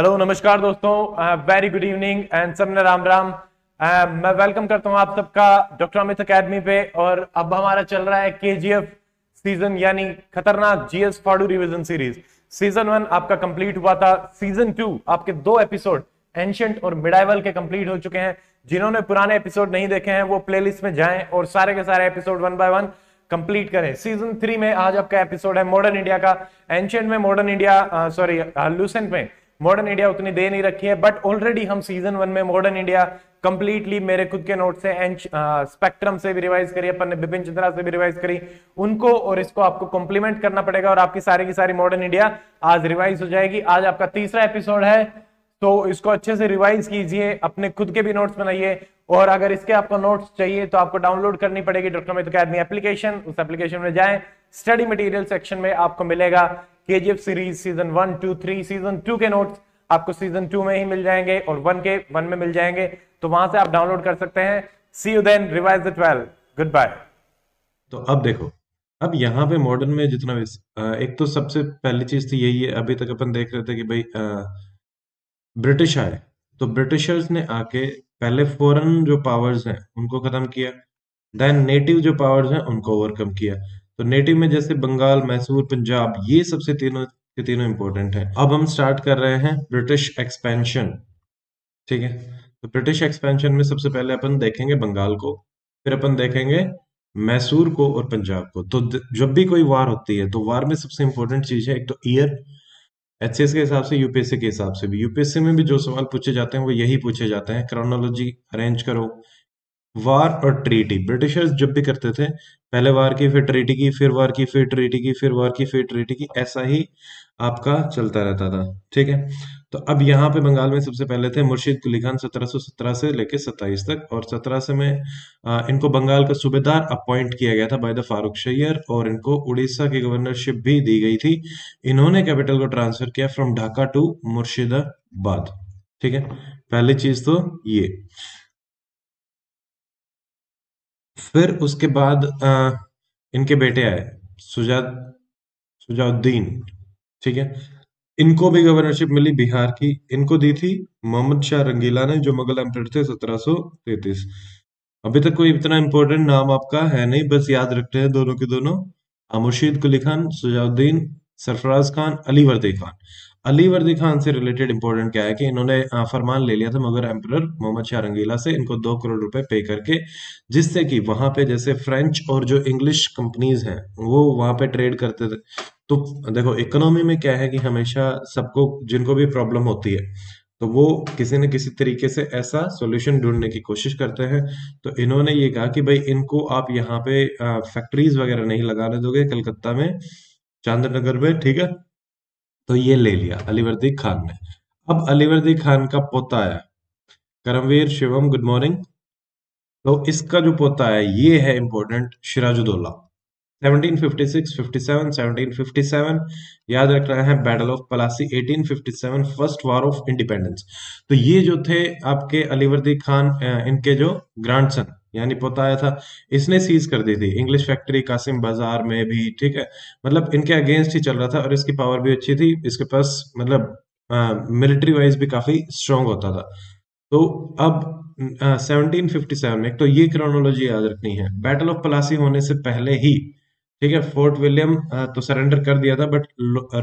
Hello नमस्कार दोस्तों, very good evening and सबने राम राम। मैं वेलकम करता हूं आप सबका डॉक्टर अमित अकेडमी पे। और अब हमारा चल रहा है केजीएफ सीजन यानी खतरनाक जीएस फाड़ू रिवीजन सीरीज। सीजन 1 आपका कंप्लीट हुआ था। सीजन 2 आपके 2 एपिसोड एंशिएंट और मिडाइवल के कंप्लीट हो चुके हैं। जिन्होंने पुराने एपिसोड नहीं देखे हैं वो प्लेलिस्ट में जाएं और सारे के सारे एपिसोड 1 बाय 1 कंप्लीट करें। सीजन 3 में आज आपका एपिसोड है मॉडर्न इंडिया का। एंशिएंट में मॉडर्न इंडिया सॉरी लूसेंट में मॉडर्न इंडिया उतनी दे नहीं रखी है, बट ऑलरेडी हम सीजन 1 में मॉडर्न इंडिया कंप्लीटली मेरे खुद के नोट से स्पेक्ट्रम से भी रिवाइज करी, अपन ने विपिन चंद्रा से भी रिवाइज करी उनको, और इसको आपको कॉम्प्लीमेंट करना पड़ेगा और आपकी सारी की सारी मॉडर्न इंडिया आज रिवाइज हो जाएगी। आज आपका तीसरा एपिसोड है, तो इसको अच्छे से रिवाइज कीजिए, अपने खुद के भी नोट्स बनाइए। और अगर इसके आपको नोट्स चाहिए तो आपको डाउनलोड करनी पड़ेगी डॉक्टर अमित अकेडमी एप्लीकेशन। उस एप्लीकेशन में जाएं, स्टडी मटेरियल सेक्शन में आपको मिलेगा केजीएफ सीरीज सीजन 1, 2, 3। सीजन 2 के नोट्स आपको सीजन 2 में ही मिल जाएंगे और 1 के 1 में मिल जाएंगे, तो वहां से आप डाउनलोड कर सकते हैं। See you then, revise the 12, good bye. तो अब देखो, अब यहाँ पे मॉडर्न में जितना एक तो सबसे पहली चीज थी यही है, अभी तक अपन देख रहे थे कि भाई ब्रिटिश आए तो ब्रिटिशर्स ने आके पहले फॉरेन जो पावर्स हैं उनको खत्म किया, देन नेटिव जो पावर्स हैं उनको ओवरकम किया। तो नेटिव में जैसे बंगाल, मैसूर, पंजाब, ये सबसे तीनों इंपॉर्टेंट हैं। अब हम स्टार्ट कर रहे हैं ब्रिटिश एक्सपेंशन, ठीक है। तो ब्रिटिश एक्सपेंशन में सबसे पहले अपन देखेंगे बंगाल को, फिर अपन देखेंगे मैसूर को और पंजाब को। तो जब भी कोई वार होती है तो वार में सबसे इंपॉर्टेंट चीज है एक तो ईयर, एचसीएस के हिसाब से, यूपीएससी के हिसाब से भी। यूपीएससी में भी जो सवाल पूछे जाते हैं वो यही पूछे जाते हैं, क्रोनोलॉजी अरेंज करो। वार और ट्रीटी, ब्रिटिशर्स जब भी करते थे पहले वार की, फिर ट्रीटी की, फिर वार की, फिर ट्रीटी की, फिर वार की, फिर ट्रीटी की, ऐसा ही आपका चलता रहता था, ठीक है। तो अब यहाँ पे बंगाल में सबसे पहले थे मुर्शिद कुली खान 1717 से लेके 27 तक, और 1700 में इनको बंगाल का सूबेदार अपॉइंट किया गया था बाय द फारूक शैयर, और इनको उड़ीसा की गवर्नरशिप भी दी गई थी। इन्होंने कैपिटल को ट्रांसफर किया फ्रॉम ढाका टू मुर्शिदाबाद, ठीक है। पहली चीज तो ये। फिर उसके बाद इनके बेटे आए सुजाउद्दीन, ठीक है। इनको भी गवर्नरशिप मिली बिहार की, इनको दी थी मोहम्मद शाह रंगीला ने जो मुगल एम्परर थे 1733। अभी तक कोई इतना इम्पोर्टेंट नाम आपका है नहीं, बस याद रखते हैं दोनों के दोनों, मुर्शिद कुली खान, सुजाउद्दीन, सरफराज खान, अलीवर्दी खान। अलीवर्दी खान से रिलेटेड इंपॉर्टेंट क्या है कि इन्होंने फरमान ले लिया था मगर एम्परर मोहम्मद शाह रंगीला से, इनको 2 करोड़ रुपए पे करके, जिससे कि वहां पे जैसे फ्रेंच और जो इंग्लिश कंपनीज हैं वो वहां पे ट्रेड करते थे। तो देखो इकोनॉमी में क्या है कि हमेशा सबको, जिनको भी प्रॉब्लम होती है तो वो किसी न किसी तरीके से ऐसा सॉल्यूशन ढूंढने की कोशिश करते हैं। तो इन्होंने ये कहा कि भाई इनको आप यहाँ पे फैक्ट्रीज वगैरह नहीं लगाने दोगे कलकत्ता में, चांदनगर में, ठीक है। तो ये ले लिया अलीवर्दी खान ने। अब अलीवर्दी खान का पोता आया करमवीर शिवम, गुड मॉर्निंग। तो इसका जो पोता है ये है इंपॉर्टेंट सिराजुद्दौला 1756, 57, 1757 याद रख रहे हैं। Battle of Plassey 1857, first war of independence. तो ये जो थे आपके अलीवर्दी खान, इनके जो ग्रैंडसन यानी पोता आया था, इसने सीज कर दी थी इंग्लिश फैक्ट्री कासिम बाजार में भी, ठीक है। मतलब इनके अगेंस्ट ही चल रहा था और इसकी पावर भी अच्छी थी, इसके पास मतलब मिलिट्री वाइज भी काफी स्ट्रांग होता था। तो अब 1757 में, तो ये क्रोनोलॉजी याद रखनी है, बैटल ऑफ पलासी होने से पहले ही, ठीक है। फोर्ट विलियम तो सरेंडर कर दिया था बट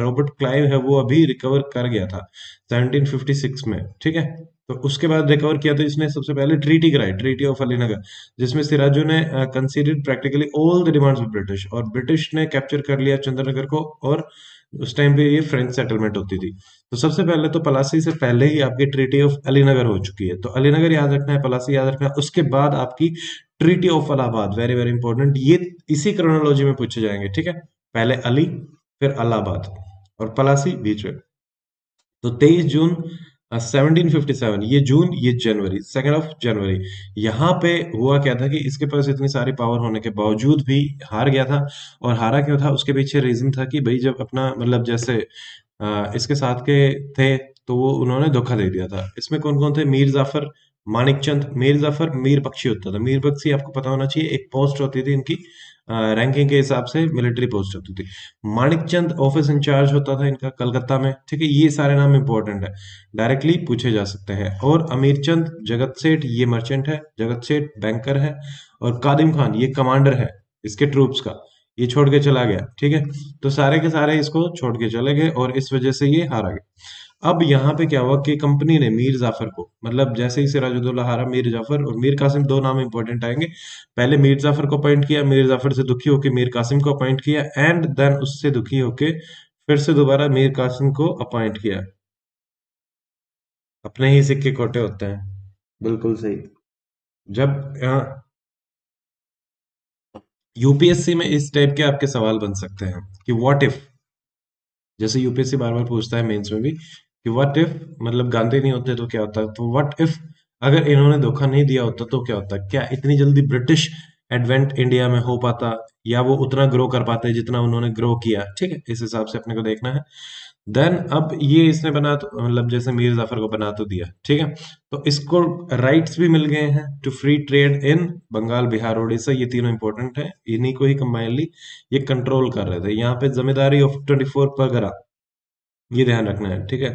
रॉबर्ट क्लाइव है वो अभी रिकवर कर गया था 1756 में, ठीक है। तो उसके बाद रिकवर किया तो इसने सबसे पहले ट्रीटी कराई, ट्रीटी ऑफ अलीनगर, जिसमें सिराजू ने considered practically all the demands of British, और ब्रिटिश ने कैप्चर कर लिया चंद्रनगर को, और उस टाइम पे ये फ्रेंच सेटलमेंट होती थी। तो सबसे पहले तो पलासी से पहले ही आपकी ट्रीटी ऑफ अलीनगर हो चुकी है। तो अलीनगर याद रखना है, पलासी याद रखना है। उसके बाद आपकी treaty of Allahabad, very very important, ये इसी क्रोनोलॉजी में पूछे जाएंगे, ठीक है। पहले अली, फिर इलाहाबाद और पलासी बीच में। तो 23 जून 1757, ये जून, ये जनवरी, 2 जनवरी। यहाँ पे हुआ क्या था कि इसके पास इतनी सारी पावर होने के बावजूद भी हार गया था। और हारा क्यों था, उसके पीछे रीजन था कि भाई जब अपना मतलब जैसे इसके साथ के थे तो वो उन्होंने धोखा दे दिया था। इसमें कौन कौन थे, मीर जाफर, मानिकचंद। मीर जाफर मीर बख्शी होता था। मीर बख्शी आपको पता होना चाहिए, एक पोस्ट होती थी इनकी रैंकिंग के हिसाब से, मिलिट्री पोस्ट होती थी। मानिकचंद ऑफिस इंचार्ज होता था इनका कलकत्ता में। ठीक है, ये सारे नाम इंपॉर्टेंट है, डायरेक्टली पूछे जा सकते हैं। और अमीरचंद जगत सेठ, ये मर्चेंट है, जगत सेठ बैंकर है। और कादिम खान ये कमांडर है इसके ट्रूप्स का, ये छोड़ के चला गया। ठीक है, तो सारे के सारे इसको छोड़ के चले गए और इस वजह से ये हारा गया। अब यहाँ पे क्या हुआ कि कंपनी ने मीर जाफर को, मतलब जैसे ही सिराजुद्दौला हारा, मीर जाफर और मीर कासिम, दो नाम इंपॉर्टेंट आएंगे। पहले मीर जाफर को अपॉइंट किया, मीर जाफर से दुखी होकर मीर कासिम को अपॉइंट किया, एंड देन उससे दुखी होके फिर से दोबारा मीर कासिम को अपॉइंट किया। अपने ही सिक्के खोटे होते हैं, बिल्कुल सही। जब यूपीएससी में इस टाइप के आपके सवाल बन सकते हैं कि व्हाट इफ, जैसे यूपीएससी बार बार पूछता है मेंस में भी कि व्हाट इफ, मतलब गांधी नहीं होते तो क्या होता, तो व्हाट इफ अगर इन्होंने धोखा नहीं दिया होता तो क्या होता, क्या इतनी जल्दी ब्रिटिश एडवेंट इंडिया में हो पाता, या वो उतना ग्रो कर पाते जितना उन्होंने ग्रो किया। ठीक है, इस हिसाब से अपने को देखना है। देन अब ये इसने बना तो, मतलब जैसे मीर जाफर को बना तो दिया। ठीक है, तो इसको राइट्स भी मिल गए हैं to free trade in Bengal, Bihar, Orissa, ये तीनों इंपॉर्टेंट है, इन्हीं को ही कंबाइनली ये कंट्रोल कर रहे थे। यहाँ पे जमींदारी ऑफ 24 परगना, ये ध्यान रखना है। ठीक है,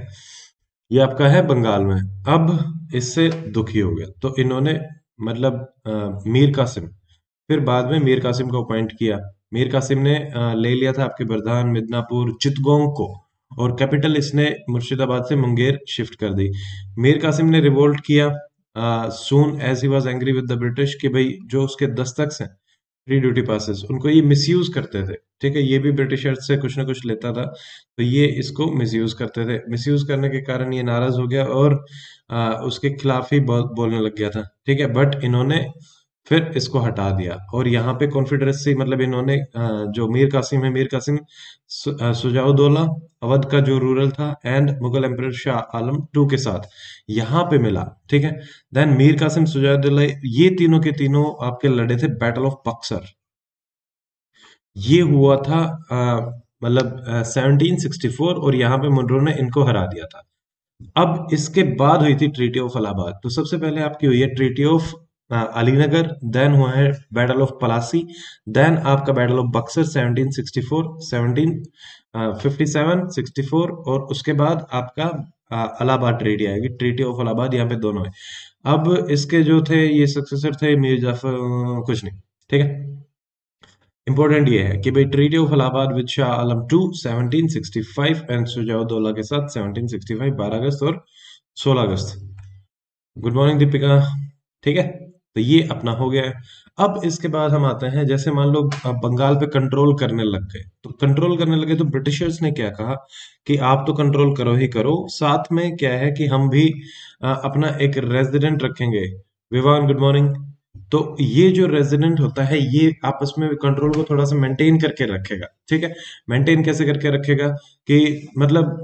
ये आपका है बंगाल में। अब इससे दुखी हो गया तो इन्होंने, मतलब मीर कासिम, फिर बाद में मीर कासिम को अपॉइंट किया। मीर कासिम ने ले लिया था आपके बर्धान, मिदनापुर, चितगोंग को, और कैपिटल इसने मुर्शिदाबाद से मुंगेर शिफ्ट कर दी। मीर कासिम ने रिवोल्ट किया soon as he was angry with the British, कि भाई जो उसके दस्तक्स हैं फ्री ड्यूटी पासेस, उनको ये मिसयूज करते थे। ठीक है, ये भी ब्रिटिशर्स से कुछ ना कुछ लेता था, तो ये इसको मिसयूज करते थे। मिसयूज करने के कारण ये नाराज हो गया और उसके खिलाफ ही बोलने लग गया था। ठीक है, बट इन्होंने फिर इसको हटा दिया। और यहाँ पे कॉन्फिडरेसी, मतलब इन्होंने जो मीर कासिम है, मीर कासिम सुजाउद्दौला, अवध का जो रूरल था, and Mughal emperor Shah Alam II के साथ यहाँ पे मिला। ठीक है, देन मीर कासिम, सुजाउद्दौला, ये तीनों के तीनों आपके लड़े थे बैटल ऑफ बक्सर। ये हुआ था मतलब 1764, और यहाँ पे मुनरो ने इनको हरा दिया था। अब इसके बाद हुई थी ट्रीटी ऑफ इलाहाबाद। तो सबसे पहले आपकी हुई है ट्रीटी ऑफ अलीनगर, देन हुआ है बैटल ऑफ पलासी, देन आपका बैटल ऑफ बक्सर 1764, 1757, 64, और उसके बाद आपका इलाहाबाद ट्रीटी आएगी, ट्रीटी ऑफ इलाहाबाद। यहाँ पे दोनों है। अब इसके जो थे ये सक्सेसर थे मीर जाफर, कुछ नहीं। ठीक है, इंपॉर्टेंट ये है कि भाई treaty of Allahabad with Shah Alam II 1765 and Shujauddaula के साथ 1765, 12 अगस्त और 16 अगस्त। Good morning Deepika. ठीक है, तो ये अपना हो गया है। अब इसके बाद हम आते हैं, जैसे मान लो बंगाल पे कंट्रोल करने लग गए, तो कंट्रोल करने लगे तो ब्रिटिशर्स ने क्या कहा कि आप तो कंट्रोल करो ही करो, साथ में क्या है कि हम भी अपना एक रेजिडेंट रखेंगे। Vivaan good morning. तो ये जो रेजिडेंट होता है ये आपस में कंट्रोल को थोड़ा सा मेंटेन करके रखेगा। ठीक है, मेंटेन कैसे करके रखेगा कि मतलब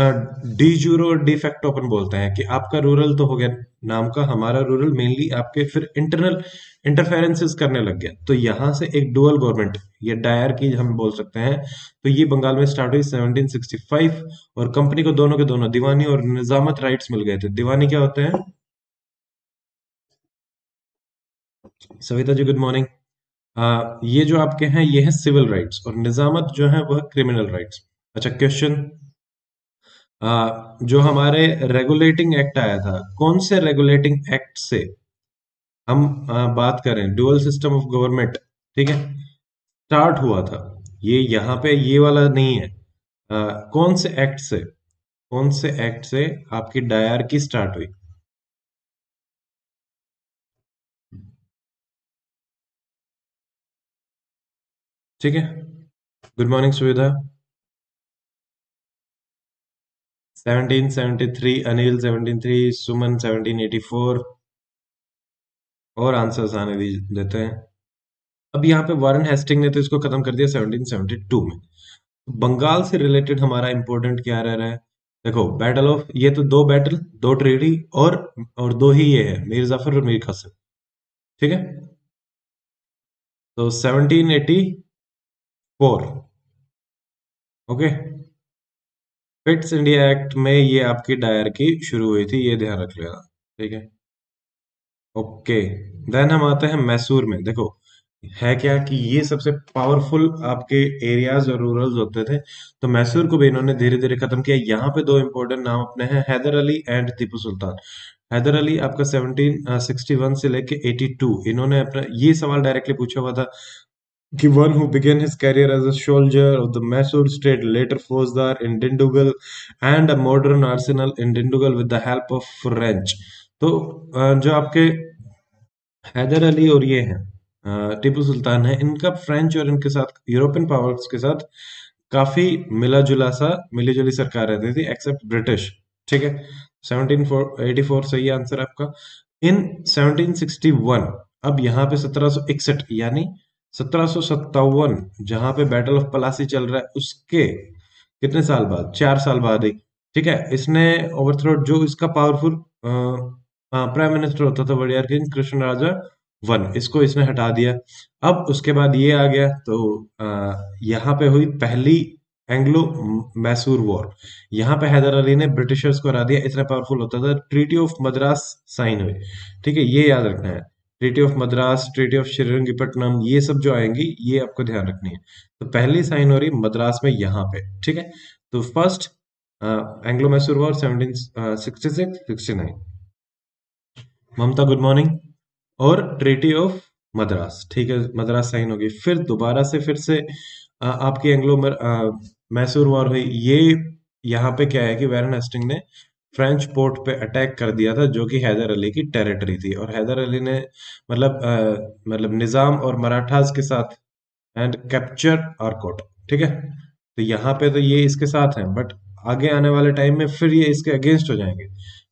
डी जूरो डी फैक्टो अपन बोलते हैं कि आपका रूरल तो हो गया नाम का, हमारा रूरल मेनली आपके फिर इंटरनल इंटरफेरेंसेस करने लग गया। तो यहाँ से एक डुअल गवर्नमेंट या डायर की हम बोल सकते हैं, तो ये बंगाल में स्टार्ट हुई 1765, और कंपनी को दोनों के दोनों दीवानी और निजामत राइट्स मिल गए थे। दीवानी क्या होते हैं? Savita ji good morning. ये जो आपके हैं ये है सिविल राइट्स, और निजामत जो है वह क्रिमिनल राइट्स। अच्छा क्वेश्चन, जो हमारे रेगुलेटिंग एक्ट आया था, कौन से रेगुलेटिंग एक्ट से हम बात करें? ड्यूअल सिस्टम ऑफ गवर्नमेंट, ठीक है, स्टार्ट हुआ था ये, यहाँ पे ये वाला नहीं है। कौन से एक्ट से, कौन से एक्ट से आपकी डायरकी स्टार्ट हुई? ठीक है, गुड मॉर्निंग सुविधा। 1773, अनिल 1773, सुमन 1784, और आंसर्स आने देते हैं। अब यहाँ पे वारन हेस्टिंग ने तो इसको खत्म कर दिया 1772 में। बंगाल से रिलेटेड हमारा इंपॉर्टेंट क्या रह रहा है? देखो बैटल ऑफ, ये तो दो बैटल, दो ट्रीडी, और दो ही ये है, मीर जाफर और मीर कासिम। ठीक है, तो 1784, ओके, फिट्स इंडिया एक्ट में ये आपकी डायर की शुरू हुई थी, ये ध्यान रख लेना। ठीक है, ओके देन हम आते हैं मैसूर में। देखो है क्या कि ये सबसे पावरफुल आपके एरियाज और रूरल्स होते थे, तो मैसूर को भी इन्होंने धीरे धीरे खत्म किया। यहाँ पे दो इंपॉर्टेंट नाम अपने हैं, हैदर अली एंड टीपू सुल्तान। हैदर अली आपका 1761 से लेके 82 इन्होंने अपना, ये सवाल डायरेक्टली पूछा हुआ था कि one who began his career as a soldier of the Mysore state, later faujdar in Dindigul and a modern arsenal in Dindigul with the help of French. तो जो आपके हैदर अली और ये हैं टीपू सुल्तान है, इनका फ्रेंच और इनके साथ यूरोपियन पावर्स के साथ काफी मिली जुली सरकार रहती थी एक्सेप्ट ब्रिटिश। ठीक है, 1784 सही आंसर आपका। इन 1761 अब यहाँ पे 1761 यानी 1757 जहाँ पे बैटल ऑफ पलासी चल रहा है उसके कितने साल बाद, 4 साल बाद ही। ठीक है, इसने ओवरथ्रो, जो इसका पावरफुल प्राइम मिनिस्टर होता था वडियार किंग कृष्ण राजा वन, इसको इसने हटा दिया। अब उसके बाद ये आ गया, तो यहाँ पे हुई पहली एंग्लो मैसूर वॉर। यहाँ पे हैदर अली ने ब्रिटिशर्स को हरा दिया, इतना पावरफुल होता था। ट्रीटी ऑफ मद्रास साइन हुई, ठीक है ये याद रखना है, treaty of Madras, treaty of Srirangapatnam, ये सब जो आएंगी ये आपको ध्यान रखनी है। तो पहली साइन हो रही मद्रास में यहाँ पे। ठीक है, तो first Anglo Mysore war 1766-69। Mamta good morning. और ट्रीटी ऑफ मद्रास, ठीक है मद्रास साइन होगी। फिर दोबारा से आपकी एंग्लो मैसूर वॉर हुई। ये यहाँ पे क्या है कि वैरन हेस्टिंग ने फ्रेंच पोर्ट पे अटैक कर दिया था जो कि हैदर अली की टेरिटरी थी, और हैदर अली ने मतलब निजाम और मराठास के साथ एंड कैप्चर आरकोट। ठीक है, तो यहाँ पे तो ये इसके साथ हैं, बट आगे आने वाले टाइम में फिर ये इसके अगेंस्ट हो जाएंगे।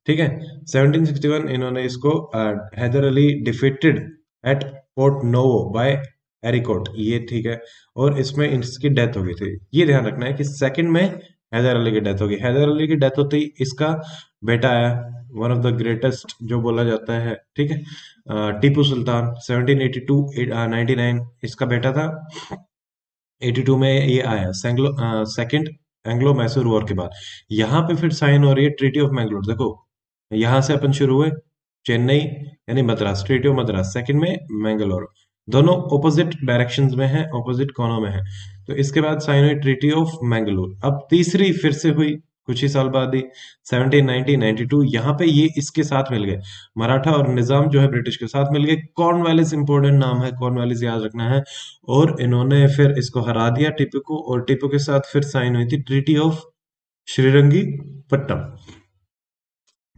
ठीक है, 1761 इन्होंने इसको Haidar Ali defeated at port novo by Eyre Coote, ये ठीक है, और इसमें इसकी डेथ हो गई थी। ये ध्यान रखना है कि सेकंड में हैदर अली की डेथ हो गई। हैदर अली की डेथ होती इसका बेटा आया, वन ऑफ द ग्रेटेस्ट जो बोला जाता है, ठीक है टीपू सुल्तान 1792-99 इसका बेटा था। 82 में ये आया सेकंड एंग्लो मैसूर वॉर के बाद। यहाँ पे फिर साइन हो रही है ट्रीटी ऑफ मैंगलोर। देखो यहाँ से अपन शुरू हुए चेन्नई यानी Madras, treaty of Madras, second में मैंगलोर, दोनों ऑपोजिट डायरेक्शंस में हैं, ऑपोजिट कोनों में हैं। तो इसके बाद साइन हुई ट्रीटी ऑफ मैंगलोर। अब तीसरी फिर से हुई कुछ ही साल बाद ही 1790-92। यहाँ पे ये इसके साथ मिल गए, मराठा और निजाम जो है ब्रिटिश के साथ मिल गए। कॉर्नवालिस इंपोर्टेंट नाम है, कॉर्नवालिस याद रखना है। और इन्होंने फिर इसको हरा दिया टीपू को, और टीपू के साथ फिर साइन हुई थी ट्रीटी ऑफ श्रीरंगपट्टनम।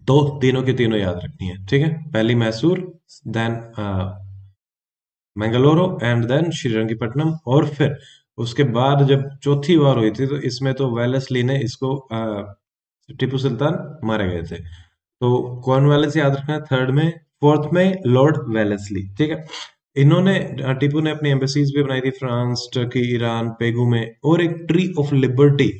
तो तीनों के तीनों याद रखनी है। ठीक है, पहली Mysore, then Mangalore and then Srirangapatnam. और फिर उसके बाद जब चौथी बार हुई थी तो इसमें तो वेलेस्ली ने इसको टीपू सुल्तान मारे गए थे, तो कॉर्नवालिस याद रखना है थर्ड में। फोर्थ में लॉर्ड वेलेस्ली, ठीक है इन्होंने, टीपू ने अपनी एम्बेसीज भी बनाई थी फ्रांस, टर्की, ईरान, पेगू में, और एक ट्री ऑफ लिबर्टी,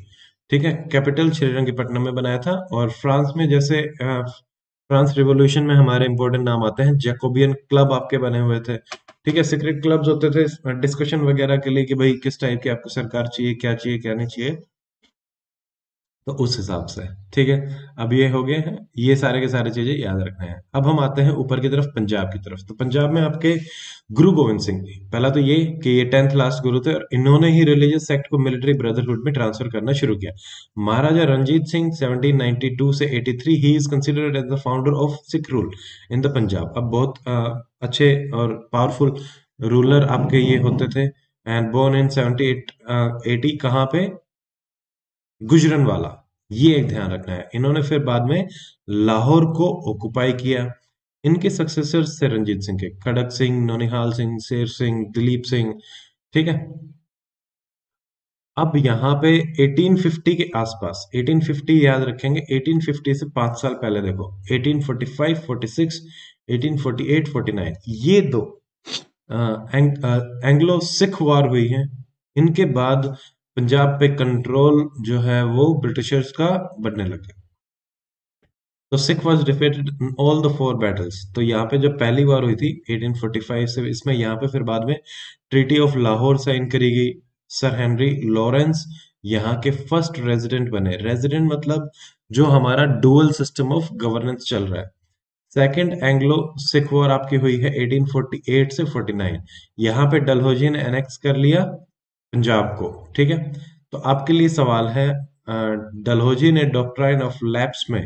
ठीक है कैपिटल श्रीरंगपट्टनम में बनाया था। और फ्रांस में जैसे फ्रांस रिवॉल्यूशन में हमारे इंपॉर्टेंट नाम आते हैं, जैकोबियन क्लब आपके बने हुए थे, ठीक है सीक्रेट क्लब्स होते थे डिस्कशन वगैरह के लिए कि भाई किस टाइप की आपको सरकार चाहिए क्या नहीं चाहिए, तो उस हिसाब से। ठीक है, अब ये हो गए हैं, ये सारे के सारे चीजें याद रखना है। अब हम आते हैं ऊपर की तरफ, पंजाब की तरफ। तो पंजाब में आपके गुरु गोविंद सिंह जी, पहला तो ये कि ये 10th लास्ट गुरु थे, और इन्होंने ही रिलीजियस सेक्ट को मिलिट्री ब्रदरहुड में ट्रांसफर करना शुरू किया। Maharaja Ranjit Singh 1792-83 he is considered as the founder of Sikh rule in the Punjab. अब बहुत अच्छे और पावरफुल रूलर आपके ये होते थे। एंड बोर्न इन 1780 कहाँ पे, गुजरनवाला, ये एक ध्यान रखना है। इन्होंने फिर बाद में लाहौर को ऑक्युपाई किया। इनके सक्सेसर्स थे रणजीत सिंह के खड़क सिंह, नोनिहाल सिंह, शेर सिंह, दिलीप सिंह, ठीक है। अब यहाँ पे 1850 के आसपास, 1850 याद रखेंगे, 1850 से 5 साल पहले देखो 1845, 46, 1848, 49 ये दो एंग्लो सिख वार हुई है। इनके बाद पंजाब पे कंट्रोल जो है वो ब्रिटिशर्स का बढ़ने लग गया। तो Sikh was defeated in all the 4 battles. तो यहाँ पे जब पहली बार हुई थी 1845 से, इसमें यहाँ पे फिर बाद में ट्रीटी ऑफ लाहौर साइन करी गई। सर हेनरी लॉरेंस यहाँ के फर्स्ट रेजिडेंट बने। रेजिडेंट मतलब जो हमारा डुअल सिस्टम ऑफ गवर्नेंस चल रहा है। सेकेंड एंग्लो सिख वॉर आपकी हुई है 1848 से 49। यहाँ पे डलहौजी ने एनेक्स कर लिया पंजाब को, ठीक है। तो आपके लिए सवाल है, डलहौजी ने डॉक्ट्राइन ऑफ लैप्स में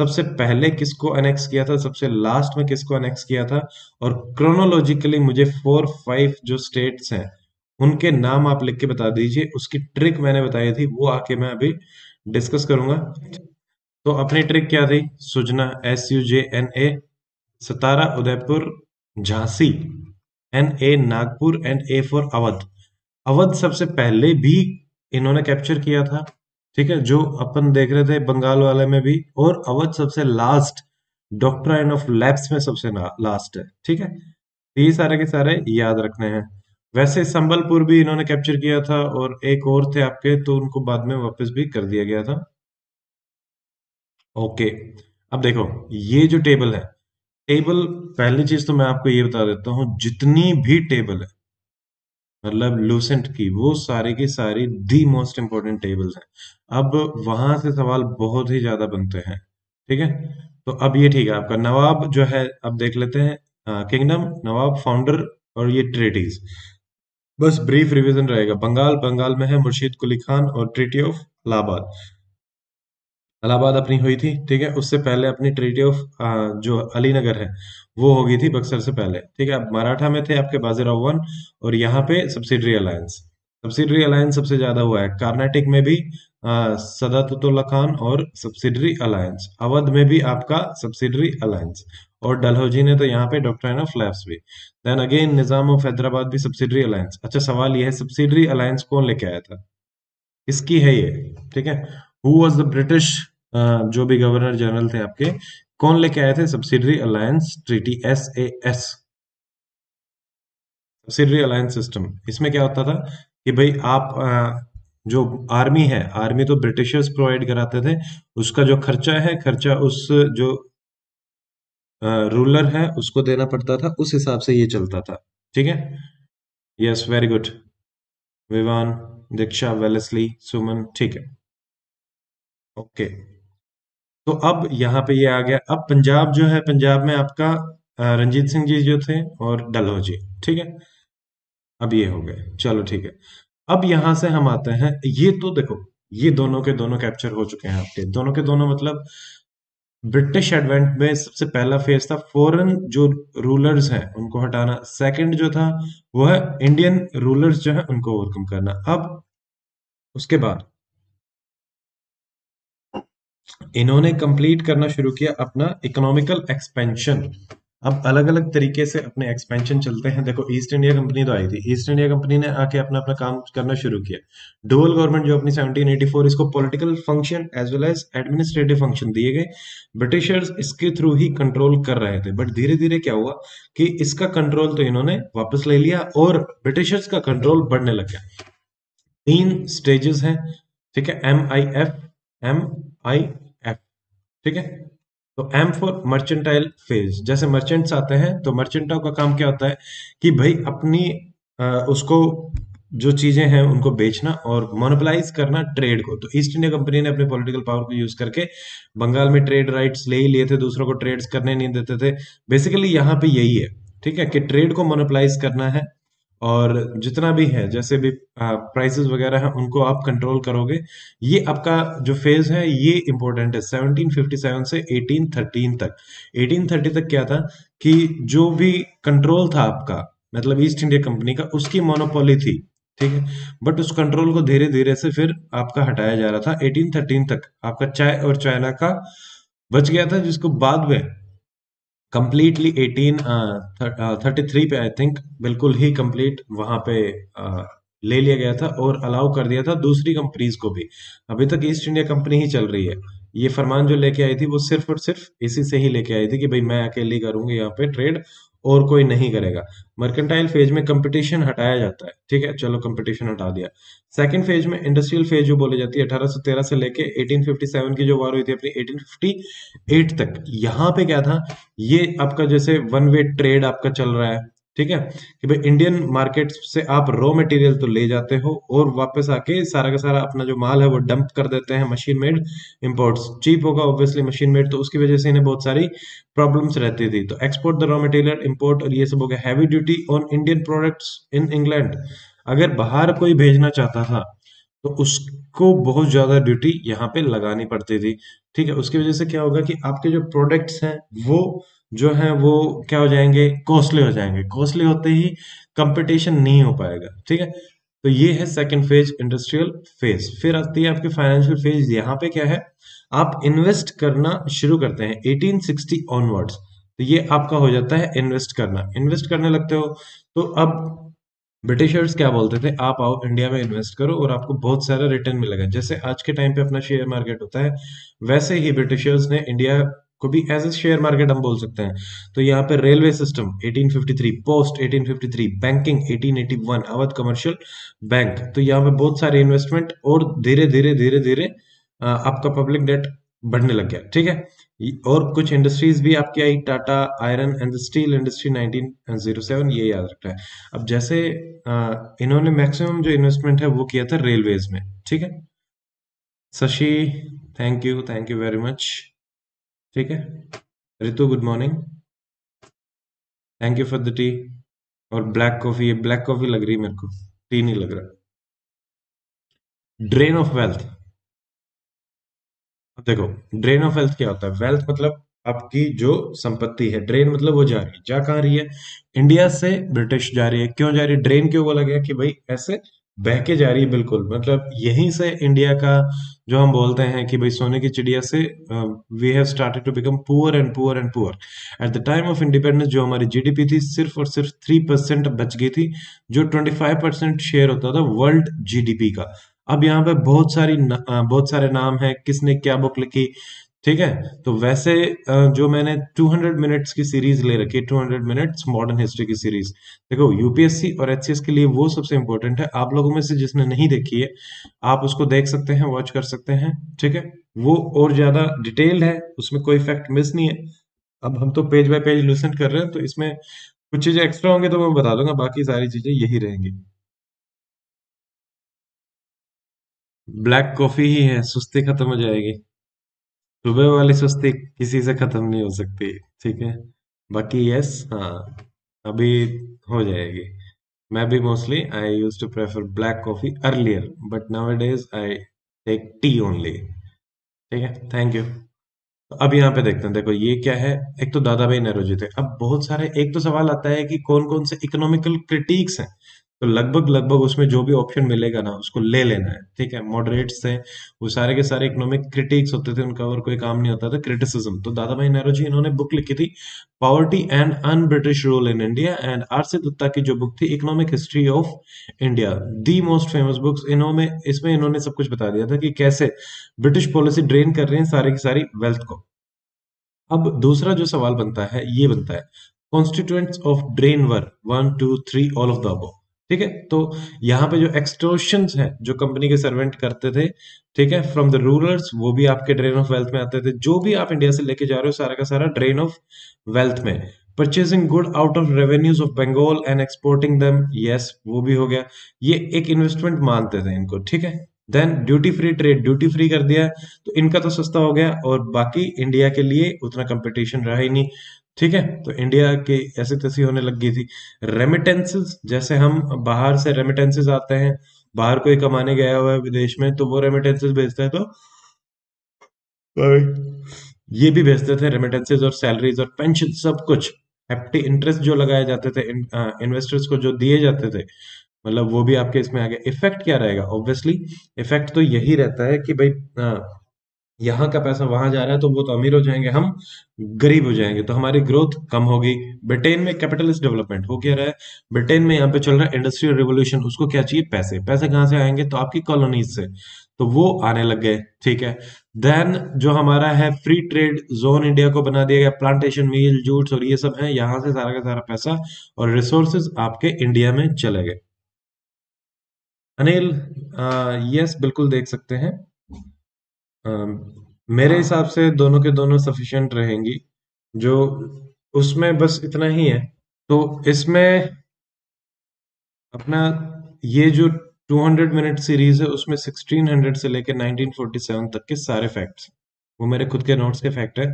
सबसे पहले किसको एनेक्स किया था, सबसे लास्ट में किसको एनेक्स किया था, और क्रोनोलॉजिकली मुझे 4-5 जो स्टेट्स हैं उनके नाम आप लिख के बता दीजिए। उसकी ट्रिक मैंने बताई थी, वो आके मैं अभी डिस्कस करूंगा। तो अपनी ट्रिक क्या थी, सुजना SUJNA, Satara Udaipur Jhansi, NA Nagpur and A for Awadh. Awadh सबसे पहले भी इन्होंने कैप्चर किया था, ठीक है, जो अपन देख रहे थे बंगाल वाले में भी। और अवध सबसे लास्ट, डॉक्ट्राइन ऑफ लैप्स में सबसे लास्ट है, ठीक है। ये सारे के सारे याद रखने हैं। वैसे संबलपुर भी इन्होंने कैप्चर किया था और एक और थे आपके, तो उनको बाद में वापस भी कर दिया गया था। ओके, अब देखो ये जो टेबल है, टेबल पहली चीज तो मैं आपको ये बता देता हूँ, जितनी भी टेबल है मतलब लूसेंट की, वो सारी की सारी दी मोस्ट इंपोर्टेंट टेबल्स हैं। अब वहां से सवाल बहुत ही ज्यादा बनते हैं, ठीक है। तो अब ये ठीक है आपका नवाब जो है, अब देख लेते हैं किंगडम, नवाब, फाउंडर और ये ट्रीटीज। बस ब्रीफ रिवीजन रहेगा। बंगाल, बंगाल में है मुर्शिद कुली खान और ट्रीटी ऑफ इलाहाबाद, इलाहाबाद अपनी हुई थी, ठीक है। उससे पहले अपनी ट्रीटी ऑफ जो अली नगर है वो हो गई थी बक्सर से पहले, ठीक है। अब मराठा में थे आपके बाजीराव वन, और यहाँ पे सब्सिडरी अलायंस, सब्सिडरी अलायंस सबसे ज्यादा हुआ है। कर्नाटक में भी सदातुल्ला खान और सब्सिडरी अलायंस, अवध में भी आपका सब्सिडरी अलायंस, और डलहौजी ने तो यहाँ पे डॉक्ट्राइन ऑफ लैप्स भी, then again Nizam of Hyderabad भी सब्सिडरी अलायंस। अच्छा, सवाल यह है सब्सिडरी अलायंस कौन लेके आया था, किसकी है ये, ठीक है। हु वॉज द ब्रिटिश जो भी गवर्नर जनरल थे आपके, कौन लेके आए थे subsidiary alliance treaty SAS, subsidiary alliance system. इसमें क्या होता था कि भाई आप जो आर्मी है, आर्मी तो ब्रिटिशर्स प्रोवाइड कराते थे, उसका जो खर्चा है, खर्चा उस जो रूलर है उसको देना पड़ता था, उस हिसाब से ये चलता था, ठीक है। Yes, very good Vivaan, Diksha, Wellesley, Suman, ठीक है, ओके। तो अब यहाँ पे ये आ गया। अब पंजाब जो है, पंजाब में आपका रंजीत सिंह जी जो थे और डलहौजी, ठीक है। अब ये हो गए, चलो ठीक है। अब यहाँ से हम आते हैं, ये तो देखो ये दोनों के दोनों कैप्चर हो चुके हैं आपके, दोनों के दोनों मतलब ब्रिटिश एडवेंट में सबसे पहला फेज था फॉरेन जो रूलर्स हैं उनको हटाना, सेकेंड जो था वो है इंडियन रूलर्स जो है उनको ओवरकम करना। अब उसके बाद इन्होंने कंप्लीट करना शुरू किया अपना इकोनॉमिकल एक्सपेंशन। अब अलग अलग तरीके से अपने एक्सपेंशन चलते हैं। देखो ईस्ट इंडिया कंपनी तो आई थी, ईस्ट इंडिया कंपनी ने आके अपना अपना काम करना शुरू किया। डुअल गवर्नमेंट जो अपनी 1784, इसको political function as well as administrative function दिए गए। ब्रिटिशर्स इसके थ्रू ही कंट्रोल कर रहे थे, बट धीरे धीरे क्या हुआ कि इसका कंट्रोल तो इन्होंने वापस ले लिया और ब्रिटिशर्स का कंट्रोल बढ़ने लग गया। 3 स्टेजेस हैं, ठीक है, MIF, ठीक है। तो M फॉर मर्चेंटाइल फेज, जैसे मर्चेंट्स आते हैं तो मर्चेंटों का काम क्या होता है कि भाई अपनी उसको जो चीजें हैं उनको बेचना और मोनोपलाइज करना ट्रेड को। तो ईस्ट इंडिया कंपनी ने अपने पॉलिटिकल पावर को यूज करके बंगाल में ट्रेड राइट्स ले ही लिए थे, दूसरों को ट्रेड्स करने नहीं देते थे। बेसिकली यहाँ पे यही है, ठीक है, कि ट्रेड को मोनोपलाइज करना है और जितना भी है जैसे भी प्राइसेस वगैरह हैं उनको आप कंट्रोल करोगे। ये आपका जो फेज है ये इम्पोर्टेंट है। 1757 से 1813 तक, 1830 तक क्या था कि जो भी कंट्रोल था आपका मतलब ईस्ट इंडिया कंपनी का, उसकी मोनोपोली थी, ठीक है, बट उस कंट्रोल को धीरे धीरे से फिर आपका हटाया जा रहा था। 1813 तक आपका चाय और चाइना का बच गया था, जिसको बाद में कंप्लीटली 1833 पे आई थिंक बिल्कुल ही कंप्लीट वहां पे ले लिया गया था और अलाउ कर दिया था दूसरी कंपनीज को भी। अभी तक ईस्ट इंडिया कंपनी ही चल रही है। ये फरमान जो लेके आई थी वो सिर्फ और सिर्फ इसी से ही लेके आई थी कि भाई मैं अकेली करूंगी यहाँ पे ट्रेड और कोई नहीं करेगा। मर्केंटाइल फेज में कंपटीशन हटाया जाता है, ठीक है, चलो कंपटीशन हटा दिया। सेकंड फेज में इंडस्ट्रियल फेज जो बोली जाती है 1813 से लेके 1857 की जो वार हुई थी अपनी 1858 तक। यहाँ पे क्या था, ये आपका जैसे वन वे ट्रेड आपका चल रहा है, ठीक है, कि भाई इंडियन मार्केट से आप रॉ मटेरियल तो ले जाते हो और वापस आके सारा का सारा अपना जो माल है वो डंप कर देते हैं। मशीन मेड इंपोर्ट्स चीप होगा ऑब्वियसली मशीन मेड, तो उसकी वजह से इन्हें बहुत सारी प्रॉब्लम्स रहती थी। तो export the raw material, import और ये सब हो गया। Heavy duty on Indian products in England, अगर बाहर कोई भेजना चाहता था तो उसको बहुत ज्यादा ड्यूटी यहाँ पे लगानी पड़ती थी। ठीक है, उसकी वजह से क्या होगा कि आपके जो प्रोडक्ट्स हैं वो जो है वो क्या हो जाएंगे, कॉस्टली हो जाएंगे। कॉस्टली होते ही कंपटीशन नहीं हो पाएगा। ठीक है, तो ये है सेकंड फेज, इंडस्ट्रियल फेज। फिर आती है आपकी फाइनेंशियल फेज। यहाँ पे क्या है, आप इन्वेस्ट करना शुरू करते हैं 1860 ऑनवर्ड्स। तो ये आपका हो जाता है इन्वेस्ट करना। इन्वेस्ट करने लगते हो तो अब ब्रिटिशर्स क्या बोलते थे, आप आओ इंडिया में इन्वेस्ट करो और आपको बहुत सारा रिटर्न मिलेगा। जैसे आज के टाइम पे अपना शेयर मार्केट होता है, वैसे ही ब्रिटिशर्स ने इंडिया को भी एज ए शेयर मार्केट हम बोल सकते हैं। तो यहाँ पे railway system 1853, post 1853, banking 1881, Awadh commercial bank. तो यहाँ पे बहुत सारे इन्वेस्टमेंट और धीरे धीरे धीरे धीरे आपका पब्लिक डेट बढ़ने लग गया। ठीक है, और कुछ इंडस्ट्रीज भी आपकी आई, Tata, iron and steel industry 1907, ये याद रखता है। अब जैसे इन्होंने मैक्सिमम जो इन्वेस्टमेंट है वो किया था रेलवेज में। ठीक है Shashi, thank you very much. ठीक है Ritu, good morning, thank you for the tea और ब्लैक कॉफी। ये ब्लैक कॉफी लग रही है मेरे को, टी नहीं लग रहा। ड्रेन ऑफ वेल्थ, देखो ड्रेन ऑफ वेल्थ क्या होता है। वेल्थ मतलब आपकी जो संपत्ति है, ड्रेन मतलब वो जा रही है। जा कहाँ रही है, इंडिया से ब्रिटिश जा रही है। क्यों जा रही है, ड्रेन क्यों बोला गया, कि भाई ऐसे बह के जा रही है बिल्कुल। मतलब यहीं से इंडिया का जो हम बोलते हैं कि भाई सोने की चिड़िया से we have started to become poor and poor and poor. At the time of independence जो हमारी जीडीपी थी सिर्फ और सिर्फ 3% बच गई थी, जो 25% शेयर होता था वर्ल्ड जीडीपी का। अब यहाँ पे बहुत सारे नाम हैं, किसने क्या बुक लिखी। ठीक है, तो वैसे जो मैंने 200 मिनट्स की सीरीज ले रखी है, 200 मिनट्स मॉडर्न हिस्ट्री की सीरीज, देखो यूपीएससी और एचसीएस के लिए वो सबसे इंपॉर्टेंट है। आप लोगों में से जिसने नहीं देखी है आप उसको देख सकते हैं, वॉच कर सकते हैं। ठीक है, वो और ज्यादा डिटेल्ड है, उसमें कोई फैक्ट मिस नहीं है। अब हम तो पेज बाय पेज लूसेंट कर रहे हैं, तो इसमें कुछ चीजें एक्स्ट्रा होंगे तो मैं बता दूंगा, बाकी सारी चीजें यही रहेंगी। ब्लैक कॉफी ही है, सुस्ती खत्म हो जाएगी। सुबह वाली सुस्ती किसी से खत्म नहीं हो सकती। ठीक है, बाकी यस, हाँ अभी हो जाएगी। मैं भी mostly I use to prefer black coffee earlier, but nowadays I take tea only. ठीक है, थैंक यू। अब यहाँ पे देखते हैं, देखो ये क्या है, एक तो दादाभाई नौरोजी थे। अब बहुत सारे, एक तो सवाल आता है कि कौन कौन से इकोनॉमिकल क्रिटिक्स हैं, तो लगभग उसमें जो भी ऑप्शन मिलेगा ना उसको ले लेना है। ठीक है, मॉडरेट्स थे वो सारे के सारे, इकोनॉमिक क्रिटिक्स होते थे, उनका और कोई काम नहीं होता था, क्रिटिसिज्म। तो दादाभाई नौरोजी, इन्होंने बुक लिखी थी poverty and un British rule in India, and R C Datta की जो बुक थी economic history of India, the most famous books. इन्होंने इसमें इन्होंने सब कुछ बता दिया था कि कैसे ब्रिटिश पॉलिसी ड्रेन कर रहे हैं सारी की सारी वेल्थ को। अब दूसरा जो सवाल बनता है ये बनता है, constituents of drain were 1, 2, 3 all of the above. ठीक है, तो यहाँ पे जो एक्सटॉर्शंस है जो कंपनी के सर्वेंट करते थे, ठीक है, फ्रॉम द रूलर्स, वो भी आपके ड्रेन ऑफ वेल्थ में आते थे। जो भी आप इंडिया से लेके जा रहे हो सारा का सारा ड्रेन ऑफ वेल्थ में। Purchasing good out of revenues of Bengal and exporting them, yes वो भी हो गया, ये एक इन्वेस्टमेंट मानते थे इनको। ठीक है, then duty free trade, duty free कर दिया तो इनका तो सस्ता हो गया और बाकी इंडिया के लिए उतना कंपटीशन रहा ही नहीं। ठीक है, तो इंडिया की ऐसी तैसी होने लग गई थी। रेमिटेंसेस, जैसे हम बाहर से रेमिटेंसेस आते हैं, बाहर कोई कमाने गया हुआ है विदेश में तो वो रेमिटेंसेस भेजता है, तो ये भी भेजते थे रेमिटेंसेस और सैलरीज और पेंशन सब कुछ। हैप्टी इंटरेस्ट जो लगाए जाते थे इन्वेस्टर्स को, जो दिए जाते थे, मतलब वो भी आपके इसमें आ गया। इफेक्ट क्या रहेगा, ऑब्वियसली इफेक्ट तो यही रहता है कि भाई यहाँ का पैसा वहां जा रहा है तो वो तो अमीर हो जाएंगे, हम गरीब हो जाएंगे, तो हमारी ग्रोथ कम होगी। ब्रिटेन में कैपिटलिस्ट डेवलपमेंट हो क्या रहा है, ब्रिटेन में यहाँ पे चल रहा है इंडस्ट्रियल रिवोल्यूशन, उसको क्या चाहिए, पैसे। पैसे कहाँ से आएंगे, तो आपकी कॉलोनीज से, तो वो आने लग गए। ठीक है, देन जो हमारा है फ्री ट्रेड जोन इंडिया को बना दिया गया, प्लांटेशन मिल, जूट्स और ये सब है, यहाँ से सारा का सारा पैसा और रिसोर्सेज आपके इंडिया में चले गए। अनिल यस बिल्कुल देख सकते हैं, मेरे हिसाब से दोनों के दोनों सफिशिएंट रहेंगी, जो उसमें बस इतना ही है तो इसमें अपना ये जो 200 मिनट सीरीज है उसमें 1600 से लेकर 1947 तक के सारे फैक्ट्स, वो मेरे खुद के नोट्स के फैक्ट है,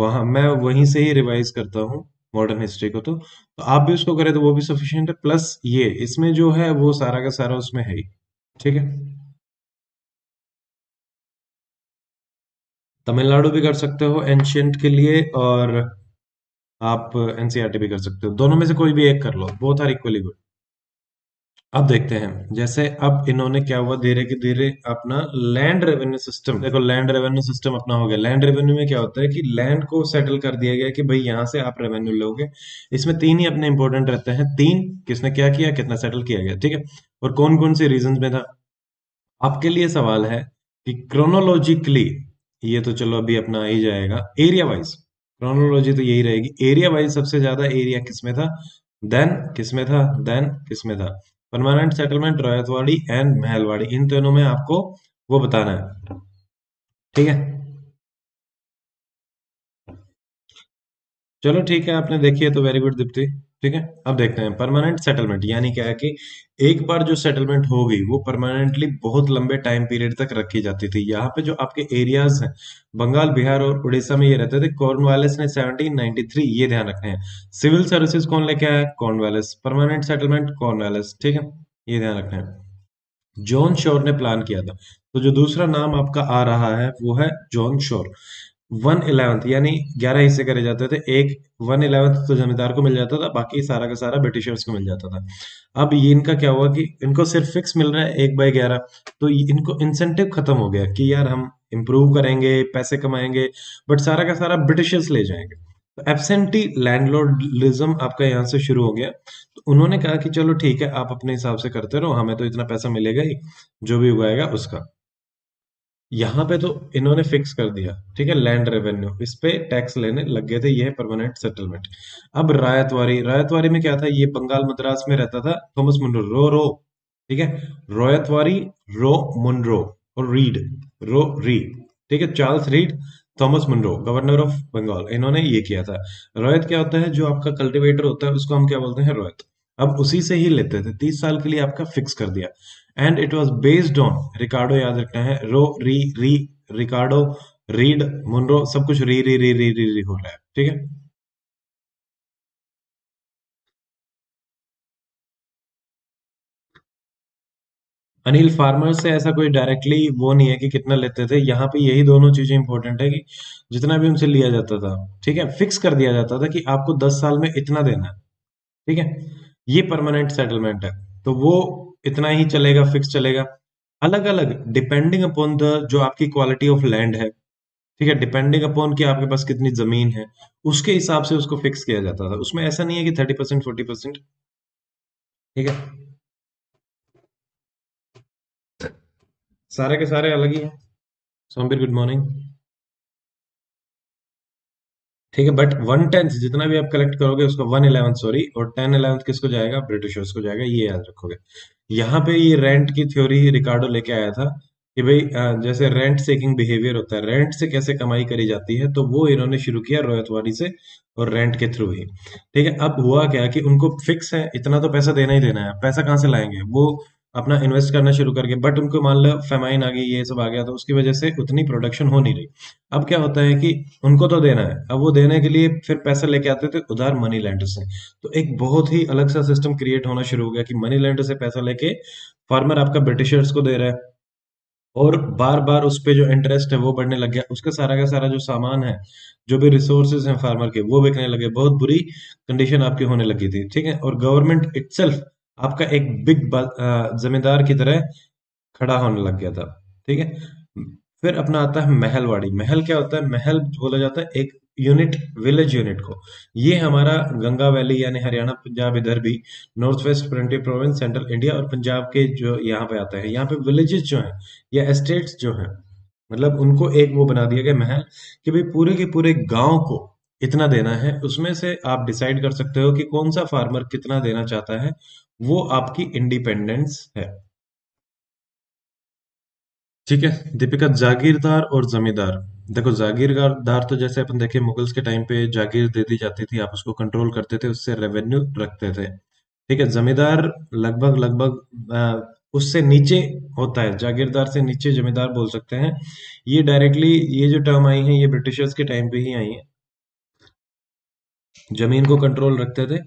वहां मैं वहीं से ही रिवाइज करता हूँ मॉडर्न हिस्ट्री को। तो आप भी उसको करें तो वो भी सफिशिएंट है, प्लस ये इसमें जो है वो सारा का सारा उसमें है ही, ठीक है। तमिलनाडु भी कर सकते हो एंशियंट के लिए, और आप एनसीईआरटी भी कर सकते हो, दोनों में से कोई भी एक कर लो, बोथ आर इक्वली गुड। अब देखते हैं जैसे अब इन्होंने क्या हुआ, धीरे के धीरे अपना लैंड रेवेन्यू सिस्टम, देखो लैंड रेवेन्यू सिस्टम अपना हो गया। लैंड रेवेन्यू में क्या होता है कि लैंड को सेटल कर दिया गया कि भाई यहाँ से आप रेवेन्यू लोगे। इसमें तीन ही अपने इंपॉर्टेंट रहते हैं, तीन किसने क्या किया, कितना सेटल किया गया, ठीक है, और कौन कौन से रीजन में था। आपके लिए सवाल है कि क्रोनोलॉजिकली, ये तो चलो अभी अपना आ ही जाएगा, एरिया वाइज क्रोनोलॉजी तो यही रहेगी, एरिया वाइज सबसे ज्यादा एरिया किसमें था, देन किसमें था, देन किसमें था। Permanent settlement, ryotwari and Mahalwari, इन तीनों में आपको वो बताना है, ठीक है। चलो ठीक है, आपने देखी है तो वेरी गुड दीप्ति, ठीक है। अब देखते हैं परमानेंट सेटलमेंट, यानी क्या है कि एक बार जो सेटलमेंट हो गई वो परमानेंटली बहुत लंबे टाइम पीरियड तक रखी जाती थी। यहाँ पे जो आपके एरियाज हैं बंगाल, बिहार और उड़ीसा में ये रहते थे। कॉर्नवालिस ने 1793, ये ध्यान रखना है। सिविल सर्विसेज कौन लेके आया, कॉर्नवालिस। परमानेंट सेटलमेंट कॉर्नवालिस, ठीक है, ये ध्यान रखना है। जॉन शोर ने प्लान किया था, तो जो दूसरा नाम आपका आ रहा है वो है जॉन शोर। 1/11 यानी 11 हिस्से करे जाते थे, एक 1/11 तो जमींदार को मिल जाता था, बाकी सारा का सारा ब्रिटिशर्स को मिल जाता था। अब ये इनका क्या हुआ कि इनको सिर्फ फिक्स मिल रहा है 1/11, तो इनको इंसेंटिव खत्म हो गया कि यार हम इम्प्रूव करेंगे, पैसे कमाएंगे, बट सारा का सारा ब्रिटिशर्स ले जाएंगे। तो एब्सेंटी लैंडलॉर्डिज्म आपका यहाँ से शुरू हो गया। तो उन्होंने कहा कि चलो ठीक है, आप अपने हिसाब से करते रहो, हमें तो इतना पैसा मिलेगा ही, जो भी उगाएगा उसका। यहाँ पे तो इन्होंने फिक्स कर दिया, ठीक है, लैंड रेवेन्यू, इस पे टैक्स लेने लग गए थे। ये है परमानेंट सेटलमेंट। अब रायतवारी, रायतवारी में क्या था, ये बंगाल मद्रास में रहता था थॉमस मुंडो, रो रो, ठीक है, रायतवारी, रो मुंडो और रीड, रो रीड, ठीक है, Charles Read, Thomas Munro, governor of Bengal, इन्होंने ये किया था। रोयत क्या होता है, जो आपका कल्टिवेटर होता है उसको हम क्या बोलते हैं, रोयत। अब उसी से ही लेते थे, 30 साल के लिए आपका फिक्स कर दिया। And it was based on Ricardo, याद रखना है, रो री री, रिकार्डो, रीड, मुनरो, सब कुछ री री री री री हो रहा है, ठीक है। अनिल फार्मर से ऐसा कोई डायरेक्टली वो नहीं है कि कितना लेते थे, यहाँ पे यही दोनों चीजें इंपॉर्टेंट है कि जितना भी उनसे लिया जाता था, ठीक है, फिक्स कर दिया जाता था कि आपको 10 साल में इतना देना है, ठीक है। ये परमानेंट सेटलमेंट है, तो वो इतना ही चलेगा, फिक्स चलेगा। अलग अलग डिपेंडिंग अपॉन द जो आपकी क्वालिटी ऑफ लैंड है, ठीक है, डिपेंडिंग अपॉन कि आपके पास कितनी जमीन है, उसके हिसाब से उसको फिक्स किया जाता था। उसमें ऐसा नहीं है कि 30% 40%, ठीक है, सारे के सारे अलग ही है। सोमबीर गुड मॉर्निंग, ठीक है। बट 1/10 जितना भी आप कलेक्ट करोगे उसका 1/11 सॉरी, और 10/11 किसको जाएगा, ब्रिटिशर्स को जाएगा, ये याद रखोगे। यहाँ पे ये रेंट की थ्योरी रिकार्डो लेके आया था कि भाई जैसे रेंट सेकिंग बिहेवियर होता है, रेंट से कैसे कमाई करी जाती है, तो वो इन्होंने शुरू किया रोयतवारी से और रेंट के थ्रू ही, ठीक है। अब हुआ क्या कि उनको फिक्स है, इतना तो पैसा देना ही देना है, पैसा कहाँ से लाएंगे, वो अपना इन्वेस्ट करना शुरू करके, बट उनको मान लो फेमाइन आ गई, ये सब आ गया, तो उसकी वजह से उतनी प्रोडक्शन हो नहीं रही। अब क्या होता है कि उनको तो देना है, अब वो देने के लिए फिर पैसा लेके आते थे उधार मनी लैंडर से, तो एक बहुत ही अलग सा सिस्टम क्रिएट होना शुरू हो गया कि मनी लैंडर से पैसा लेके फार्मर आपका ब्रिटिशर्स को दे रहा है, और बार बार उस पर जो इंटरेस्ट है वो बढ़ने लग गया, उसका सारा का सारा जो सामान है, जो भी रिसोर्सेज हैं फार्मर के, वो बिकने लगे, बहुत बुरी कंडीशन आपकी होने लगी थी, ठीक है। और गवर्नमेंट इटसेल्फ आपका एक बिग जमींदार की तरह खड़ा होने लग गया था, ठीक है। फिर अपना आता है महलवाड़ी। महल क्या होता है, महल बोला जाता है एक यूनिट, विलेज यूनिट को। ये हमारा गंगा वैली यानी हरियाणा, पंजाब, इधर भी north west frontier province, central India और पंजाब के जो यहाँ पे आता है, यहाँ पे विलेजेस जो हैं या एस्टेट्स जो हैं, मतलब उनको एक वो बना दिया गया महल कि भाई पूरे के पूरे गाँव को इतना देना है, उसमें से आप डिसाइड कर सकते हो कि कौन सा फार्मर कितना देना चाहता है, वो आपकी इंडिपेंडेंस है। ठीक है। दीपिका, जागीरदार और जमींदार। देखो जागीरदार तो जैसे अपन देखे मुगल्स के टाइम पे जागीर दे दी जाती थी, आप उसको कंट्रोल करते थे, उससे रेवेन्यू रखते थे, ठीक है। जमींदार लगभग लगभग उससे नीचे होता है, जागीरदार से नीचे जमींदार बोल सकते हैं। ये डायरेक्टली ये जो टर्म आई है ये ब्रिटिशर्स के टाइम पे ही आई है, जमीन को कंट्रोल रखते थे,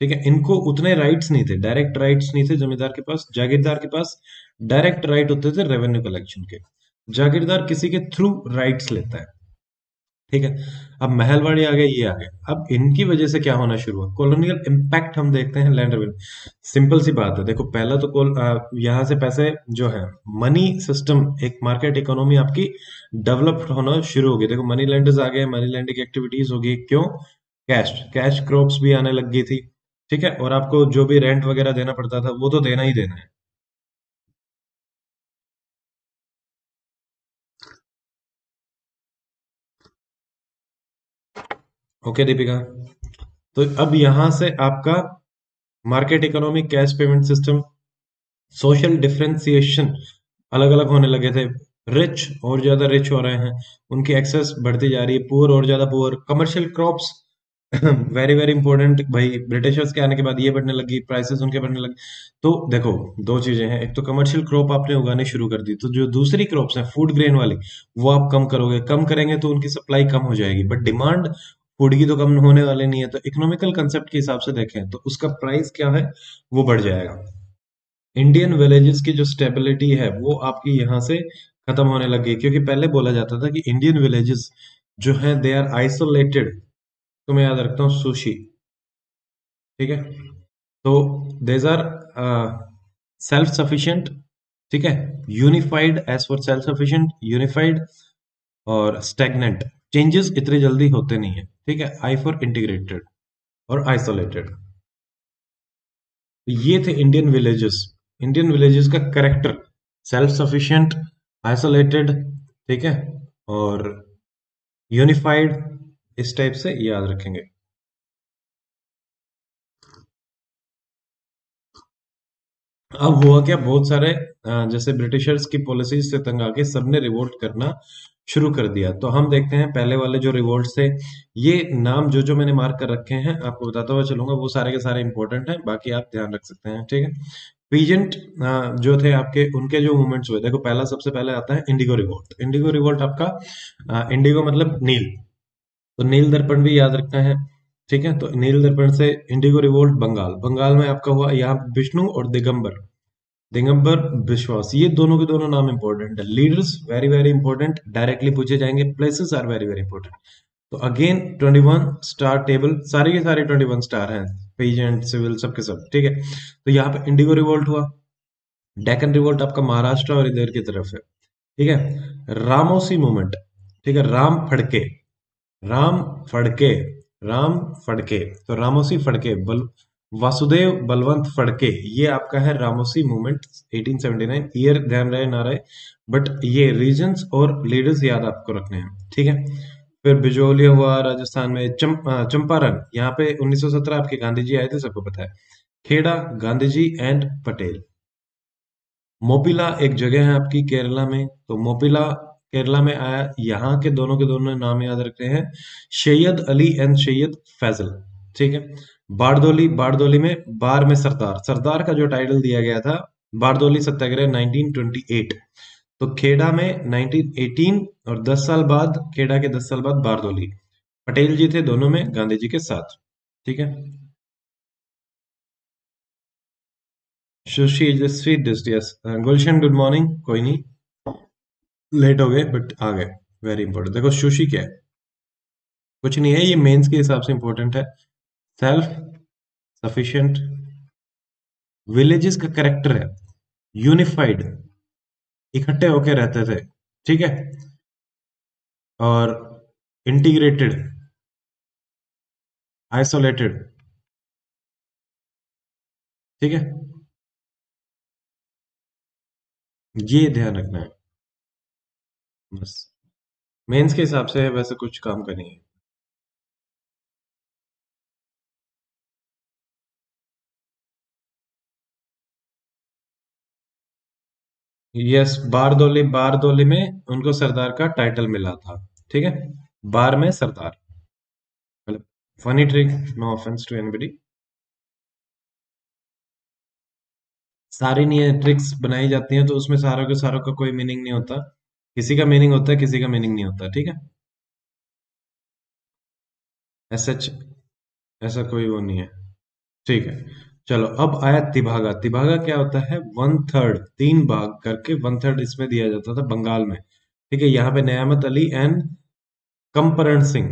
ठीक है। इनको उतने राइट्स नहीं थे, डायरेक्ट राइट्स नहीं थे जमींदार के पास। जागीरदार के पास डायरेक्ट राइट होते थे रेवेन्यू कलेक्शन के। जागीरदार किसी के थ्रू राइट्स लेता है, ठीक है। अब महलवाड़ी आ गए, ये आ गए। अब इनकी वजह से क्या होना शुरू हुआ, कॉलोनियल इम्पैक्ट हम देखते हैं लैंड रेवेन्यू। सिंपल सी बात है, देखो पहला तो यहाँ से पैसे जो है मनी सिस्टम, एक मार्केट इकोनॉमी आपकी डेवलप्ड होना शुरू होगी। देखो मनी लैंडर्स आ गए, मनी लैंडिंग की एक्टिविटीज होगी। क्यों, कैश क्रॉप्स भी आने लग गई थी, ठीक है। और आपको जो भी रेंट वगैरह देना पड़ता था वो तो देना ही देना है, ओके दीपिका। तो अब यहां से आपका market economy, cash payment system, social differentiation अलग अलग होने लगे थे। रिच और ज्यादा रिच हो रहे हैं, उनकी एक्सेस बढ़ती जा रही है, पुअर और ज्यादा poor. Commercial crops very very important भाई, ब्रिटिशर्स के आने के बाद ये बढ़ने लगी, प्राइसेस उनके बढ़ने लगे। तो देखो दो चीजें हैं, एक तो कमर्शियल क्रॉप आपने उगाने शुरू कर दी, तो जो दूसरी क्रॉप्स हैं फूड ग्रेन वाली वो आप कम करोगे, कम करेंगे तो उनकी सप्लाई कम हो जाएगी, बट डिमांड फूड की तो कम होने वाले नहीं है। तो इकोनॉमिकल कंसेप्ट के हिसाब से देखें तो उसका प्राइस क्या है वो बढ़ जाएगा। इंडियन विलेजेस की जो स्टेबिलिटी है वो आपकी यहाँ से खत्म होने लगी, क्योंकि पहले बोला जाता था कि इंडियन विलेजेस जो है दे आर आइसोलेटेड, तो मैं याद रखता हूँ सुशी, ठीक है। तो देज आर सेल्फ सफिशिएंट, ठीक है, unified as for self sufficient, unified और स्टैग्नेंट। चेंजेस इतने जल्दी होते नहीं है, ठीक है। आई फॉर इंटीग्रेटेड और आइसोलेटेड। ये थे इंडियन विलेजेस। इंडियन विलेजेस का कैरेक्टर सेल्फ सफिशिएंट, आइसोलेटेड, ठीक है, और यूनिफाइड, इस टाइप से याद रखेंगे। अब हुआ क्या, बहुत सारे जैसे ब्रिटिशर्स की पॉलिसीज से तंग आके सबने रिवोल्ट करना शुरू कर दिया। तो हम देखते हैं पहले वाले जो रिवोल्ट्स थे, ये नाम जो जो मैंने मार्क कर रखे हैं आपको बताता हुआ चलूंगा, वो सारे के सारे इंपॉर्टेंट हैं, बाकी आप ध्यान रख सकते हैं, ठीक है। पीजेंट जो थे आपके, उनके जो मूवमेंट्स हुए, देखो पहला सबसे पहले आता है इंडिगो रिवोल्ट। इंडिगो रिवोल्ट आपका, इंडिगो मतलब नील, तो नील दर्पण भी याद रखना है, ठीक है। तो नील दर्पण से इंडिगो रिवोल्ट, बंगाल, बंगाल में आपका हुआ। यहाँ विष्णु और दिगंबर, दिगंबर विश्वास, ये दोनों के दोनों नाम इंपॉर्टेंट है। Leaders very very important, directly पूछे जाएंगे। Places are very very important. तो अगेन 21 स्टार टेबल, सारे के सारे 21 स्टार हैं, पेजेंट, सिविल, सबके सब, ठीक है। तो यहाँ पे इंडिगो रिवोल्ट हुआ। डेकन रिवोल्ट आपका महाराष्ट्र और इधर की तरफ है, ठीक है। रामोसी मूवमेंट, ठीक है, राम फड़के, राम फड़के, राम फड़के, तो रामोसी फड़के, वासुदेव बलवंत फड़के, ये आपका है रामोसी मूवमेंट 1879। ईयर ध्यान रहे ना रहे, बट ये रीजन्स और लीडर्स याद आपको रखने हैं, ठीक है। फिर बिजोलिया हुआ राजस्थान में, चंपारण, यहाँ पे 1917 आपके गांधी जी आए थे, सबको पता है। खेड़ा, गांधी जी एंड पटेल। मोपिला एक जगह है आपकी केरला में, तो मोपिला केरला में आया। यहाँ के दोनों नाम याद रखते हैं, सैयद अली एंड सैयद फैजल, ठीक है। बारदोली, बारदोली में, बार में सरदार, सरदार का जो टाइटल दिया गया था, बारदोली सत्याग्रह 1928। तो खेड़ा में 1918 और 10 साल बाद, खेड़ा के 10 साल बाद बारदोली। पटेल जी थे दोनों में गांधी जी के साथ, ठीक है। सुशी यशस्वी डिस्टियस, गुलशन गुड मॉर्निंग, कोई नहीं लेट हो गए बट आ गए, वेरी इंपॉर्टेंट। देखो सुशी क्या है, कुछ नहीं है, ये मेंस के हिसाब से इंपॉर्टेंट है। सेल्फ सफिशिएंट, विलेजेस का करेक्टर है, यूनिफाइड, इकट्ठे होके रहते थे, ठीक है, और इंटीग्रेटेड, आइसोलेटेड, ठीक है, ये ध्यान रखना है बस। मेंस के हिसाब से वैसे कुछ काम का नहीं है। यस, बारदोली में उनको सरदार का टाइटल मिला था। ठीक है, बार में सरदार, मतलब funny trick, no offence to anybody. सारी नहीं ट्रिक्स बनाई जाती हैं तो उसमें सारा के सारा का कोई मीनिंग नहीं होता, किसी का मीनिंग होता है किसी का मीनिंग नहीं होता। ठीक है, ऐसा कोई वो नहीं है। ठीक है, चलो अब आया तिभागा। तिभागा क्या होता है? 1/3, 3 भाग करके 1/3 इसमें दिया जाता था बंगाल में। ठीक है, यहाँ पे नियामत अली एंड कंपरण सिंह,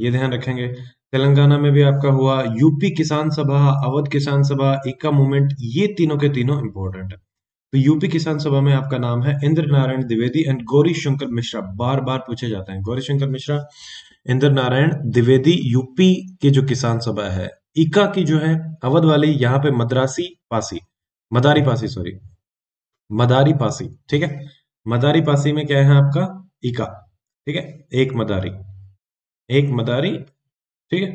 ये ध्यान रखेंगे। तेलंगाना में भी आपका हुआ, यूपी किसान सभा, अवध किसान सभा, इक्का मूवमेंट, ये तीनों के तीनों इंपॉर्टेंट है। तो यूपी किसान सभा में आपका नाम है इंद्र नारायण द्विवेदी एंड गौरी शंकर मिश्रा, बार बार पूछे जाते हैं। गौरी शंकर मिश्रा, इंद्र नारायण द्विवेदी, यूपी की जो किसान सभा है। इका की जो है अवध वाली, यहाँ पे मदारी पासी। ठीक है, मदारी पासी में क्या है आपका? इका। ठीक है, एक मदारी, ठीक है,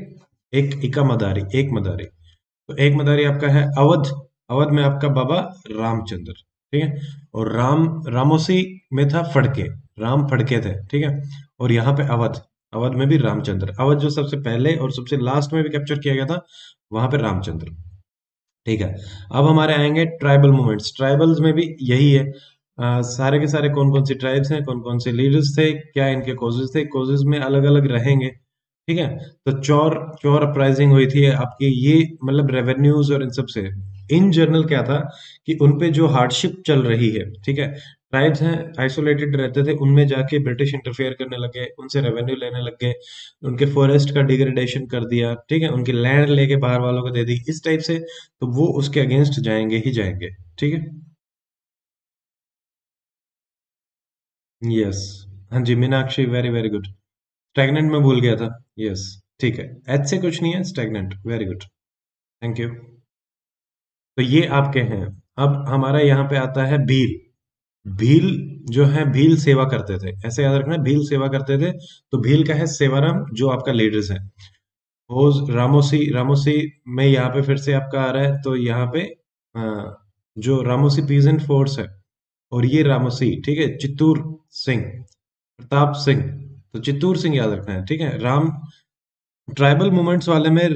एक इका मदारी, एक मदारी। तो एक मदारी आपका है अवध। अवध में आपका बाबा रामचंद्र, ठीक है, और रामोसी में था फड़के, राम फड़के थे। ठीक है, और यहाँ पे अवध में भी रामचंद्र। अवध जो सबसे पहले और सबसे लास्ट में भी कैप्चर किया गया था, वहां पे रामचंद्र। ठीक है, अब हमारे आएंगे ट्राइबल मूवमेंट्स। ट्राइबल्स में भी यही है, सारे के सारे कौन कौन सी ट्राइब्स हैं, कौन कौन से लीडर्स थे, क्या इनके कॉजेज थे, कॉजेज में अलग अलग रहेंगे। ठीक है, तो चौर अपराइजिंग हुई थी आपकी, ये मतलब रेवेन्यूज और इन सबसे। इन जनरल क्या था कि उनपे जो हार्डशिप चल रही है, ठीक है, ट्राइब्स हैं, आइसोलेटेड रहते थे, उनमें जाके ब्रिटिश इंटरफेयर करने लगे, उनसे रेवेन्यू लेने लग गए, उनके फॉरेस्ट का डिग्रेडेशन कर दिया। ठीक है, उनकी लैंड लेके बाहर वालों को दे दी, इस टाइप से। तो वो उसके अगेंस्ट जाएंगे ही जाएंगे। ठीक है, यस, हाँ जी Meenakshi, very very good. Stagnant में भूल गया था, यस। ठीक है, एच से कुछ नहीं है, stagnant, very good, thank you. तो ये आपके हैं। अब हमारा यहाँ पे आता है भील। भील जो है भील सेवा करते थे, ऐसे याद रखना, भील सेवा करते थे। तो भील का है सेवाराम, जो आपका लीडर्स है। रामोसी में यहाँ पे फिर से आपका आ रहा है, तो यहाँ पे जो रामोसी पीजेंट फोर्स है, और ये रामोसी, ठीक है, चित्तूर सिंह, प्रताप सिंह, तो चित्तूर सिंह याद रखना है। ठीक है, राम ट्राइबल मूवमेंट्स वाले में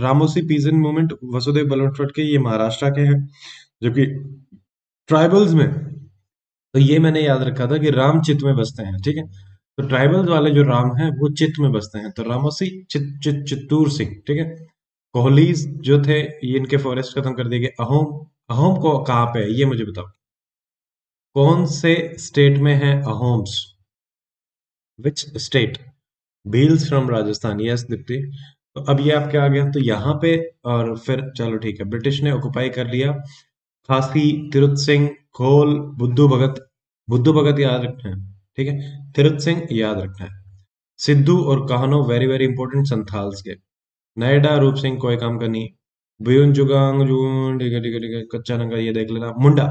रामोसी पीजेंट मूवमेंट वसुदेव बलवंत के, ये महाराष्ट्र के हैं, जबकि ट्राइबल्स में तो ये मैंने याद रखा था कि राम चित्त में बसते हैं। ठीक है, तो ट्राइबल्स वाले जो राम हैं वो चित्त में बसते हैं, तो रामोसी चित्तूर सिंह। ठीक है, कोहलीज जो थे ये, इनके फॉरेस्ट खत्म कर दिए गए। अहोम को कहाँ पे है ये मुझे बताओ, कौन से स्टेट में है Ahoms, which state? Bhils from Rajasthan, yes Deepti. तो अब ये आपके आ गया, तो यहाँ पे और फिर चलो ठीक है, ब्रिटिश ने ऑक्युपाई कर लिया खासी, तिरुत सिंह, खोल, बुद्धू भगत याद रखना है। ठीक है, तिरुत सिंह याद रखना है, सिद्धू और Kanhu, very very important, Santhals के। नयडा, रूप सिंह, कोई काम का नहीं, बुन जुगांग, कच्चा नंगा, ये देख लेना। मुंडा,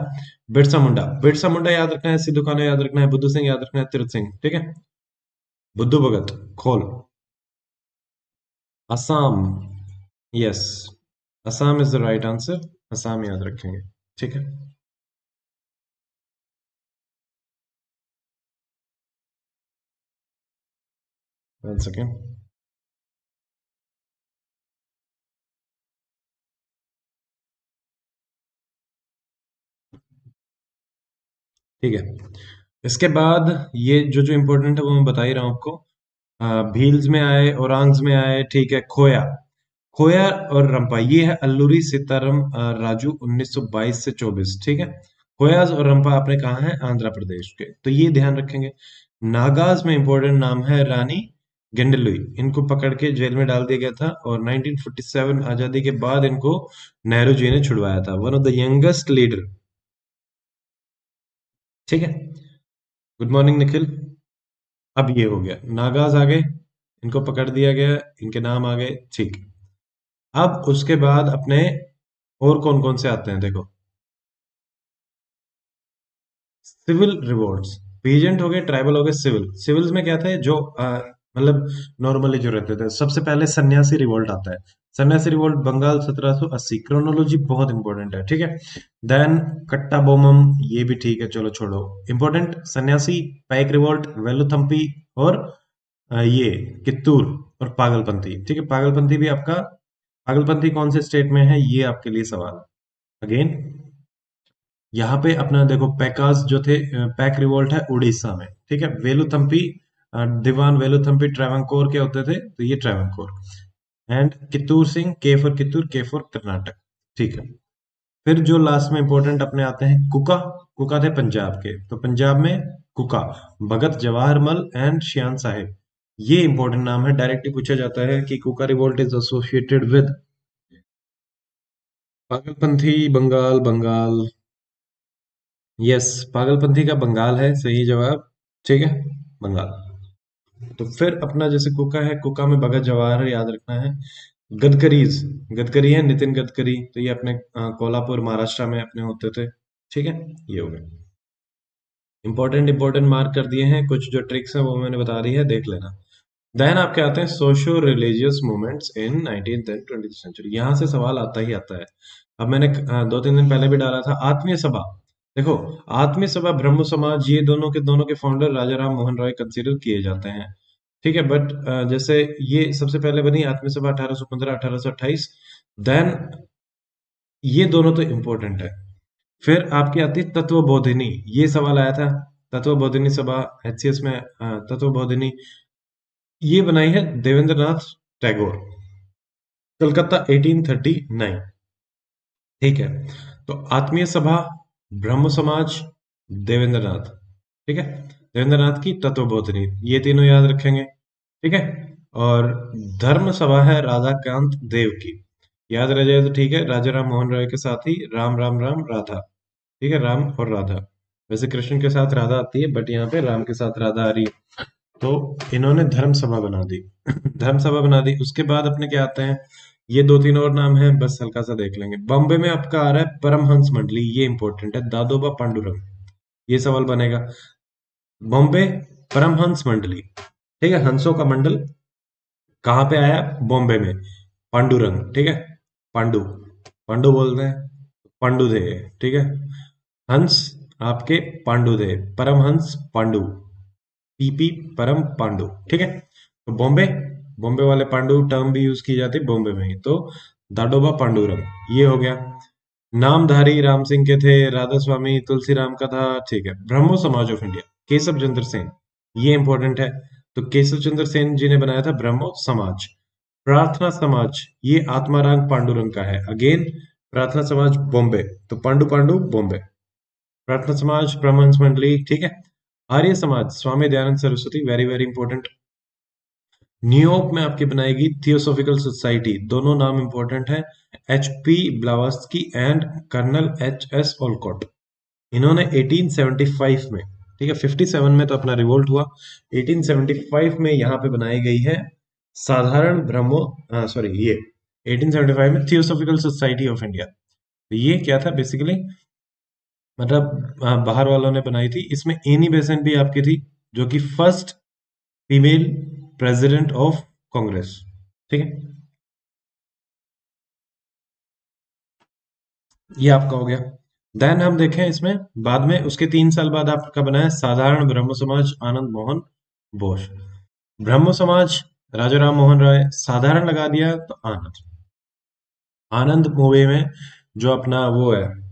बिरसा मुंडा याद रखना है, सिद्धू खानो याद रखना है, बुद्धू सिंह याद रखना है, तिरुत सिंह। ठीक है, बुद्धू भगत, खोल। Assam, yes, Assam is the right answer, Assam याद रखेंगे। ठीक है, One second. ठीक है, इसके बाद ये जो इंपॉर्टेंट है वो मैं बता ही रहा हूं आपको। भील्स में आए, औरंग्स में आए, ठीक है, खोया और रंपा, ये है अल्लूरी सीताराम राजू 1922 से 24। ठीक है, खोयाज और रंपा आपने कहा है आंध्र प्रदेश के, तो ये ध्यान रखेंगे। नागाज में इंपॉर्टेंट नाम है रानी गेंडलुई, इनको पकड़ के जेल में डाल दिया गया था, और 1947 आजादी के बाद इनको नेहरू जी ने छुड़वाया था। One of the youngest leader. ठीक है, गुड मॉर्निंग निखिल। अब ये हो गया, नागाज आ गए, इनको पकड़ दिया गया, इनके नाम आ गए। ठीक, अब उसके बाद अपने और कौन कौन से आते हैं, देखो, सिविल रिवॉर्ड्स, पीजेंट हो गए, ट्राइबल हो गए, सिविल्स में क्या थे, जो मतलब नॉर्मली जो रहते थे। सबसे पहले सन्यासी रिवोल्ट आता है। सन्यासी रिवोल्ट बंगाल 1780। क्रोनोलॉजी बहुत इंपॉर्टेंट है, ठीक है। देन कट्टा बोमम, ये भी ठीक है, चलो छोड़ो। इंपॉर्टेंट सन्यासी, पैक रिवोल्ट, वेलुथम्पी और ये कित्तूर और पागलपंथी, ठीक है। पागलपंथी भी आपका, पागलपंथी कौन से स्टेट में है, ये आपके लिए सवाल। अगेन यहाँ पे अपना देखो, पैकास जो थे, पैक रिवोल्ट है उड़ीसा में, ठीक है। वेलुथम्पी, दीवान वेलुथम्पी ट्रैवंकोर के होते थे, तो ये ट्रैवंकोर। एंड कित्तूर सिंह, के फॉर कित्तूर, के फॉर कर्नाटक, ठीक है। फिर जो लास्ट में इंपॉर्टेंट अपने आते हैं कुका, कुका थे पंजाब के, तो पंजाब में कुका, भगत जवाहरमल एंड श्यान साहिब, ये इंपॉर्टेंट नाम है। डायरेक्टली पूछा जाता है कि Kuka revolt is associated with Pagalpanthi Bengal, Bengal, yes, Pagalpanthi का बंगाल है सही जवाब, ठीक है, बंगाल। तो फिर अपना जैसे कुका है, कुका में भगत जवाहर याद रखना है। गडकरीज, गडकरी है नितिन गडकरी, तो ये अपने कोल्हापुर महाराष्ट्र में अपने होते थे, ठीक है। ये हो गए इंपॉर्टेंट, इंपॉर्टेंट मार्क कर दिए हैं, कुछ जो ट्रिक्स हैं वो मैंने बता दी है, देख लेना। देन आपके आते हैं socio religious movements in 19th and 20th century, यहाँ से सवाल आता ही आता है। अब मैंने 2-3 दिन पहले भी डाला था आत्मीय सभा, देखो आत्मीय सभा, ब्रह्म समाज, ये दोनों के फाउंडर राजा राम मोहन रॉय कंसीडर किए जाते हैं, ठीक है। बट जैसे ये सबसे पहले बनी आत्मीय सभा 1815, 1828। देन ये दोनों तो इम्पोर्टेंट है। फिर आपकी आती है तत्वबोधिनी, ये सवाल आया था, तत्वबोधिनी सभा एचसीएस में, तत्वबोधिनी ये बनाई है देवेंद्रनाथ टैगोर, कलकत्ता 1839, ठीक है। तो आत्मीय सभा, ब्रह्म समाज, देवेंद्रनाथ, ठीक है, देवेंद्रनाथ की तत्वबोधिनी, ये तीनों याद रखेंगे, ठीक है। और धर्म सभा है राधाकांत देव की, याद रह जाए तो ठीक है, राजा राम मोहन रॉय के साथ ही राम राम राम राधा, ठीक है, राम और राधा, वैसे कृष्ण के साथ राधा आती है बट यहाँ पे राम के साथ राधा आ रही है, तो इन्होंने धर्म सभा बना दी, धर्म सभा बना दी। उसके बाद अपने क्या आते हैं, ये 2-3 और नाम है, बस हल्का सा देख लेंगे। बॉम्बे में आपका आ रहा है परमहंस मंडली, ये इंपॉर्टेंट है, दादोबा पांडुरंग, ये सवाल बनेगा। बॉम्बे परमहंस मंडली, ठीक है, हंसों का मंडल कहाँ पे आया, बॉम्बे में, पांडुरंग, ठीक है, पांडु, पांडु बोलते हैं, पांडुदेव, ठीक है, हंस आपके पांडुदेव, परमहंस पांडु, पीपी परम पांडु, ठीक है। तो बॉम्बे, बॉम्बे वाले पांडु टर्म भी यूज की जाती है बॉम्बे में ही, तो दादोबा पांडुरंग ये हो गया। नामधारी राम सिंह के थे, राधा स्वामी तुलसीराम का था, ठीक है। ब्रह्मो समाज ऑफ इंडिया, केशव चंद्र सेन, ये इंपॉर्टेंट है, तो केशव चंद्र सेन जी ने बनाया था ब्रह्मो समाज। प्रार्थना समाज, ये आत्माराम पांडुरंग का है, अगेन प्रार्थना समाज बॉम्बे, तो पांडु पांडु बॉम्बे, प्रार्थना समाज, ब्रह्मंस मंडली, ठीक है। Arya Samaj, Swami Dayanand Saraswati, very very important. New York में आपकी बनाएगी थियोसॉफिकल सोसाइटी, दोनों नाम इंपॉर्टेंट है, HP Blavatsky and colonel HS Olcott, इन्होंने 1875 में, ठीक है, 57 में तो अपना रिवोल्ट हुआ, 1875 में यहाँ पे बनाई गई है साधारण ब्रह्मो, सॉरी ये 1875 में थियोसॉफिकल सोसाइटी ऑफ इंडिया, ये क्या था बेसिकली, मतलब बाहर वालों ने बनाई थी। इसमें एनी बेसेंट भी आपकी थी, जो कि first female president of Congress, ठीक है, ये आपका हो गया। देन हम देखें इसमें बाद में, उसके 3 साल बाद आपका बनाया साधारण ब्रह्मो समाज, आनंद मोहन बोस। ब्रह्मो समाज राजा राम मोहन रॉय, साधारण लगा दिया तो आनंद, आनंद मूवी में जो अपना वो है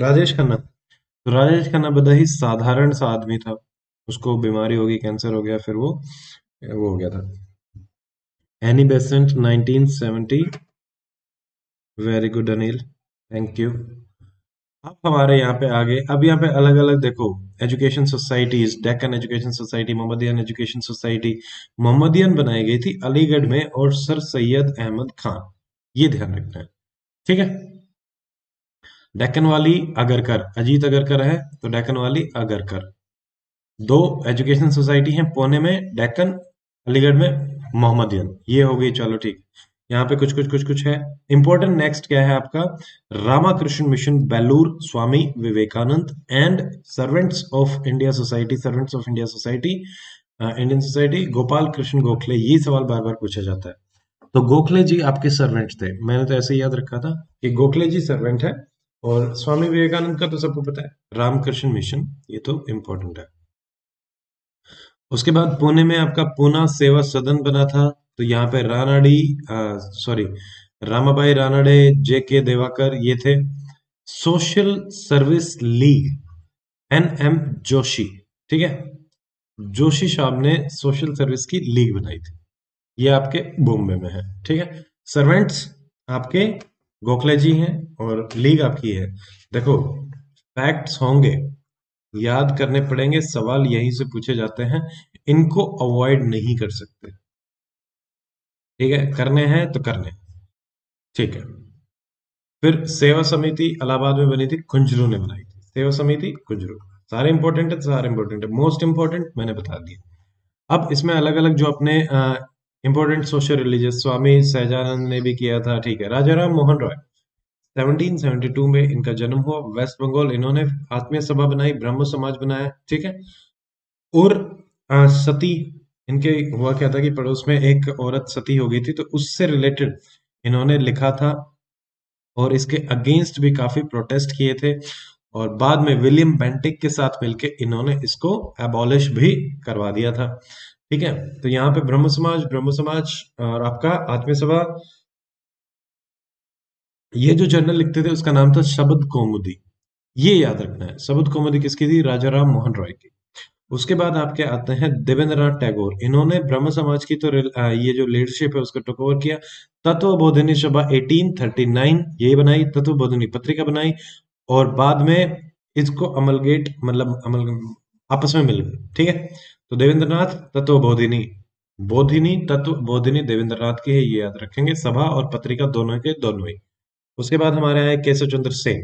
राजेश खन्ना, तो राजेश खन्ना बड़ा ही साधारण सा आदमी था, उसको बीमारी होगी, कैंसर हो गया, फिर वो हो गया था। Annie Besant 1970, very good Anil, thank you. अब हमारे यहाँ पे आगे, अब यहाँ पे अलग अलग देखो, education societies, Deccan education society, Mohammedan education society, Mohammedan बनाई गई थी अलीगढ़ में, और सर सैयद अहमद खान, ये ध्यान रखना है, ठीक है। डेक्कन वाली अगरकर, अजीत अगरकर है, तो डेक्कन वाली अगरकर। 2 एजुकेशन सोसाइटी है पुणे में डेक्कन, अलीगढ़ में मोहम्मदियन, ये हो गई, चलो ठीक। यहाँ पे कुछ है इंपॉर्टेंट। नेक्स्ट क्या है आपका, Ramakrishna mission Belur, Swami Vivekananda and servants of India society, Indian society, Gopal Krishna Gokhale, ये सवाल बार बार पूछा जाता है। तो गोखले जी आपके सर्वेंट थे, मैंने तो ऐसे याद रखा था कि गोखले जी सर्वेंट है। और स्वामी विवेकानंद का तो सबको पता है, रामकृष्ण मिशन, ये तो इम्पोर्टेंट है। उसके बाद पुणे में आपका पूना सेवा सदन बना था, तो यहाँ पे रामाबाई रानाडे, जे के देवाकर, ये थे। Social service league, NM Joshi, ठीक है, जोशी साहब ने सोशल सर्विस की लीग बनाई थी, ये आपके बॉम्बे में है, ठीक है। सर्वेंट्स आपके गोखले जी हैं और लीग आपकी है। देखो फैक्ट्स होंगे, याद करने पड़ेंगे, सवाल यहीं से पूछे जाते हैं, इनको अवॉइड नहीं कर सकते, ठीक है, करने हैं तो करने, ठीक है। फिर सेवा समिति इलाहाबाद में बनी थी, कुंजरू ने बनाई थी, सेवा समिति कुंजरू, सारे इंपॉर्टेंट है, सारे इंपॉर्टेंट है, मोस्ट इंपॉर्टेंट मैंने बता दिया। अब इसमें अलग अलग जो अपने important social religious, Swami Sahajanand ने भी किया था, ठीक है। राजा राम मोहन रॉय 1772 में इनका जन्म हुआ, वेस्ट बंगाल। इन्होंने आत्मीय सभा बनाई, ब्रह्म समाज बनाया, ठीक है। और सती, इनके हुआ क्या था कि पड़ोस में एक औरत सती हो गई थी, तो उससे रिलेटेड इन्होंने लिखा था और इसके अगेंस्ट भी काफी प्रोटेस्ट किए थे। और बाद में विलियम बेंटिक के साथ मिलकर इन्होंने इसको एबॉलिश भी करवा दिया था, ठीक है। तो यहाँ पे ब्रह्म समाज और आपका आत्मीय सभा। ये जो जर्नल लिखते थे उसका नाम था शब्द कौमुदी, ये याद रखना है। शब्द कौमुदी किसकी थी? राजा राम मोहन रॉय की। उसके बाद आपके आते हैं देवेंद्रनाथ टैगोर, इन्होंने ब्रह्म समाज की तो ये जो लीडरशिप है उसको टेक ओवर किया। तत्वबोधिनी सभा 1839 ये बनाई, तत्वबोधिनी पत्रिका बनाई और बाद में इसको अमलगेट, मतलब आपस में मिल गए, ठीक है। तो देवेंद्रनाथ तत्वबोधिनी देवेंद्रनाथ की है, ये याद रखेंगे। सभा और पत्रिका दोनों के दोनों ही। उसके बाद हमारे आए केशव चंद्र सेन,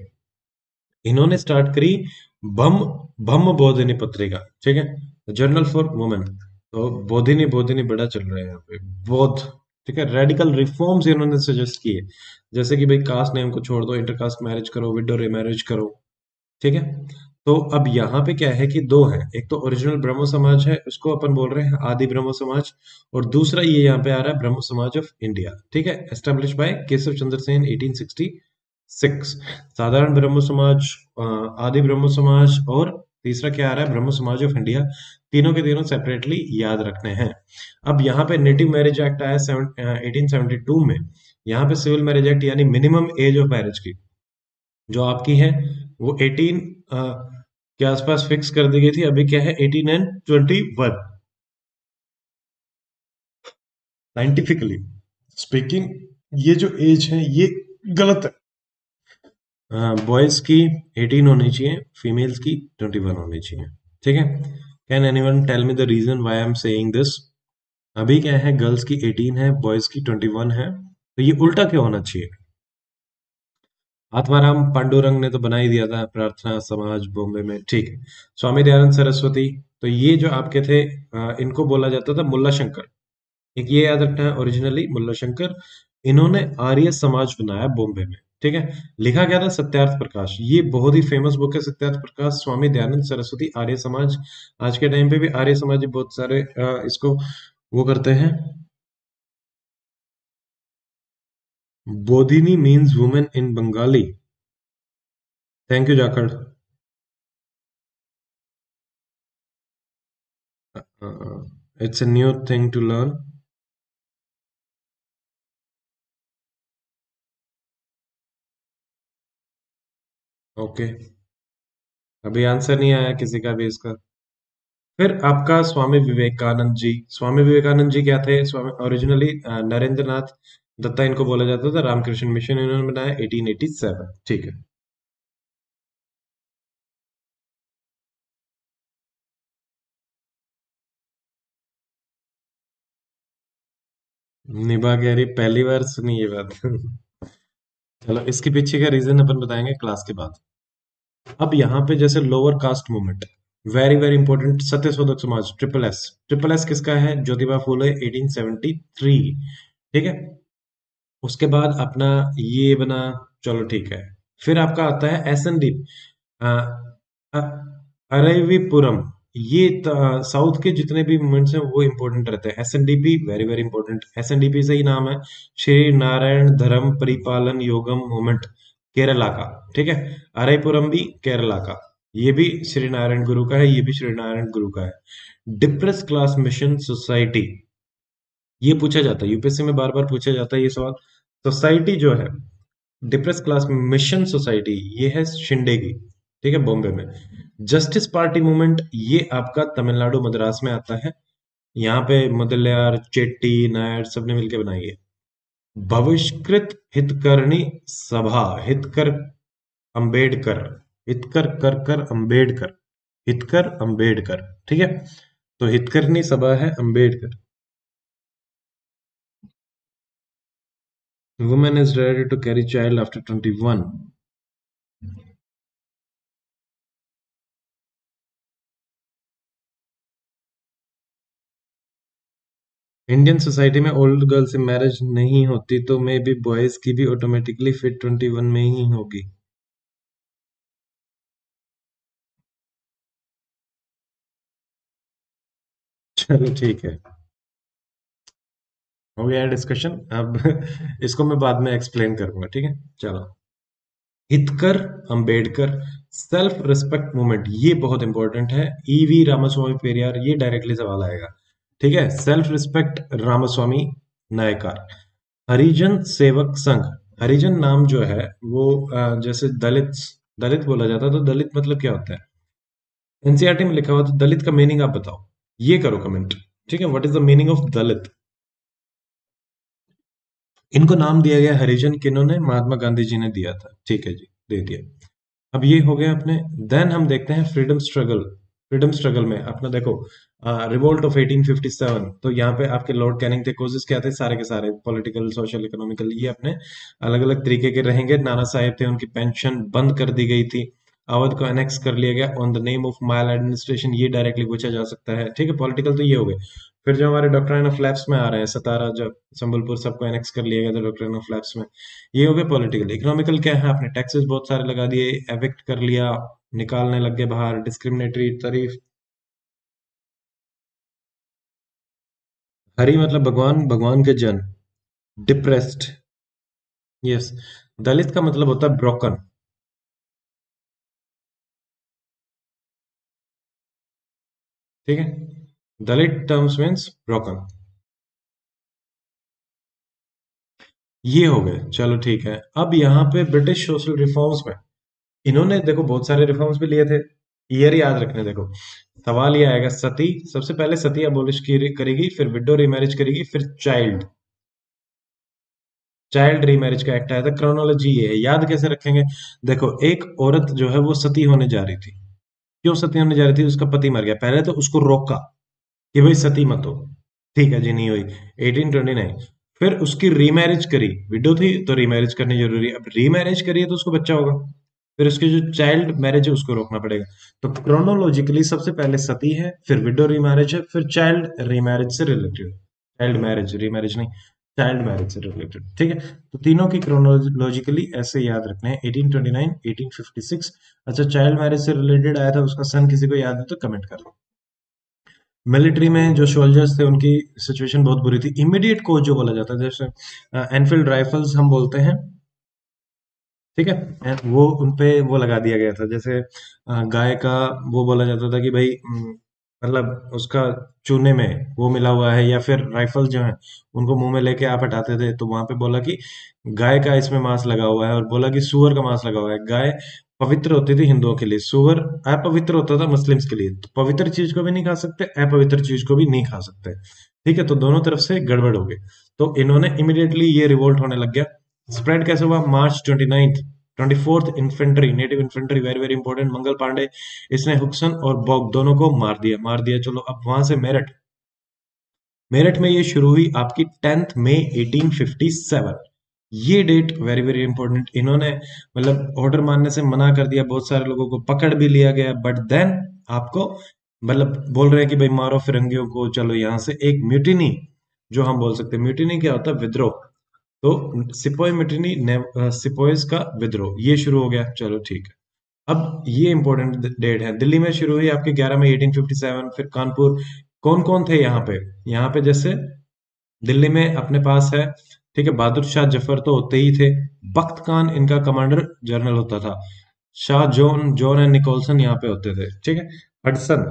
इन्होंने स्टार्ट करी ब्रह्म बोधिनी पत्रिका, ठीक है, जर्नल फॉर वुमेन। तो बोधिनी बड़ा चल रहा है यहाँ पे, बोध, ठीक है। रेडिकल रिफॉर्म्स इन्होंने सजेस्ट किए, जैसे कि भाई कास्ट नेम को छोड़ दो, इंटरकास्ट मैरिज करो, विडो रिमैरिज करो, ठीक है। तो अब यहाँ पे क्या है कि दो है, एक तो ओरिजिनल ब्रह्म समाज है, उसको अपन बोल रहे हैं आदि ब्रह्म समाज, और दूसरा ये यहाँ पे आ रहा है ब्रह्म समाज ऑफ इंडिया, ठीक है, एस्टेब्लिश बाय केशव चंद्र सेन 1866। साधारण ब्रह्म समाज, आदि ब्रह्म समाज और तीसरा क्या आ रहा है, ब्रह्म समाज ऑफ इंडिया। तीनों के तीनों सेपरेटली याद रखने हैं। अब यहाँ पे नेटिव मैरिज एक्ट आया 1872 में। यहाँ पे सिविल मैरिज एक्ट यानी मिनिमम एज ऑफ मैरिज की जो आपकी है वो 18 के आसपास फिक्स कर दी गई थी। अभी क्या है 18 and 21। साइंटिफिकली स्पीकिंग ये जो एज है ये गलत है, बॉयज की 18 होनी चाहिए, फीमेल्स की 21 होनी चाहिए, ठीक है। Can anyone tell me the reason why I am saying this? अभी क्या है गर्ल्स की 18 है, बॉयज की 21 है, तो ये उल्टा क्यों होना चाहिए? आत्माराम पांडुरंग ने तो बना ही दिया था प्रार्थना समाज बॉम्बे में, ठीक है। स्वामी दयानंद सरस्वती, तो ये जो आपके थे इनको बोला जाता था मुल्ला शंकर, एक ये याद रखना है, ओरिजिनली मुल्ला शंकर। इन्होंने आर्य समाज बनाया बॉम्बे में, ठीक है। लिखा गया था सत्यार्थ प्रकाश, ये बहुत ही फेमस बुक है सत्यार्थ प्रकाश, स्वामी दयानंद सरस्वती, आर्य समाज। आज के टाइम पे भी आर्य समाज बहुत सारे इसको वो करते हैं। Bodhini means women in Bengali. Thank you Jakhar. It's a new thing to learn. Okay, अभी आंसर नहीं आया किसी का भी इसका। फिर आपका स्वामी विवेकानंद जी क्या थे? ओरिजिनली नरेंद्रनाथ दत्ता इनको बोला जाता था, रामकृष्ण मिशन इन्होंने बनाया 1887, ठीक है। निभा कह रही पहली बार सुनी ये बात चलो इसके पीछे का रीजन अपन बताएंगे क्लास के बाद। अब यहाँ पे जैसे lower caste movement very very important, Satyashodhak Samaj triple S किसका है? ज्योतिबा फूले 1873, ठीक है। उसके बाद अपना ये बना, चलो ठीक है। फिर आपका आता है एसएनडी अरेविपुरम, ये साउथ के जितने भी मूवमेंट्स हैं वो इम्पोर्टेंट रहते हैं। SNDP very very important, SNDP से ही नाम है श्री नारायण धर्म परिपालन योगम मूवमेंट, केरला का। ठीक है, अरायपुरम भी केरला का, ये भी श्री नारायण गुरु का है, ये भी श्री नारायण गुरु का है। डिप्रेस क्लास मिशन सोसाइटी, ये पूछा जाता है यूपीएससी में, बार बार पूछा जाता है ये सवाल। सोसाइटी जो है डिप्रेस क्लास मिशन सोसाइटी, ये है शिंदे की, ठीक है, बॉम्बे में। जस्टिस पार्टी मूवमेंट, ये आपका तमिलनाडु मद्रास में आता है, यहाँ पे मुदलियार, चेट्टी, नायर सबने मिलकर बनाई है। भविष्यकृत हितकर्णी सभा, हितकर अंबेडकर, ठीक है, तो हितकर्णी सभा है Ambedkar. Women is ready to carry child after 21। Indian society में ओल्ड गर्ल से मैरिज नहीं होती, तो मे बी बॉयज की भी ऑटोमेटिकली फिट 21 में ही होगी। चलो ठीक है, हो गया डिस्कशन। अब इसको मैं बाद में एक्सप्लेन करूंगा, ठीक है। चलो, हितकर अंबेडकर, सेल्फ रिस्पेक्ट मूवमेंट, ये बहुत इंपॉर्टेंट है। ईवी रामास्वामी पेरियार, ये डायरेक्टली सवाल आएगा, ठीक है। Self respect Ramaswamy Naicker. हरिजन सेवक संघ, हरिजन नाम जो है वो जैसे दलित बोला जाता है, तो दलित मतलब क्या होता है, एनसीईआरटी में लिखा हुआ, तो दलित का मीनिंग आप बताओ, ये करो कमेंट, ठीक है, what is the meaning of Dalit. इनको नाम दिया गया हरिजन किन्होंने, महात्मा गांधी जी ने दिया था, ठीक है जी, दे दिया। अब ये हो गया अपने। देन हम देखते हैं फ्रीडम स्ट्रगल। फ्रीडम स्ट्रगल में अपना देखो रिवोल्ट ऑफ 1857, तो यहाँ पे आपके लॉर्ड कैनिंग थे। कोजेस क्या थे, सारे के सारे पॉलिटिकल, सोशल, इकोनॉमिकल, ये अपने अलग अलग तरीके के रहेंगे। नाना साहेब थे, उनकी पेंशन बंद कर दी गई थी। अवध को एनेक्स कर लिया गया on the name of maladministration, ये डायरेक्टली पूछा जा सकता है, ठीक है। पॉलिटिकल तो ये हो गए। फिर जो हमारे डॉक्ट्राइन ऑफ लैप्स में आ रहे हैं, सतारा, जब संबलपुर सबको एनेक्स कर लिया गया था डॉक्ट्राइन ऑफ लैप्स में, ये हो गए पॉलिटिकल। इकोनॉमिकल क्या है, आपने टैक्सेस बहुत सारे लगा दिए, एविक्ट कर लिया, निकालने लग गए बाहर, डिस्क्रिमिनेटरी तारीफ। हरि मतलब भगवान, भगवान के जन। डिप्रेस्ड, यस, दलित का मतलब होता है ब्रोकन। ठीक है, दलित टर्म्स मीन्स ब्रोकन, ये हो गए। चलो ठीक है, अब यहाँ पे ब्रिटिश सोशल रिफॉर्म्स में इन्होंने देखो बहुत सारे रिफॉर्म्स भी लिए थे। ईयर याद रखने, देखो सवाल ये आएगा, सती, सबसे पहले सती अबोलिश करेगी, फिर विडो रीमैरिज करेगी, फिर चाइल्ड रीमैरिज का एक्ट आया था। क्रोनोलॉजी ये है, याद कैसे रखेंगे। देखो एक औरत जो है वो सती होने जा रही थी, क्यों सती होने जा रही थी, उसका पति मर गया। पहले तो उसको रोका कि भाई सती मत हो, ठीक है जी, नहीं हुई 1829। फिर उसकी रीमैरिज करी, विडो थी तो रीमैरिज करनी जरूरी है। अब रीमैरिज करी है तो उसको बच्चा होगा, फिर उसके जो चाइल्ड मैरिज है उसको रोकना पड़ेगा। तो क्रोनोलॉजिकली सबसे पहले सती है, फिर विडो रीमैरिज है, फिर चाइल्ड रीमैरिज से रिलेटेड, चाइल्ड मैरिज, रीमैरिज नहीं, चाइल्ड मैरिज से रिलेटेड, ठीक है। तो तीनों की क्रोनोलॉजिकली ऐसे याद रखने हैं, 1829, 1856। अच्छा, चाइल्ड मैरिज से रिलेटेड आया था, उसका सन किसी को याद है तो कमेंट कर दो। मिलिट्री में जो सोल्जर्स थे उनकी सिचुएशन बहुत बुरी थी। इमीडिएट कोच जो बोला जाता है, जैसे एनफील्ड राइफल्स हम बोलते हैं, ठीक है, वो उनपे वो लगा दिया गया था। जैसे गाय का वो बोला जाता था कि भाई मतलब उसका चूने में वो मिला हुआ है, या फिर राइफल जो है उनको मुंह में लेके आप हटाते थे, तो वहां पे बोला कि गाय का इसमें मांस लगा हुआ है, और बोला कि सूअर का मांस लगा हुआ है। गाय पवित्र होती थी हिंदुओं के लिए, सूअर अपवित्र होता था मुस्लिम्स के लिए। तो पवित्र चीज को भी नहीं खा सकते, अपवित्र चीज को भी नहीं खा सकते, ठीक है। तो दोनों तरफ से गड़बड़ हो गई, तो इन्होंने इमिडिएटली ये रिवोल्ट होने लग गया। स्प्रेड कैसे हुआ, March 24 infantry, native infantry, very very important. Mangal Pandey, इसने हुक्सन और बॉग दोनों को मार दिया। चलो अब वहां से मेरठ में ये शुरू हुई आपकी 10 मई 1857, ये डेट वेरी वेरी इंपॉर्टेंट। इन्होंने मतलब ऑर्डर मानने से मना कर दिया, बहुत सारे लोगों को पकड़ भी लिया गया, बट देन आपको मतलब बोल रहे हैं कि भाई मारो फिरंगियों को। चलो यहाँ से एक म्यूटिनी, जो हम बोल सकते हैं, म्यूटिनी क्या होता है, विद्रोह, तो सिपाही मिटनी, सिपाहीज का विद्रोह, ये शुरू हो गया। चलो ठीक है, अब ये इंपॉर्टेंट डेट है। दिल्ली में शुरू हुई आपके 11 में 1857, फिर कानपुर। कौन कौन थे यहाँ पे? यहाँ पे जैसे दिल्ली में अपने पास है, ठीक है, बहादुर शाह जफर तो होते ही थे, बख्त खान इनका कमांडर जनरल होता था, शाह जॉन एंड निकोलसन यहाँ पे होते थे, ठीक है। हडसन,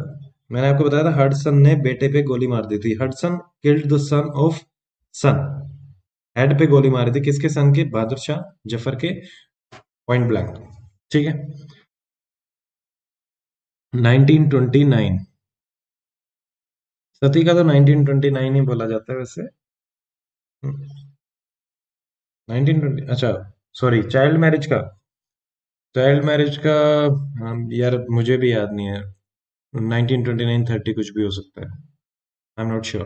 मैंने आपको बताया था हडसन ने बेटे पे गोली मार दी थी, Hudson killed the son of son, head पे गोली मारी थी, किसके सन के? बहादुर शाह जफर के, पॉइंट ब्लैंक, ठीक है। 1929 सती का तो 1929 ही बोला जाता है वैसे, 1920, अच्छा सॉरी, चाइल्ड मैरिज का यार मुझे भी याद नहीं है, 1929 30 कुछ भी हो सकता है, I am not sure.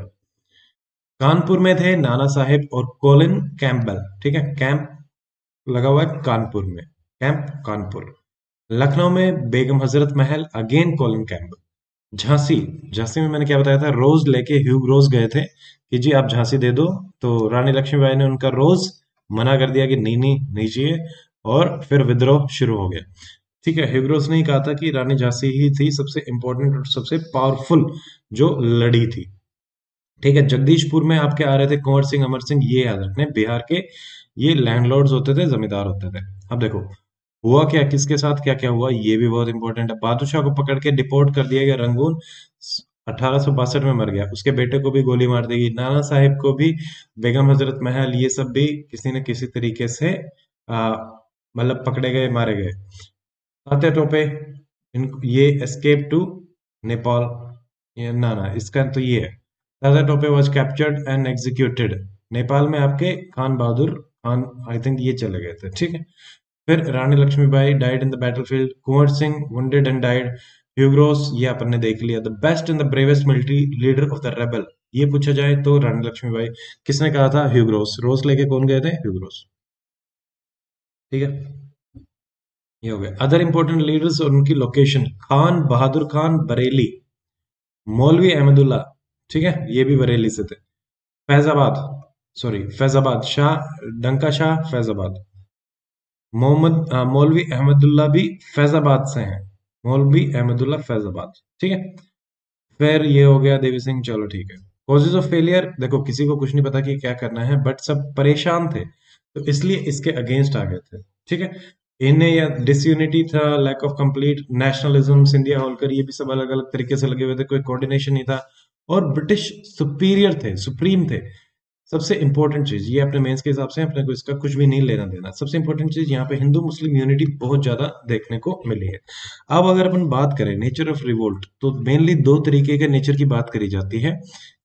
Kanpur में थे नाना साहेब और कॉलिन कैंपबेल, ठीक है, कैंप लगा हुआ है कानपुर में, कैंप कानपुर। लखनऊ में Begum Hazrat Mahal, again Colin Campbell. Jhansi में मैंने क्या बताया था, रोज लेके ह्यूग रोज गए थे कि जी आप झांसी दे दो, तो रानी लक्ष्मीबाई ने उनका रोज मना कर दिया कि नहीं चाहिए, और फिर विद्रोह शुरू हो गया, ठीक है। ह्यूग रोज ने ही कहा था कि रानी झांसी ही थी सबसे इंपॉर्टेंट और सबसे पावरफुल जो लड़ी थी, ठीक है। जगदीशपुर में आपके आ रहे थे कुंवर सिंह, अमर सिंह, ये याद रखने, बिहार के ये लैंडलॉर्ड्स होते थे, जमींदार होते थे। अब देखो हुआ क्या, किसके साथ क्या क्या हुआ, ये भी बहुत इंपॉर्टेंट है। बहादुर शाह को पकड़ के डिपोर्ट कर दिया गया रंगून, 1862 में मर गया, उसके बेटे को भी गोली मार दी गई, नाना साहिब को भी, बेगम हजरत महल, ये सब भी किसी न किसी तरीके से मतलब पकड़े गए, मारे गए। तात्या टोपे, ये एस्केप टू नेपाल, ना इसका तो ये है, Tatya Tope was captured and executed, Nepal में आपके खान बहादुर खान, आई थिंक ये चले गए थे, ठीक है। फिर Rani Lakshmibai died in the battlefield, Kunwar Singh wounded and died, Hugh Rose ये अपन ने देख लिया, the best and the bravest military leader of the rebel, ये पूछा जाए तो रानी लक्ष्मीबाई। किसने कहा था? ह्यूग रोज, रोज लेके कौन गए थे? ह्यूग रोज, ठीक है, ये हो गया। अदर इंपॉर्टेंट लीडर्स और उनकी लोकेशन, खान बहादुर खान बरेली, मौलवी अहमदुल्ला, ठीक है, ये भी बरेली से थे। फैजाबाद, शाह डंका शाह फैजाबाद, मोहम्मद मौलवी अहमदुल्ला भी फैजाबाद से हैं, मौलवी अहमदुल्ला फैजाबाद, ठीक है। फिर ये हो गया देवी सिंह, चलो ठीक है। कॉजेज ऑफ फेलियर, देखो किसी को कुछ नहीं पता कि क्या करना है, बट सब परेशान थे तो इसलिए इसके अगेंस्ट आ गए थे, ठीक है। इन्हें या डिसयूनिटी था, lack of complete nationalism, Scindia Holkar, ये भी सब अलग अलग तरीके से लगे हुए थे, कोई कोऑर्डिनेशन नहीं था, और ब्रिटिश सुपीरियर थे, सुप्रीम थे। सबसे इंपॉर्टेंट चीज, ये अपने मेंस के हिसाब से अपने को इसका कुछ भी नहीं लेना देना, सबसे इंपॉर्टेंट चीज यहाँ पे हिंदू मुस्लिम यूनिटी बहुत ज्यादा देखने को मिली है। अब अगर अपन बात करें नेचर ऑफ रिवोल्ट, तो मेनली दो तरीके के नेचर की बात करी जाती है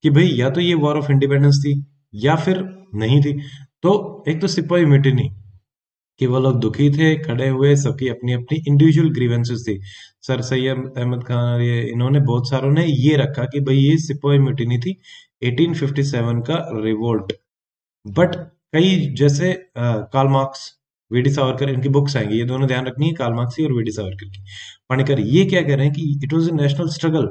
कि भाई या तो ये वॉर ऑफ इंडिपेंडेंस थी या फिर नहीं थी। तो एक तो सिपाही म्यूटिनी कि वो लोग दुखी थे, खड़े हुए, सबकी अपनी अपनी इंडिविजुअल ग्रीवेंसेस थी। सर सैयद अहमद खान और ये इन्होंने बहुत सारों ने ये रखा कि भाई ये सिपाही म्यूटिनी थी, 1857 का रिवोल्ट। बट कई जैसे कार्ल मार्क्स, वीडी सावरकर, इनकी बुक्स आएंगी, ये दोनों ध्यान रखनी है, कार्ल मार्क्स की और वीडी सावरकर की, पढ़कर ये क्या कह रहे हैं कि it was a national struggle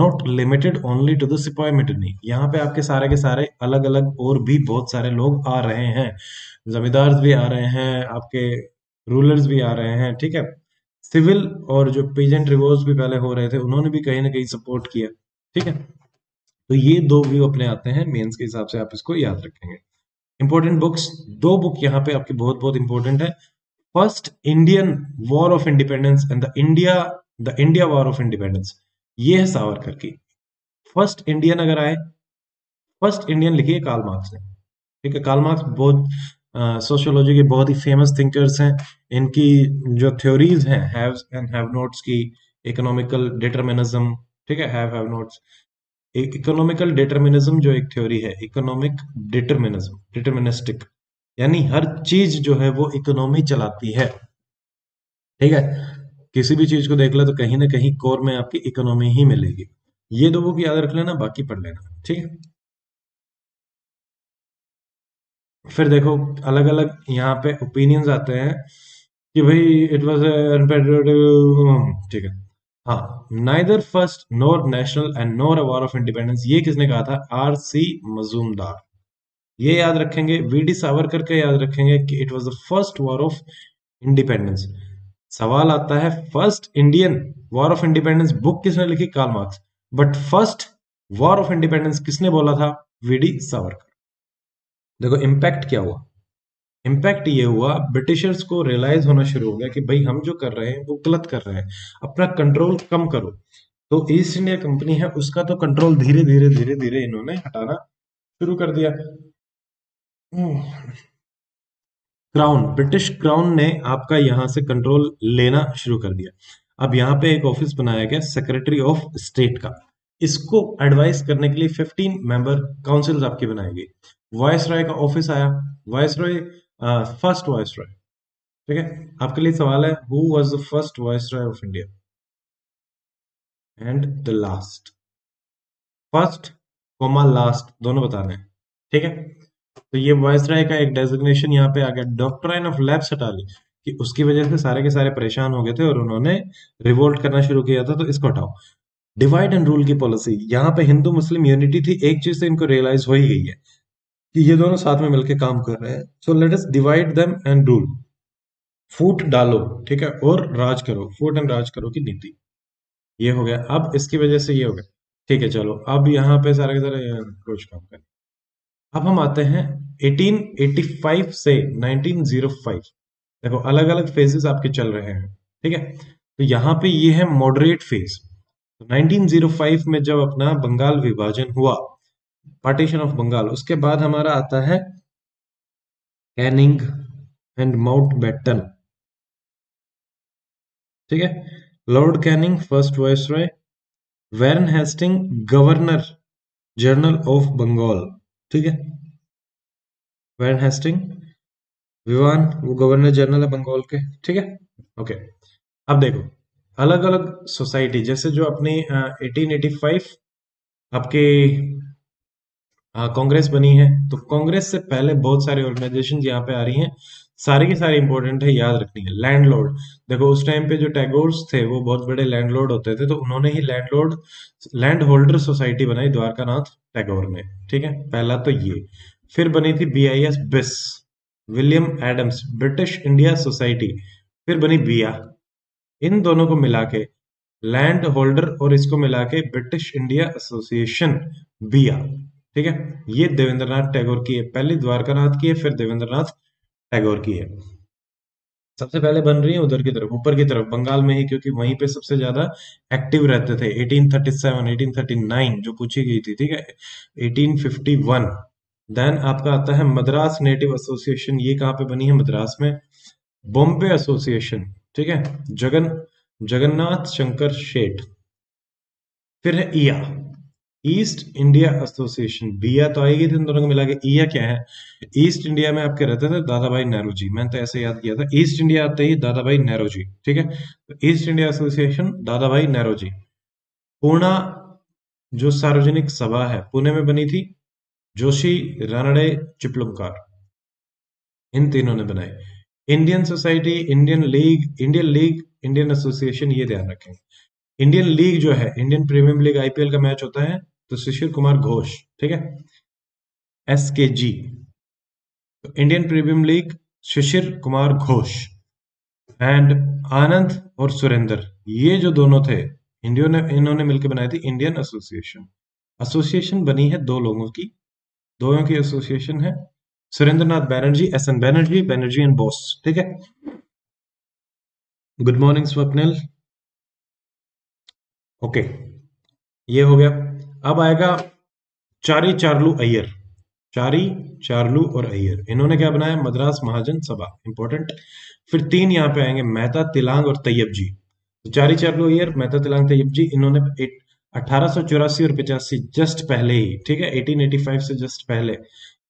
not limited only to the sipahi mutiny. यहाँ पे आपके सारे के सारे अलग अलग और भी बहुत सारे लोग आ रहे हैं, जमींदार भी आ रहे हैं, आपके रूलर्स भी आ रहे हैं, ठीक है। सिविल और जो पीजेंट रिवोल्ट्स भी पहले हो रहे थे उन्होंने भी कहीं ना कहीं सपोर्ट किया, ठीक है। तो ये दो व्यू अपने आते हैं मेंस के हिसाब से, आप इसको याद रखेंगे। इंपॉर्टेंट बुक्स, दो बुक यहाँ पे आपकी बहुत बहुत इंपॉर्टेंट है। First, Indian war of independence and the India war of independence, ये है सावरकर की। फर्स्ट इंडियन अगर आए, फर्स्ट इंडियन लिखी है कार्ल मार्क्स ने, ठीक है। कार्ल मार्क्स बहुत सोशियोलॉजी के बहुत ही फेमस थिंकर्स हैं। इनकी जो थ्योरीज हैं हैव्स एंड हैव नॉट्स की, इकोनॉमिकल डिटरमिनिज्म, ठीक है, have have nots, economical determinism जो एक थ्योरी है, इकोनॉमिक डिटरमिनिज्म, डिटरमिनिस्टिक, यानी हर चीज जो है वो इकोनॉमी चलाती है, ठीक है। किसी भी चीज को देख लो तो कहीं ना कहीं कोर में आपकी इकोनॉमी ही मिलेगी। ये दो बुक याद रख लेना, बाकी पढ़ लेना, ठीक है। फिर देखो अलग अलग यहाँ पे ओपिनियंस आते हैं कि भाई इट वॉज अनपेट्रियोटिक, ठीक है। हाँ, neither first nor national and nor a war of independence, ये किसने कहा था? आरसी मजूमदार, ये याद रखेंगे। वीडी सावरकर के याद रखेंगे कि it was the first war of independence. सवाल आता है first Indian war of independence book किसने लिखी? Karl Marx. But first war of independence किसने बोला था? वीडी सावरकर। देखो इंपैक्ट क्या हुआ, इम्पैक्ट ये हुआ ब्रिटिशर्स को रियलाइज होना शुरू हो गया कि भाई हम जो कर रहे हैं वो गलत कर रहे हैं, अपना कंट्रोल कम करो। तो ईस्ट इंडिया कंपनी है उसका तो कंट्रोल धीरे धीरे धीरे धीरे इन्होंने हटाना शुरू कर दिया। क्राउन, ब्रिटिश क्राउन ने आपका यहाँ से कंट्रोल लेना शुरू कर दिया। अब यहाँ पे एक ऑफिस बनाया गया सेक्रेटरी ऑफ स्टेट का, इसको एडवाइस करने के लिए 15 मेंबर काउंसिल आपकी बनाई गई। वाइस रॉय का ऑफिस आया, viceroy first viceroy, ठीक है। आपके लिए सवाल है who was the first viceroy of India and the last. First comma last दोनों बताने हैं, ठीक है। तो ये वाइस रॉय का एक डेजिग्नेशन यहाँ पे आ गया। डॉक्ट्राइन ऑफ लैप्स हटा ली कि उसकी वजह से सारे के सारे परेशान हो गए थे और उन्होंने रिवोल्ट करना शुरू किया था, तो इसको हटाओ। डिवाइड एंड रूल की पॉलिसी, यहाँ पे हिंदू मुस्लिम यूनिटी थी, एक चीज से इनको रियलाइज हो ही गई है कि ये दोनों साथ में मिलके काम कर रहे हैं, so let us divide them and rule. फूट डालो, ठीक है, और राज करो, फूट एंड राज करो की नीति, ये हो गया। अब इसकी वजह से ये हो गया, ठीक है। चलो अब यहाँ पे सारे के सारे रोज काम करें। अब हम आते हैं 1885 से 1905। देखो अलग अलग फेजेस आपके चल रहे हैं, ठीक है। तो यहाँ पे ये है मॉडरेट फेज। 1905 में जब अपना बंगाल विभाजन हुआ, पार्टीशन ऑफ बंगाल, उसके बाद हमारा आता है कैनिंग एंड माउंटबेटन, ठीक है। Lord Canning first viceroy, Warren Hasting governor general of Bengal, ठीक है। वैरन हेस्टिंग विवान वो गवर्नर जनरल है बंगाल के, ठीक है, ओके। अब देखो अलग अलग सोसाइटी, जैसे जो अपने 1885 आपके कांग्रेस बनी है, तो कांग्रेस से पहले बहुत सारे ऑर्गेनाइजेशन यहाँ पे आ रही हैं, सारी की सारी इंपॉर्टेंट है, याद रखनी है। लैंडलॉर्ड, देखो उस टाइम पे जो टैगोर्स थे वो बहुत बड़े लैंडलॉर्ड होते थे, तो उन्होंने ही लैंडलॉर्ड लैंड होल्डर सोसाइटी बनाई द्वारकानाथ टैगोर ने, ठीक है। पहला तो ये, फिर बनी थी BIS बिस, William Adams British India society, फिर बनी बिया। इन दोनों को मिला के लैंड होल्डर और इसको मिला के ब्रिटिश इंडिया एसोसिएशन बिया, ठीक है। ये देवेंद्रनाथ टैगोर की है, पहले द्वारकानाथ की है फिर देवेंद्रनाथ टैगोर की है। सबसे पहले बन रही है उधर की तरफ, ऊपर की तरफ बंगाल में ही, क्योंकि वहीं पे सबसे ज्यादा एक्टिव रहते थे। 1837 1839 जो पूछी गई थी, ठीक है, 1851। देन आपका आता है मद्रास नेटिव एसोसिएशन, ये कहाँ पे बनी है? मद्रास में। बॉम्बे एसोसिएशन, ठीक है, जगन्नाथ शंकर शेठ। फिर है ईया, ईस्ट इंडिया एसोसिएशन। बिया तो आएगी थी, इन दोनों को मिला के ईया क्या है? ईस्ट इंडिया में आपके रहते थे दादा भाई नेहरू जी, मैंने तो ऐसे याद किया था, ईस्ट इंडिया आते ही दादा भाई नेहरू जी, ठीक है। तो ईस्ट इंडिया एसोसिएशन दादा भाई नेहरू जी। पूना जो सार्वजनिक सभा है पुणे में बनी थी, जोशी रानडे चिपलुमकार, इन तीनों ने बनाए। Indian society, Indian league, Indian association, ये ध्यान रखेंगे। इंडियन लीग जो है, इंडियन प्रीमियर लीग IPL का मैच होता है, तो शिशिर कुमार घोष, ठीक है, SKG, तो Indian premier league Shishir Kumar Ghosh and Anand और सुरेंद्र, ये जो दोनों थे इन्होंने मिलकर बनाई थी इंडियन एसोसिएशन। एसोसिएशन बनी है दो लोगों की, दोनों की एसोसिएशन है, सुरेंद्रनाथ बैनर्जी, SN बैनर्जी, बैनर्जी एंड बोस, ठीक है। गुड मॉर्निंग स्वप्निल, ओके ये हो गया। अब आएगा चारी चार्लू अय्यर, चारी चार्लू और अय्यर, इन्होंने क्या बनाया? मद्रास महाजन सभा, इंपॉर्टेंट। फिर तीन यहाँ पे आएंगे, मेहता तिलांग और तैयब जी। चारी चार्लू अय्यर, मेहता तिलांग, तैयब जी, इन्होंने 1884 और 85 जस्ट पहले ही, ठीक है, 1885 से जस्ट पहले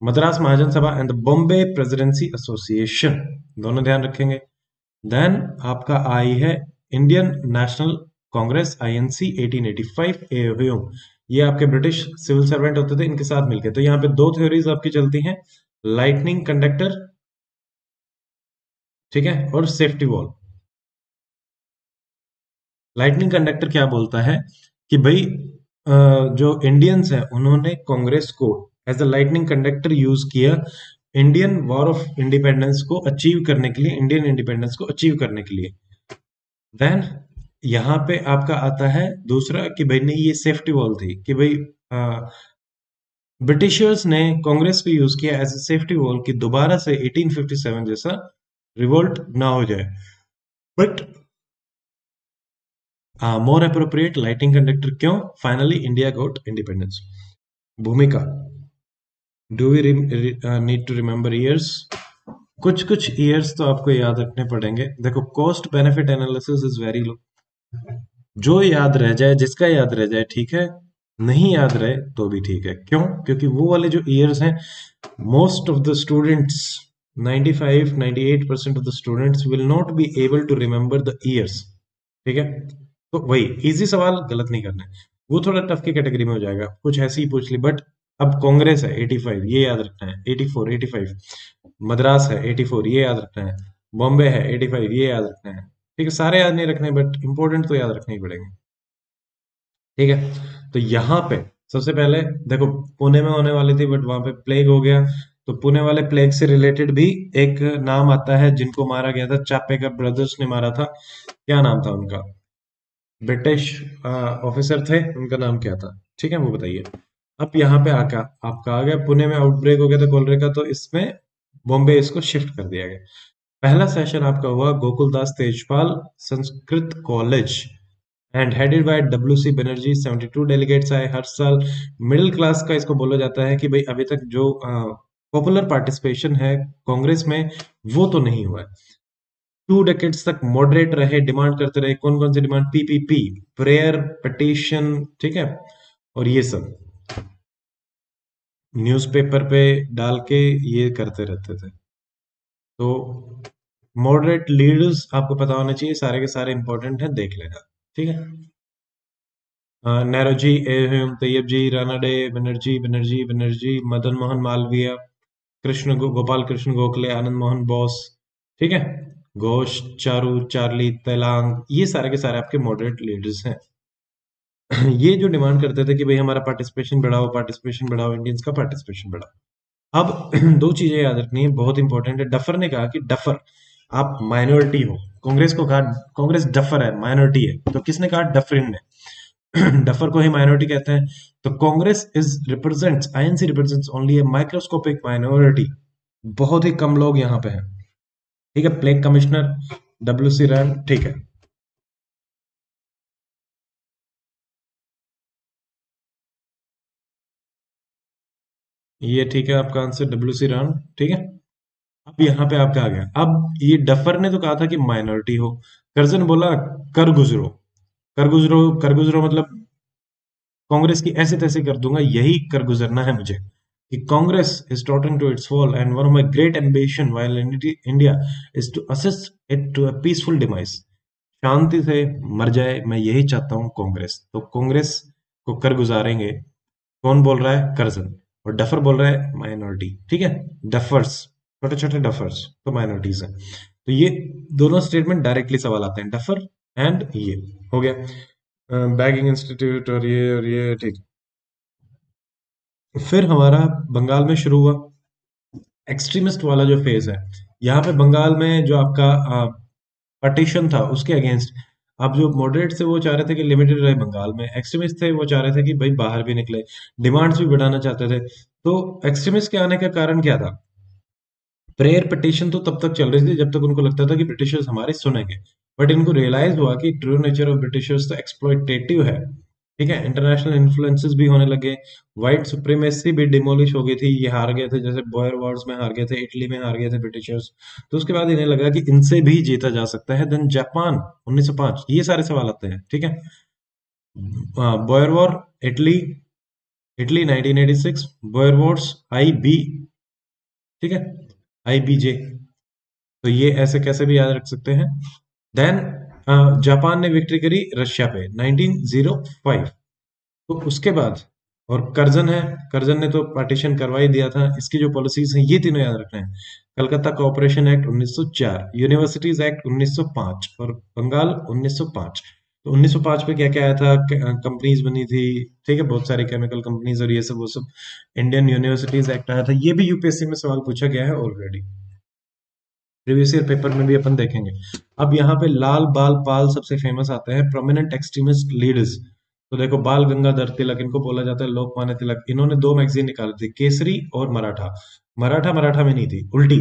मद्रास महाजन सभा एंड बॉम्बे प्रेसिडेंसी एसोसिएशन, दोनों ध्यान रखेंगे। देन आपका आई है इंडियन नेशनल कांग्रेस INC 1885 एओएम, ये आपके ब्रिटिश सिविल सर्वेंट होते थे, इनके साथ मिलके। तो यहाँ पे दो थ्योरीज आपकी चलती हैं, लाइटनिंग कंडक्टर, ठीक है, और सेफ्टी वॉल। लाइटनिंग कंडक्टर क्या बोलता है कि भाई जो इंडियंस हैं उन्होंने कांग्रेस को as a lightning conductor use किया इंडियन वॉर ऑफ इंडिपेंडेंस को अचीव करने के लिए, इंडियन इंडिपेंडेंस को अचीव करने के लिए। देन यहाँ पे आपका आता है दूसरा कि भाई नहीं, ये सेफ्टी वॉल थी कि भाई ब्रिटिशर्स ने कांग्रेस को यूज किया एज ए सेफ्टी वॉल कि दोबारा से 1857 जैसा रिवोल्ट ना हो जाए। But more appropriate lighting conductor क्यों? Finally India got independence. Bhumika, do we need to remember years? कुछ कुछ ईयर्स तो आपको याद रखने पड़ेंगे। देखो cost benefit analysis is very low, जो याद रह जाए, जिसका याद रह जाए ठीक है, नहीं याद रहे तो भी ठीक है। क्यों? क्योंकि वो वाले जो ईयर्स हैं most of the students 95-98% of the students will not be able to remember the years. ठीक है, तो वही इजी सवाल गलत नहीं करना है, वो थोड़ा टफ की कैटेगरी में हो जाएगा, कुछ ऐसे ही पूछ ली। बट अब कांग्रेस है 85 ये याद रखना है, 84 85 मद्रास है 84 ये याद रखना है, बॉम्बे है 85 ये याद रखना है। ठीक है, सारे याद नहीं रखने बट इंपॉर्टेंट तो याद रखने ही पड़ेंगे। ठीक है, तो यहाँ पे सबसे पहले देखो पुणे में होने वाली थी बट वहां पे प्लेग हो गया, तो पुणे वाले प्लेग से रिलेटेड भी एक नाम आता है जिनको मारा गया था, चापे का ब्रदर्स ने मारा था। क्या नाम था उनका? ब्रिटिश ऑफिसर थे, उनका नाम क्या था? ठीक है, वो बताइए। अब यहाँ पे आका आपका आ गया, पुणे में आउटब्रेक हो गया था कोलरे का, तो इसमें बॉम्बे इसको शिफ्ट कर दिया गया। पहला सेशन आपका हुआ Gokuldas Tejpal Sanskrit college and headed by WC Banerjee, 72 delegates आए। हर साल मिडिल क्लास का इसको बोला जाता है कि भाई अभी तक जो पॉपुलर पार्टिसिपेशन है कांग्रेस में वो तो नहीं हुआ है। 2 डेकेड्स तक मॉडरेट रहे, डिमांड करते रहे। कौन कौन सी डिमांड? पीपीपी, प्रेयर, पिटीशन, ठीक है, और ये सब न्यूज़पेपर पे डाल के ये करते रहते थे। तो मॉडरेट लीडर्स आपको पता होना चाहिए, सारे के सारे इंपॉर्टेंट हैं, देख लेना। ठीक है, नेहरूजी, एम तैयब जी, राणा डे, बनर्जी बनर्जी बनर्जी, मदन मोहन मालवीय, कृष्ण गोपाल कृष्ण गोखले, आनंद मोहन बोस, ठीक है, घोष, चारू, चार्ली, तेलांग, ये सारे के सारे आपके मॉडरेट लीडर्स हैं। ये जो डिमांड करते थे कि भाई हमारा पार्टिसिपेशन बढ़ाओ, पार्टिसिपेशन बढ़ाओ, इंडियंस का पार्टिसिपेशन बढ़ाओ। अब दो चीजें याद रखनी है, बहुत इंपॉर्टेंट है। डफर ने कहा कि डफर आप माइनॉरिटी हो, कांग्रेस को कहा कांग्रेस डफर है, माइनॉरिटी है, तो किसने कहा? डफरिन ने। डफर को ही माइनॉरिटी कहते हैं। तो Congress is represents, INC represents only a microscopic minority, बहुत ही कम लोग यहाँ पे हैं। ठीक है, प्लेग कमिश्नर डब्ल्यूसी रैम, ठीक है। ये ठीक है आपका आंसर डब्ल्यूसी रैम, ठीक है। अब यहाँ पे आपका आ गया, अब ये डफर ने तो कहा था कि माइनॉरिटी हो, कर्जन बोला कर गुजरो, कर गुजरो, कर गुजरो मतलब कांग्रेस की ऐसे तैसे कर दूंगा, यही कर गुजरना है मुझे कि Congress is tottering to its fall and one of my great ambition while India is to assist it to a peaceful device. शांति से मर जाए, मैं यही चाहता हूँ कांग्रेस। तो कांग्रेस को कर गुजारेंगे, कौन बोल रहा है? कर्जन, और डफर बोल रहा है माइनॉरिटी। ठीक है, डफर्स छोटे छोटे डफर्स तो माइनॉरिटीज हैं। तो ये दोनों स्टेटमेंट डायरेक्टली सवाल आते हैं, डफर एंड ये हो गया बैगिंग इंस्टीट्यूट और ये और ये। ठीक, फिर हमारा बंगाल में शुरू हुआ एक्सट्रीमिस्ट वाला जो फेज है। यहाँ पे बंगाल में जो आपका पार्टीशन था उसके अगेंस्ट आप जो मॉडरेट से वो चाह रहे थे कि लिमिटेड रहे बंगाल में, एक्सट्रीमिस्ट थे वो चाह रहे थे कि भाई बाहर भी निकले, डिमांड्स भी बढ़ाना चाहते थे। तो एक्सट्रीमिस्ट के आने का कारण क्या था? प्रेयर पिटीशन तो तब तक चल रही थी जब तक उनको लगता था कि ब्रिटिशर्स हमारे सुनेंगे, बट इनको रियलाइज हुआ कि ट्रू नेचर ऑफ ब्रिटिशर्स तो एक्सप्लॉयटेटिव है। ठीक है, इंटरनेशनल इन्फ्लुएंसेस भी होने लगे, वाइट सुप्रीमेसी भी डिमोलिश हो गई थी, ये हार गए थे, जैसे बोयर वॉर्स में हार गए थे, इटली में हार गए थे ब्रिटिशर्स। तो उसके बाद इन्हें लगा कि इनसे भी जीता जा सकता है। देन जापान 1905, ये सारे सवाल आते हैं। ठीक है, Boer war, Italy 1986, Boer wars, IB, ठीक है, IBJ, तो ये ऐसे कैसे भी याद रख सकते हैं। देन जापान ने विक्ट्री करी रशिया पे 1905, तो उसके बाद और कर्जन है, कर्जन ने तो पार्टीशन करवा ही दिया था, इसकी जो पॉलिसीज हैं ये तीनों याद रखना है। Calcutta cooperation act 1904, universities act 1905 और बंगाल 1905। तो 1905 पे क्या क्या आया था? कंपनीज बनी थी, ठीक है, बहुत सारी केमिकल कंपनीज और ये सब वो सब। इंडियन यूनिवर्सिटीज एक्ट आया था, ये भी यूपीएससी में सवाल पूछा गया है ऑलरेडी। प्रीवियस ईयर पेपर में भी अपन देखेंगे। अब यहाँ पे लाल बाल पाल सबसे फेमस आते हैं, प्रोमिनेंट एक्सट्रीमिस्ट लीडर्स। तो देखो बाल गंगाधर तिलक, इनको बोला जाता है लोकमान्य तिलक। इन्होंने दो मैगजीन निकाली थी, केसरी और मराठा। मराठा मराठा में नहीं थी, उल्टी,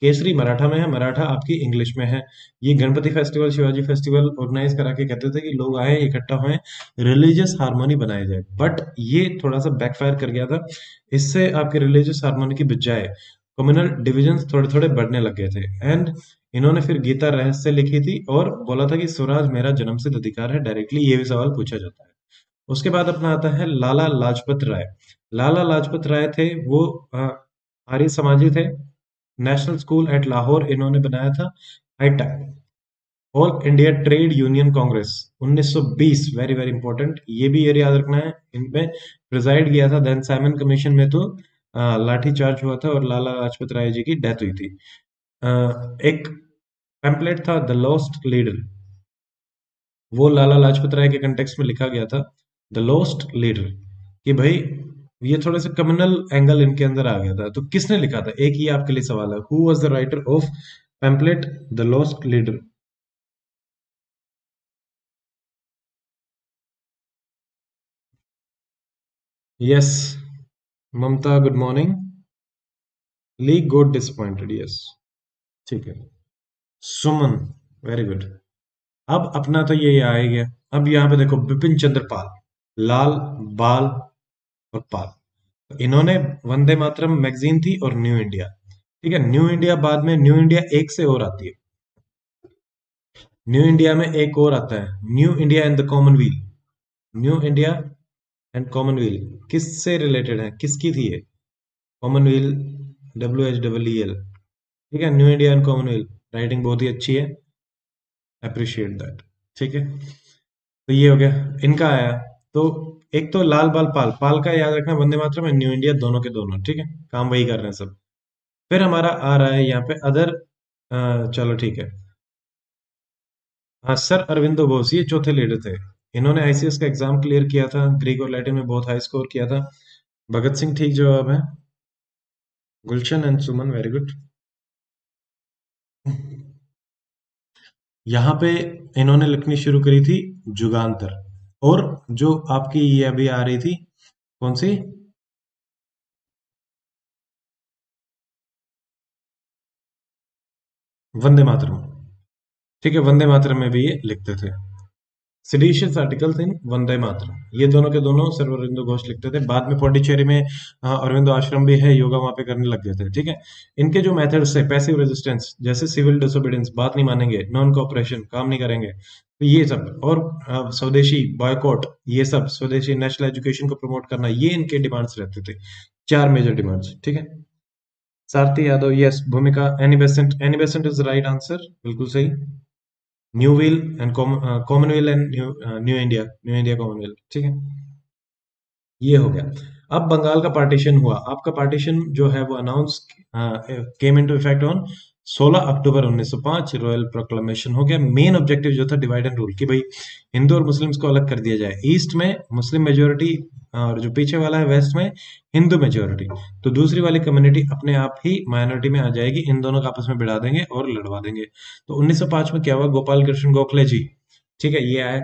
केसरी मराठा में है, मराठा आपकी इंग्लिश में है। ये Ganpati festival, Shivaji festival organise करा के कहते थे कि लोग आए, इकट्ठा हुए, रिलीजियस हार्मोनी बनाई जाए। बट ये थोड़ा सा बैकफायर कर गया था। इससे आपके रिलीजियस हार्मोनी की बजाय कम्युनल डिविजन थोड़े थोड़े बढ़ने लग गए थे। एंड इन्होंने फिर गीता रहस्य लिखी थी और बोला था कि स्वराज मेरा जन्मसिद्ध अधिकार है। डायरेक्टली ये भी सवाल पूछा जाता है। उसके बाद अपना आता है लाला लाजपत राय। लाला लाजपत राय थे वो आर्य समाजी थे। नेशनल स्कूल एट लाहौर इन्होंने बनाया था। आईटा, all India trade union Congress 1920, very very important, ये भी याद रखना है। इनमें प्रिजाइड किया था। देन साइमन कमीशन में तो लाठीचार्ज हुआ था और लाला लाजपत राय जी की डेथ हुई थी। एक पैम्पलेट था द लॉस्ट लीडर, वो लाला लाजपत राय के कंटेक्स्ट में लिखा गया था, द लॉस्ट लीडर, कि भाई ये थोड़ा सा कम्युनल एंगल इनके अंदर आ गया था। तो किसने लिखा था, एक ये आपके लिए सवाल है। Who was the writer of pamphlet the lost leader? Yes Mamata, good morning. ली गोट डिसअपॉइंटेड, यस ठीक है। Suman, very good. अब अपना तो ये आ ही गया। अब यहाँ पे देखो बिपिन चंद्र पाल, लाल बाल और पाल, इन्होंने वंदे मातरम मैगजीन थी और न्यू इंडिया, ठीक है। न्यू इंडिया बाद में, न्यू इंडिया एक से और आती है, न्यू इंडिया में एक और आता है, new India and the commonwealth. New India and commonwealth किससे रिलेटेड है, किसकी थी ये? कॉमनवेल्थ, WHEEL, ठीक है। New India and commonwealth, writing बहुत ही अच्छी है, अप्रिशिएट दैट, ठीक है। तो ये हो गया, इनका आया। तो एक तो लाल बाल पाल, पाल का याद रखना वंदे मातरम, न्यू इंडिया, दोनों के दोनों, ठीक है, काम वही कर रहे हैं सब। फिर हमारा आ रहा है यहाँ पे अदर, चलो ठीक है। हाँ, सर अरविंदो घोष, ये चौथे लीडर थे। इन्होंने ICS का एग्जाम क्लियर किया था, ग्रीक और लैटिन में बहुत हाई स्कोर किया था। भगत सिंह ठीक जवाब है। Gulshan and Suman, very good. यहाँ पे इन्होंने लिखनी शुरू करी थी जुगांतर, और जो आपकी ये अभी आ रही थी कौन सी, वंदे मातरम, ठीक है। वंदे मातरम में भी ये लिखते थे, सेडिशियस आर्टिकल्स इन वंदे मातरम, ये दोनों के दोनों सर अरविंदो घोष लिखते थे। बाद में पौंडीचेरी में अरविंदो आश्रम भी है, योगा वहां पे करने लग गए थे, ठीक है। इनके जो मेथड्स थे, पैसिव रेजिस्टेंस, जैसे सिविल डिसोबीडियंस, बात नहीं मानेंगे, नॉन कोऑपरेशन, काम नहीं करेंगे, तो ये सब, और स्वदेशी, बॉयकॉट, ये सब, स्वदेशी, नेशनल एजुकेशन को प्रमोट करना, ये इनके डिमांड्स रहते थे। चार मेजर डिमांड्स, ठीक है। सारथी Yadav, yes. Bhumika, Annie Besant, Annie Besant is right answer, बिल्कुल सही। New wheel and commonwealth and new India, new India commonwealth, ठीक है। ये हो गया। अब बंगाल का पार्टीशन हुआ। आपका पार्टीशन जो है वो announce came into effect on 16 October 1905, royal proclamation हो गया। मेन ऑब्जेक्टिव जो था डिवाइड एंड रूल, कि भाई हिंदू और मुस्लिम्स को अलग कर दिया जाए। ईस्ट में मुस्लिम मेजोरिटी और जो पीछे वाला है वेस्ट में हिंदू मेजोरिटी, तो दूसरी वाली कम्युनिटी अपने आप ही माइनॉरिटी में आ जाएगी। इन दोनों का आपस में भिड़ा देंगे और लड़वा देंगे। तो 1905 में क्या हुआ, गोपाल कृष्ण गोखले जी, ठीक है, ये आए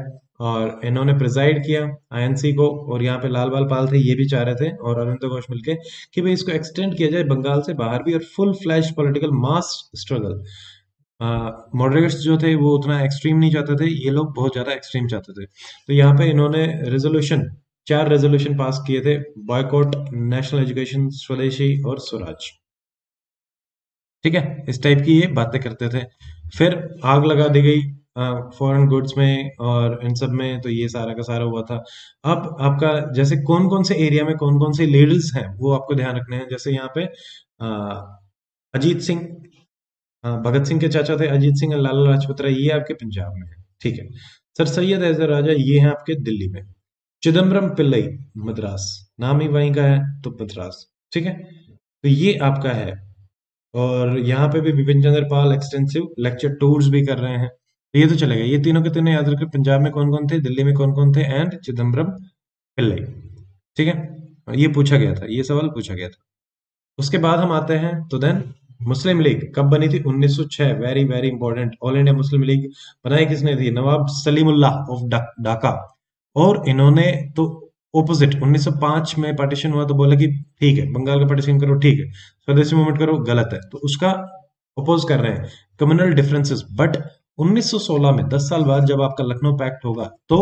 और इन्होंने प्रिजाइड किया INC को, और यहाँ पे लाल बाल पाल थे, ये भी चाह रहे थे और अरविंदो घोष मिलके कि भाई इसको एक्सटेंड किया जाए बंगाल से बाहर भी, और full flash political mass struggle. Moderates जो थे वो उतना एक्सट्रीम नहीं चाहते थे, ये लोग बहुत ज्यादा एक्सट्रीम चाहते थे। तो यहाँ पे इन्होंने रेजोल्यूशन, 4 रेजोल्यूशन पास किए थे, बॉयकॉट, नेशनल एजुकेशन, स्वदेशी और स्वराज, ठीक है। इस टाइप की ये बातें करते थे। फिर आग लगा दी गई फॉरेन गुड्स में और इन सब में, तो ये सारा का सारा हुआ था। अब आपका जैसे कौन कौन से एरिया में कौन कौन से लीडर्स हैं वो आपको ध्यान रखने हैं। जैसे यहाँ पे अजीत सिंह, भगत सिंह के चाचा थे अजीत सिंह, लाला लाजपत राय, ये आपके पंजाब में है, ठीक है। सर सैयद हैदर राजा, ये है आपके दिल्ली में। चिदम्बरम पिल्लई, मद्रास, नाम ही वहीं का है तो मद्रास, ठीक है। तो ये आपका है। और यहाँ पे भी Bipin Chandra Pal extensive lecture tours भी कर रहे हैं। ये तो चले गए, ये तीनों के तीनों याद रखकर, पंजाब में कौन कौन थे, दिल्ली में कौन कौन थे, एंड चिदम्बरम पिल्लई, ठीक है। ये पूछा गया था, ये सवाल पूछा गया था। उसके बाद हम आते हैं तो देन मुस्लिम लीग कब बनी थी? 1906। Very very important. All India Muslim league बनाई किसने थी? नवाब सलीमुल्लाह ऑफ ढाका। और इन्होंने तो ऑपोजिट 1905 में पार्टीशन हुआ तो बोला कि ठीक है बंगाल का पार्टीशन करो, ठीक है स्वदेशी मूवमेंट करो, गलत है, तो उसका अपोज कर रहे हैं कम्युनल डिफरेंसेस। बट 1916 में 10 साल बाद जब आपका लखनऊ पैक्ट होगा तो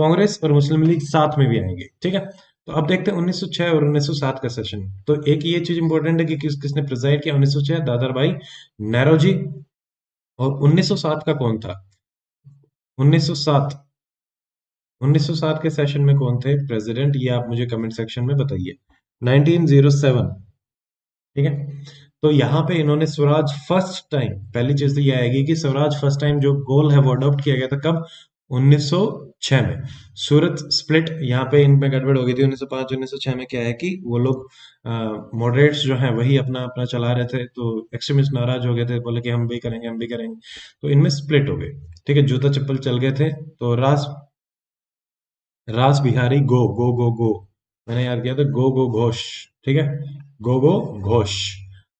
कांग्रेस और मुस्लिम लीग साथ में भी आएंगे। ठीक है, तो अब देखते हैं 1906 और 1907 का सेशन। तो एक ये चीज इंपॉर्टेंट है कि किसने प्रिजाइड किया। 1906 दादर भाई नेहरूजी। और 1907 का कौन था? 1907 के सेशन में कौन थे प्रेसिडेंट, ये आप मुझे कमेंट सेक्शन में बताइए। 1907। ठीक है, तो यहाँ पे इन्होंने स्वराज फर्स्ट टाइम, पहली चीज तो ये आएगी कि स्वराज फर्स्ट टाइम जो गोल है वो अडॉप्ट किया गया था कब? 1906 में। सूरत स्प्लिट यहाँ पे इनमें गड़बड़ हो गई थी 1905 1906 में। क्या है कि वो लोग मॉडरेट्स जो हैं वही अपना अपना चला रहे थे, तो एक्सट्रीमिस्ट नाराज हो गए थे, बोले कि हम भी करेंगे हम भी करेंगे, तो इनमें स्प्लिट हो गए। ठीक है, जूता चप्पल चल गए थे। तो रास बिहारी गो गो गो गो मैंने याद किया था, गो गो घोष। ठीक है, गो गो घोष,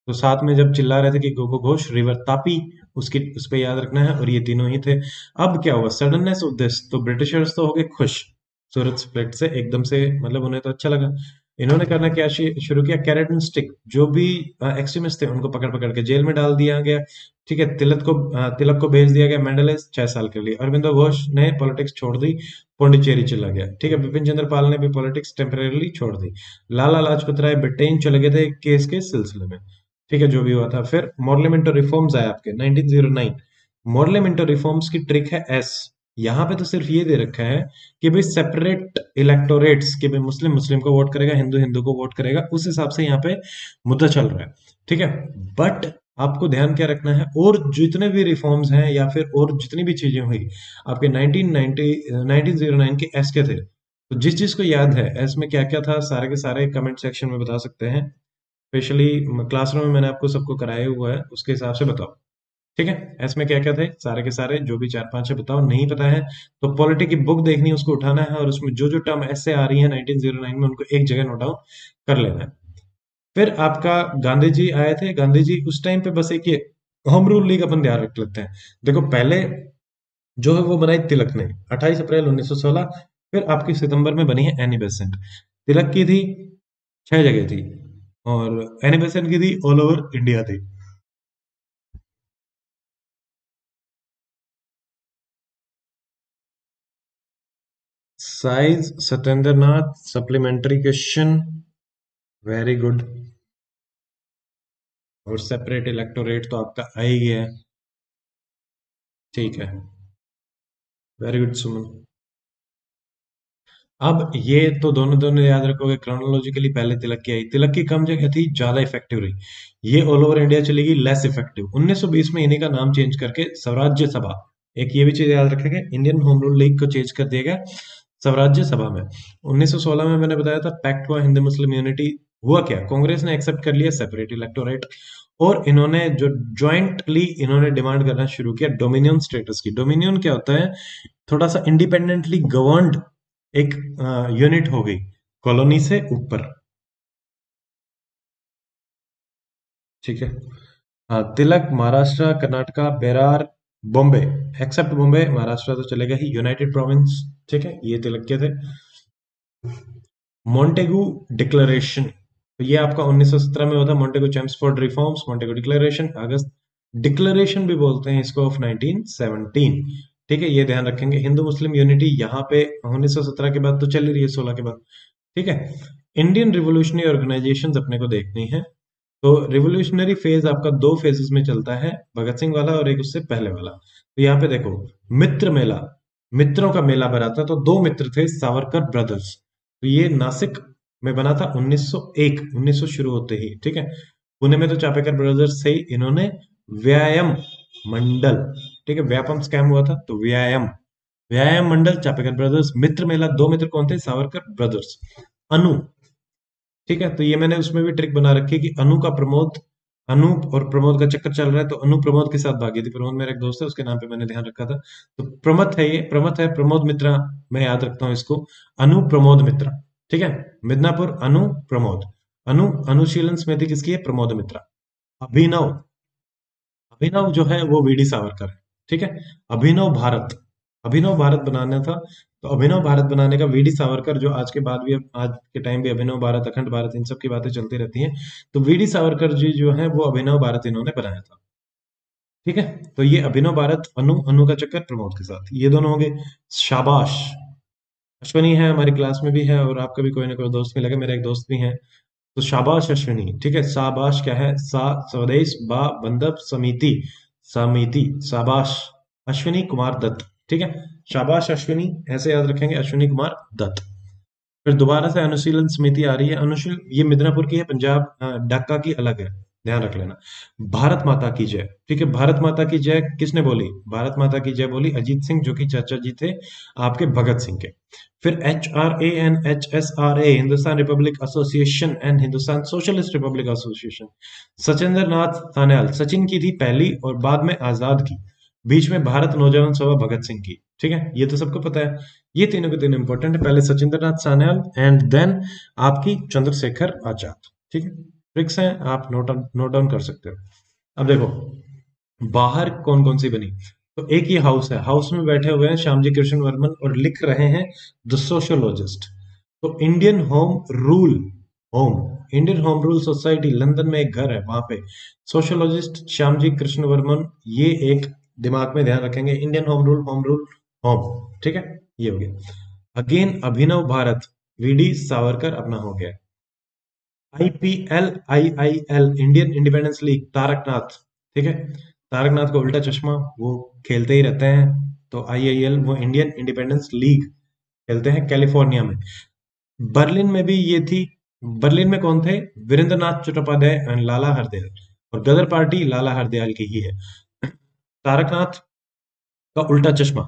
तो साथ में जब चिल्ला रहे थे कि go go Ghosh, river Tapi उसकी उस पर याद रखना है। और ये तीनों ही थे। अब क्या हुआ? सडननेस ऑफ दिस, तो ब्रिटिशर्स तो हो गए खुश सूरत स्प्लिट से एकदम से, मतलब उन्हें तो अच्छा लगा। इन्होंने करना क्या शुरू किया? कैरेट एंड स्टिक, जो भी एक्सट्रीमिस्ट थे उनको पकड़ पकड़ के जेल में डाल दिया गया। ठीक है, तिलक को भेज दिया गया मंडले 6 साल के लिए। अरविंदो घोष ने पॉलिटिक्स छोड़ दी, पौंडिचेरी चला गया। ठीक है, बिपिन चंद्र पाल ने भी पॉलिटिक्स टेम्परेली छोड़ दी। लाला लाजपत राय ब्रिटेन चले गए थे केस के सिलसिले में। ठीक है, जो भी हुआ था। फिर मॉडलमेंटो रिफॉर्म्स आए आपके 1909। मॉडलमेंटो रिफॉर्म्स की ट्रिक है एस, यहाँ पे तो सिर्फ ये दे रखा है कि भाई सेपरेट इलेक्टोरेट्स के भाई मुस्लिम मुस्लिम को वोट करेगा, हिंदू हिंदू को वोट करेगा, उस हिसाब से यहाँ पे मुद्दा चल रहा है। ठीक है, बट आपको ध्यान क्या रखना है, और जितने भी रिफॉर्म्स हैं या फिर और जितनी भी चीजें हुई आपके 1909 के एस के थे, तो जिस चीज को याद है एस में क्या क्या था सारे के सारे कमेंट सेक्शन में बता सकते हैं। स्पेशली क्लासरूम में मैंने आपको सबको कराया हुआ है, उसके हिसाब से बताओ। ठीक है, इसमें क्या क्या थे सारे के सारे, जो भी 4-5 है बताओ। नहीं पता है तो पॉलिटी की बुक देखनी, उसको उठाना है और उसमें जो जो टर्म ऐसे आ रही है 1909 में उनको एक जगह नोट डाउन कर लेना है। फिर आपका गांधी जी आए थे। गांधी जी उस टाइम पे बस एक ये होम रूल लीग अपन ध्यान रख लेते हैं। देखो, पहले जो है वो बनाई तिलक ने 28 अप्रैल 1916, फिर आपकी सितंबर में बनी है एनी बेसेंट। तिलक की थी 6 जगह थी, और एनी बेसेंट की थी ऑल ओवर इंडिया थी। साइज Satyendranath supplementary question, very good. और सेपरेट इलेक्टोरेट तो आपका आ ही गया। ठीक है, वेरी गुड सुमन। अब ये तो दोनों याद रखोगे क्रोनोलॉजिकली। पहले तिलक की आई, तिलक की कम जगह थी, ज्यादा इफेक्टिव रही। ये ऑल ओवर इंडिया चली गई, लेस इफेक्टिव। 1920 में इन्हीं का नाम चेंज करके स्वराज्य सभा, एक ये भी चीज याद रखेंगे, इंडियन होम रूल लीग को चेंज कर दिया गया स्वराज्य सभा में। 1916 में मैंने बताया था पैक्ट हुआ, हिंदू मुस्लिम यूनिटी हुआ। क्या कांग्रेस ने एक्सेप्ट कर लिया सेपरेट इलेक्टोरेट, और इन्होंने जो ज्वाइंटली इन्होंने डिमांड करना शुरू किया डोमिनियन स्टेटस की। डोमिनियन क्या होता है? थोड़ा सा इंडिपेंडेंटली गवर्नड एक यूनिट हो गई कॉलोनी से ऊपर। ठीक है, तिलक महाराष्ट्र, कर्नाटका, बेरार, बॉम्बे, एक्सेप्ट बॉम्बे। महाराष्ट्र तो चलेगा ही, यूनाइटेड प्रोविंस। ठीक है, ये तिलक के थे। मॉन्टेगू डिक्लेरेशन, तो ये आपका 1917 में होता है। Montagu Chelmsford reforms, Montagu declaration, अगस्त डिक्लेरेशन भी बोलते हैं इसको, ऑफ 1917। ठीक है, ये ध्यान रखेंगे। हिंदू मुस्लिम यूनिटी यहाँ पे 1917 के बाद तो चली रही है, 16 के बाद। ठीक है, इंडियन रिवोल्यूशनरी ऑर्गेनाइजेशन अपने को देखनी है। तो रिवोल्यूशनरी फेज आपका 2 फेजेस में चलता है, भगत सिंह वाला और एक उससे पहले वाला। तो यहाँ पे देखो, मित्र मेला, मित्रों का मेला भरा था। तो 2 मित्र थे, सावरकर ब्रदर्स। तो ये नासिक में बना था 1901, 1900 शुरू होते ही। ठीक है, पुणे में तो चापेकर ब्रदर्स से ही इन्होंने व्यायाम मंडल, ठीक है, व्यापम स्कैम हुआ था, तो व्यायाम मंडल, चापेकर ब्रदर्स, मित्र मेला। 2 मित्र कौन थे? सावरकर ब्रदर्स, अनु। ठीक है, तो ये मैंने उसमें भी ट्रिक बना रखी है कि अनु का प्रमोद, अनूप और प्रमोद का चक्कर चल रहा है, तो अनु प्रमोद के साथ भागी थी। प्रमोद मेरा एक दोस्त है, उसके नाम पे मैंने ध्यान रखा था। तो प्रमथ है, ये प्रमथ है, प्रमोद मित्रा, मैं याद रखता हूँ इसको, अनु प्रमोद मित्रा। ठीक है, मिदनापुर, अनु प्रमोद, अनु अनुशीलन समिति किसकी है? प्रमोद मित्रा। अभिनव, अभिनव जो है वो वीडी सावरकर है, ठीक है। अभिनव भारत बनाना था, तो अभिनव भारत बनाने का वीडी सावरकर, जो आज के टाइम भी अभिनव भारत, अखंड भारत, इन सब की बातें चलती रहती हैं, तो वीडी सावरकर जी जो है वो अभिनव भारत इन्होंने बनाया था, ठीक है। तो ये अभिनव भारत, अनु का चक्कर प्रमोद के साथ, ये दोनों हो गए। शाबाश। अश्विनी है, हमारी क्लास में भी है और आपका भी कोई ना कोई दोस्त मिलेगा, मेरा एक दोस्त भी है, तो शाबाश अश्विनी, ठीक है। शाबाश क्या है, सा स्वदेश, बा बंधप समिति, समिति, शाबाश अश्विनी कुमार दत्त, ठीक है। शाबाश अश्विनी, ऐसे याद रखेंगे, अश्विनी कुमार दत्त। फिर दोबारा से अनुशीलन समिति आ रही है, अनुशील, ये मिदनापुर की है, पंजाब ढाका की अलग है, ध्यान रख लेना। भारत माता की जय, ठीक है। भारत माता की जय किसने बोली? भारत माता की जय बोली अजीत सिंह, जो कि चाचा जी थे आपके भगत सिंह के। फिर HRA and HSRA, Hindustan republic association and Hindustan socialist republic association, Sachindra Nath Sanyal, Sachin की थी पहली और बाद में आजाद की, बीच में भारत नौजवान सभा भगत सिंह की, ठीक है। ये तो सबको पता है, ये तीनों के तीनों इंपॉर्टेंट है। पहले सचिंद्रनाथ सान्याल एंड देन आपकी चंद्रशेखर आजाद, ठीक है। ट्रिक्स हैं, आप नोट डाउन कर सकते हो। अब देखो बाहर कौन कौन सी बनी, तो एक ही हाउस है, हाउस में बैठे हुए हैं श्यामजी कृष्ण वर्मन और लिख रहे हैं द सोशोलॉजिस्ट। तो Indian home rule society, London में एक घर है, वहां पे सोशोलॉजिस्ट श्यामजी कृष्ण वर्मन, ये एक दिमाग में ध्यान रखेंगे, इंडियन होम रूल, ठीक है। ये हो गया। अगेन अभिनव भारत, वीडी सावरकर अपना हो गया। IPL, Indian independence league, Taraknath, ठीक है। तारकनाथ को उल्टा चश्मा, वो खेलते ही रहते हैं, तो IIL वो इंडियन इंडिपेंडेंस लीग खेलते हैं, कैलिफोर्निया में। बर्लिन में भी ये थी, बर्लिन में कौन थे? वीरेंद्रनाथ चट्टोपाध्याय एंड लाला हरदयाल, और गदर पार्टी लाला हरदयाल की ही है। तारकनाथ का उल्टा चश्मा,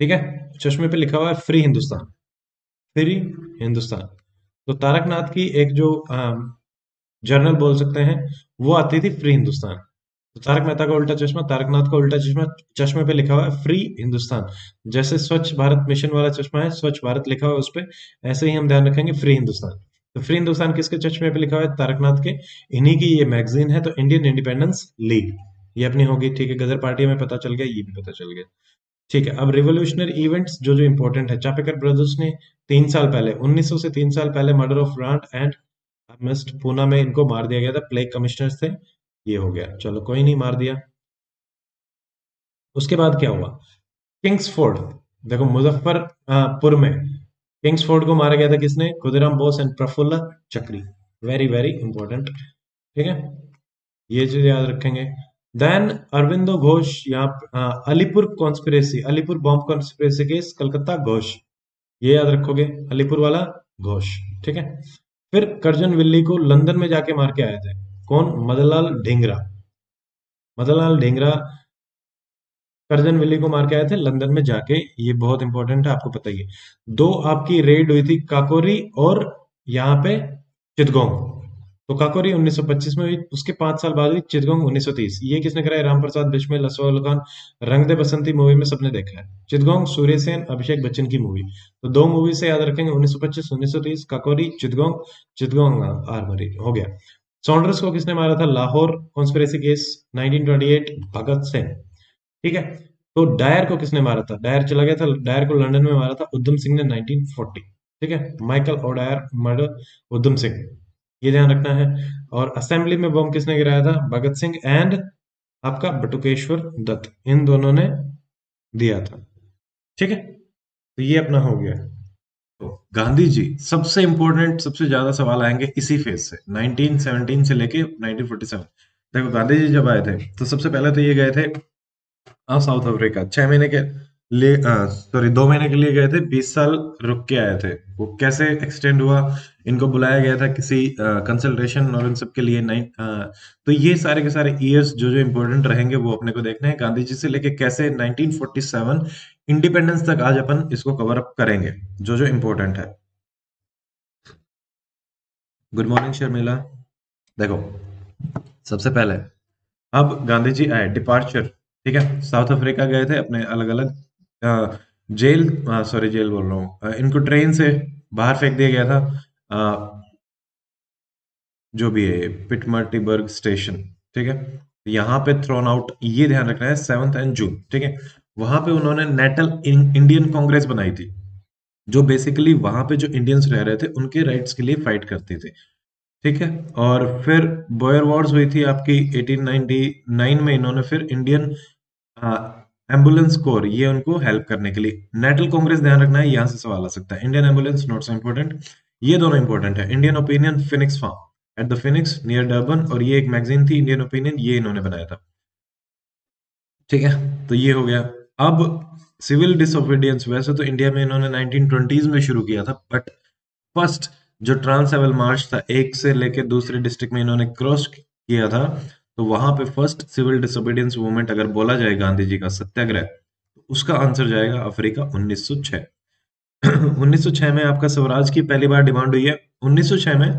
ठीक है, चश्मे पे लिखा हुआ है फ्री हिंदुस्तान, फ्री हिंदुस्तान। तो तारकनाथ की एक जो जर्नल बोल सकते हैं वो आती थी फ्री हिंदुस्तान। तो तारक मेहता का उल्टा चश्मा, तारकनाथ का उल्टा चश्मा, चश्मे पे लिखा हुआ है फ्री हिंदुस्तान। जैसे स्वच्छ भारत मिशन वाला चश्मा है, स्वच्छ भारत लिखा हुआ है उस पर, ऐसे ही हम ध्यान रखेंगे फ्री हिंदुस्तान। तो फ्री हिंदुस्तान किसके चश्मे पे लिखा हुआ है? तारकनाथ के। इन्हीं की ये मैगजीन है। तो इंडियन इंडिपेंडेंस लीग ये अपनी होगी, ठीक है। गदर पार्टी में पता चल गया, ये भी पता चल गया, ठीक है। अब रिवोल्यूशनरी इवेंट्स जो जो इंपॉर्टेंट है, चापेकर ब्रदर्स ने 3 साल पहले 1900 से 3 साल पहले मर्डर ऑफ रांट एंड मिस्ट पूना में इनको मार दिया गया था, प्लेग कमिश्नर थे। ये हो गया, चलो कोई नहीं, मार दिया। उसके बाद क्या हुआ? किंग्सफोर्ड, देखो मुजफ्फरपुर में किंग्सफोर्ड को मारा गया था, किसने? खुदीराम बोस एंड प्रफुल्ल चक्री, वेरी वेरी इंपॉर्टेंट, ठीक है, ये चीज याद रखेंगे। देन अरविंदो घोष, यहाँ Alipore conspiracy, Alipore bomb conspiracy case, Calcutta Ghosh, ये याद रखोगे, अलीपुर वाला घोष, ठीक है। फिर करजन विल्ली को लंदन में जाके मार के आए थे, कौन? मदनलाल ढींगरा, मदनलाल ढींगरा करजन विल्ली को मार के आए थे लंदन में जाके, ये बहुत इंपॉर्टेंट है, आपको पता ही है। 2 आपकी रेड हुई थी, काकोरी और यहाँ पे चितगोंग। तो काकोरी 1925 में हुई, उसके 5 साल बाद हुई चितगोंग 1930। ये किसने कराया? राम प्रसाद बिस्मिल, असफाक खान, रंग दे बसंती मूवी में सबने देखा है। चितगोंग सूर्य सेन, अभिषेक बच्चन की मूवी। तो 2 मूवी से याद रखेंगे, 1925, 1930, काकोरी, चितगोंग, चितगोंग आर्मरी, हो गया। सॉन्डर्स को किसने मारा था? लाहौर कॉन्स्पिरेसी केस 1928, भगत सिंह, ठीक है। तो डायर को किसने मारा था? डायर चला गया था, डायर को लंदन में मारा था उधम सिंह ने 1940, ठीक है। Michael O'Dwyer murder, Udham Singh, ये ध्यान रखना है। और असेंबली में बम किसने गिराया था? भगत सिंह एंड आपका बटुकेश्वर दत्त, इन दोनों ने दिया था, ठीक है। तो ये अपना हो गया। तो गांधी जी, सबसे इंपॉर्टेंट, सबसे ज्यादा सवाल आएंगे इसी फेज से, 1917 से लेके 1947। देखो गांधी जी जब आए थे तो सबसे पहले तो ये गए थे साउथ अफ्रीका, 6 महीने के लिए, सॉरी 2 महीने के लिए गए थे, 20 साल रुक के आए थे। वो कैसे एक्सटेंड हुआ? इनको बुलाया गया था किसी कंसल्टेशन और इन सब के लिए नहीं। तो ये सारे के सारे ईयर्स जो जो इम्पोर्टेंट रहेंगे वो अपने को देखने हैं, गांधी जी से लेके कैसे 1947 इंडिपेंडेंस तक आज अपन इसको कवर अप करेंगे, जो जो इम्पोर्टेंट है। Good morning Sharmila. देखो सबसे पहले अब गांधी जी आए, डिपार्चर, ठीक है, साउथ अफ्रीका गए थे, अपने अलग अलग जेल बोल रहा हूँ, इनको ट्रेन से बाहर फेंक दिया गया था, जो भी है पिटमर्टीबर्ग स्टेशन, ठीक है, यहाँ पे थ्रोन आउट, ये ध्यान रखना है 7 जून। ठीक है, वहां पे उन्होंने नेटल इंडियन कांग्रेस बनाई थी, जो बेसिकली वहां पे जो इंडियंस रह रहे थे उनके राइट्स के लिए फाइट करते थे। ठीक है, और फिर बोयर वॉर्स हुई थी आपकी 1899 में। इन्होंने फिर इंडियन एम्बुलेंस कोर, ये उनको हेल्प करने के लिए। नेटल कांग्रेस ध्यान रखना है, यहाँ से सवाल आ सकता है। Indian ambulance not so important, ये दोनों इंपॉर्टेंट है। Indian opinion Phoenix farm at the Phoenix near Durban, और ये एक मैगजीन थी इंडियन ओपिनियन, ये इन्होंने बनाया था। ठीक है, तो ये हो गया। अब सिविल डिसओबीडियंस वैसे तो इंडिया में इन्होंने 1920s में शुरू किया था, बट फर्स्ट जो ट्रांस एवल मार्च था, एक से लेके दूसरे डिस्ट्रिक्ट में इन्होंने क्रॉस किया था, तो वहां पे फर्स्ट सिविल डिसओबीडियंस मूवमेंट अगर बोला जाए गांधी जी का सत्याग्रह, तो उसका आंसर जाएगा अफ्रीका 1906। 1906 में आपका स्वराज की पहली बार डिमांड हुई है। 1906 में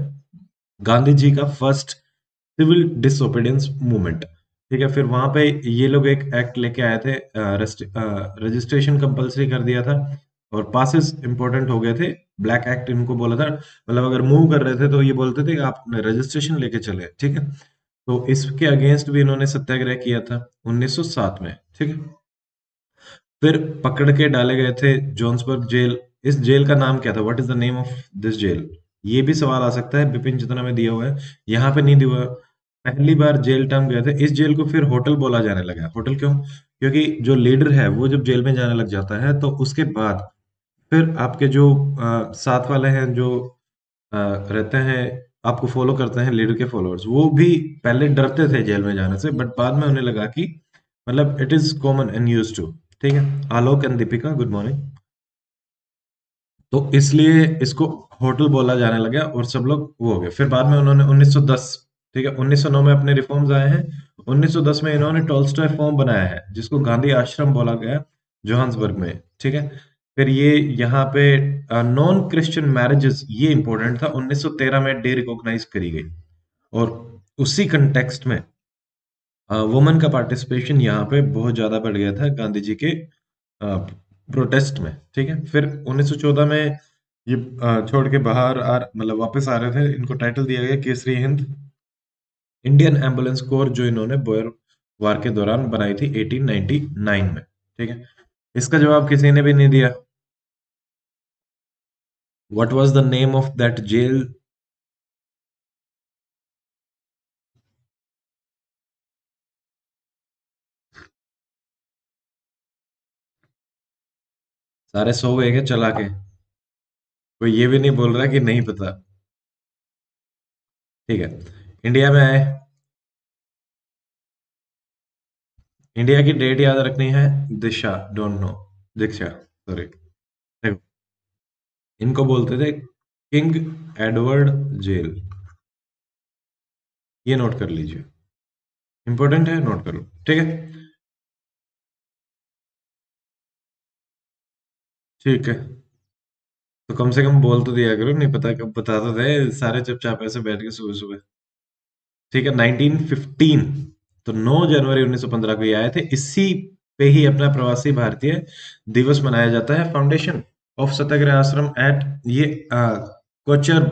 गांधी जी का फर्स्ट सिविल डिसओबीडियंस मूवमेंट। ठीक है, फिर वहां पे ये लोग एक एक्ट लेके आए थे, रजिस्ट्रेशन कंपलसरी कर दिया था, और पासेस इंपॉर्टेंट हो गए थे। ब्लैक एक्ट इनको बोला था, मतलब अगर मूव कर रहे थे तो ये बोलते थे कि आप रजिस्ट्रेशन लेके चले। ठीक है, तो इसके अगेंस्ट भी इन्होंने सत्याग्रह किया था 1907 में। ठीक है, फिर पकड़ के डाले गए थे जोन्सबर्ग जेल। इस जेल का नाम क्या था, what is the name of this jail, ये भी सवाल आ सकता है। विपिन जितना में दिया हुआ है, यहाँ पे नहीं दिया हुआ। पहली बार जेल टर्म गए थे। इस जेल को फिर होटल बोला जाने लगा। होटल क्यों, क्योंकि जो लीडर है वो जब जेल में जाने लग जाता है तो उसके बाद फिर आपके जो साथ वाले हैं जो रहते हैं, आपको फॉलो करते हैं, लीडर के फॉलोअर्स, वो भी पहले डरते थे जेल में जाने से, बट बाद में उन्हें लगा कि मतलब it is common and used to. ठीक है, Alok and Deepika good morning. तो इसलिए इसको होटल बोला जाने लगा और सब लोग वो हो गए। फिर बाद में उन्होंने 1910, ठीक है, 1909 में अपने रिफॉर्म्स आए हैं। 1910 में इन्होंने टॉल्स्टॉय फॉर्म बनाया है, जिसको गांधी आश्रम बोला गया जोहान्सबर्ग में। ठीक है, फिर ये यहाँ पे नॉन क्रिश्चियन मैरिजेस, ये इंपॉर्टेंट था, 1913 में डे रिकॉग्नाइज करी गई, और उसी कंटेक्स्ट में वुमेन का पार्टिसिपेशन यहाँ पे बहुत ज्यादा बढ़ गया था गांधी जी के प्रोटेस्ट में। ठीक है, फिर 1914 में ये छोड़ के बाहर मतलब वापस आ रहे थे, इनको टाइटल दिया गया Kesari Hind. Indian ambulance corps जो इन्होंने बोयर वार के दौरान बनाई थी 1899 में। ठीक है, इसका जवाब किसी ने भी नहीं दिया। What was the name of that jail, सारे सो गए क्या चला के, कोई ये भी नहीं बोल रहा कि नहीं पता। ठीक है, इंडिया में आए, इंडिया की डेट याद रखनी है, Disha, don't know, Diksha, sorry. देखो, इनको बोलते थे किंग एडवर्ड जेल, ये नोट कर लीजिए, इंपॉर्टेंट है, नोट कर लो। ठीक है, ठीक है, तो कम से कम बोल तो दिया करो, नहीं पता कब बता तो दे, सारे चुपचाप ऐसे बैठ के सुबह सुबह। ठीक है, 1915, तो 9 जनवरी 1915 को ये आए थे। इसी पे ही अपना प्रवासी भारतीय दिवस मनाया जाता है। फाउंडेशन ऑफ सत्याग्रह आश्रम एट ये कोचर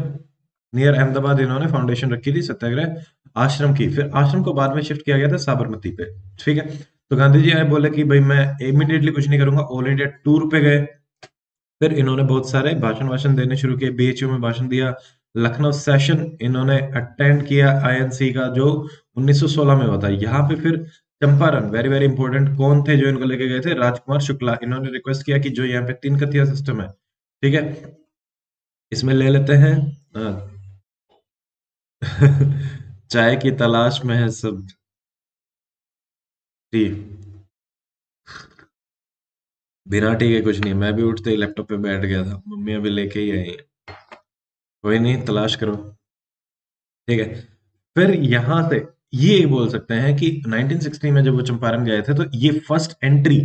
नियर अहमदाबाद, इन्होंने फाउंडेशन रखी थी सत्याग्रह आश्रम की। फिर आश्रम को बाद में शिफ्ट किया गया था साबरमती पे। ठीक है, तो गांधी जी आए, बोले कि भाई मैं इमिडिएटली कुछ नहीं करूंगा, ऑल इंडिया टूर पे गए। फिर इन्होंने बहुत सारे भाषण वाषण देने शुरू किए। BHU में भाषण दिया, लखनऊ सेशन इन्होंने अटेंड किया INC का, जो 1916 में हुआ था। यहाँ पे फिर चंपारण, वेरी वेरी इंपॉर्टेंट, कौन थे जो इनको लेके गए थे, राजकुमार शुक्ला। इन्होंने रिक्वेस्ट किया कि जो यहाँ पे 3 कथिया सिस्टम है, ठीक है, इसमें ले लेते हैं चाय की तलाश में है सब। टी बिना टी के कुछ नहीं। मैं भी उठते ही लैपटॉप पे बैठ गया था, मम्मी अभी लेके ही आई, कोई नहीं तलाश करो। ठीक है, फिर यहाँ से ये बोल सकते हैं कि 1960 में जब वो चंपारण गए थे, तो ये first entry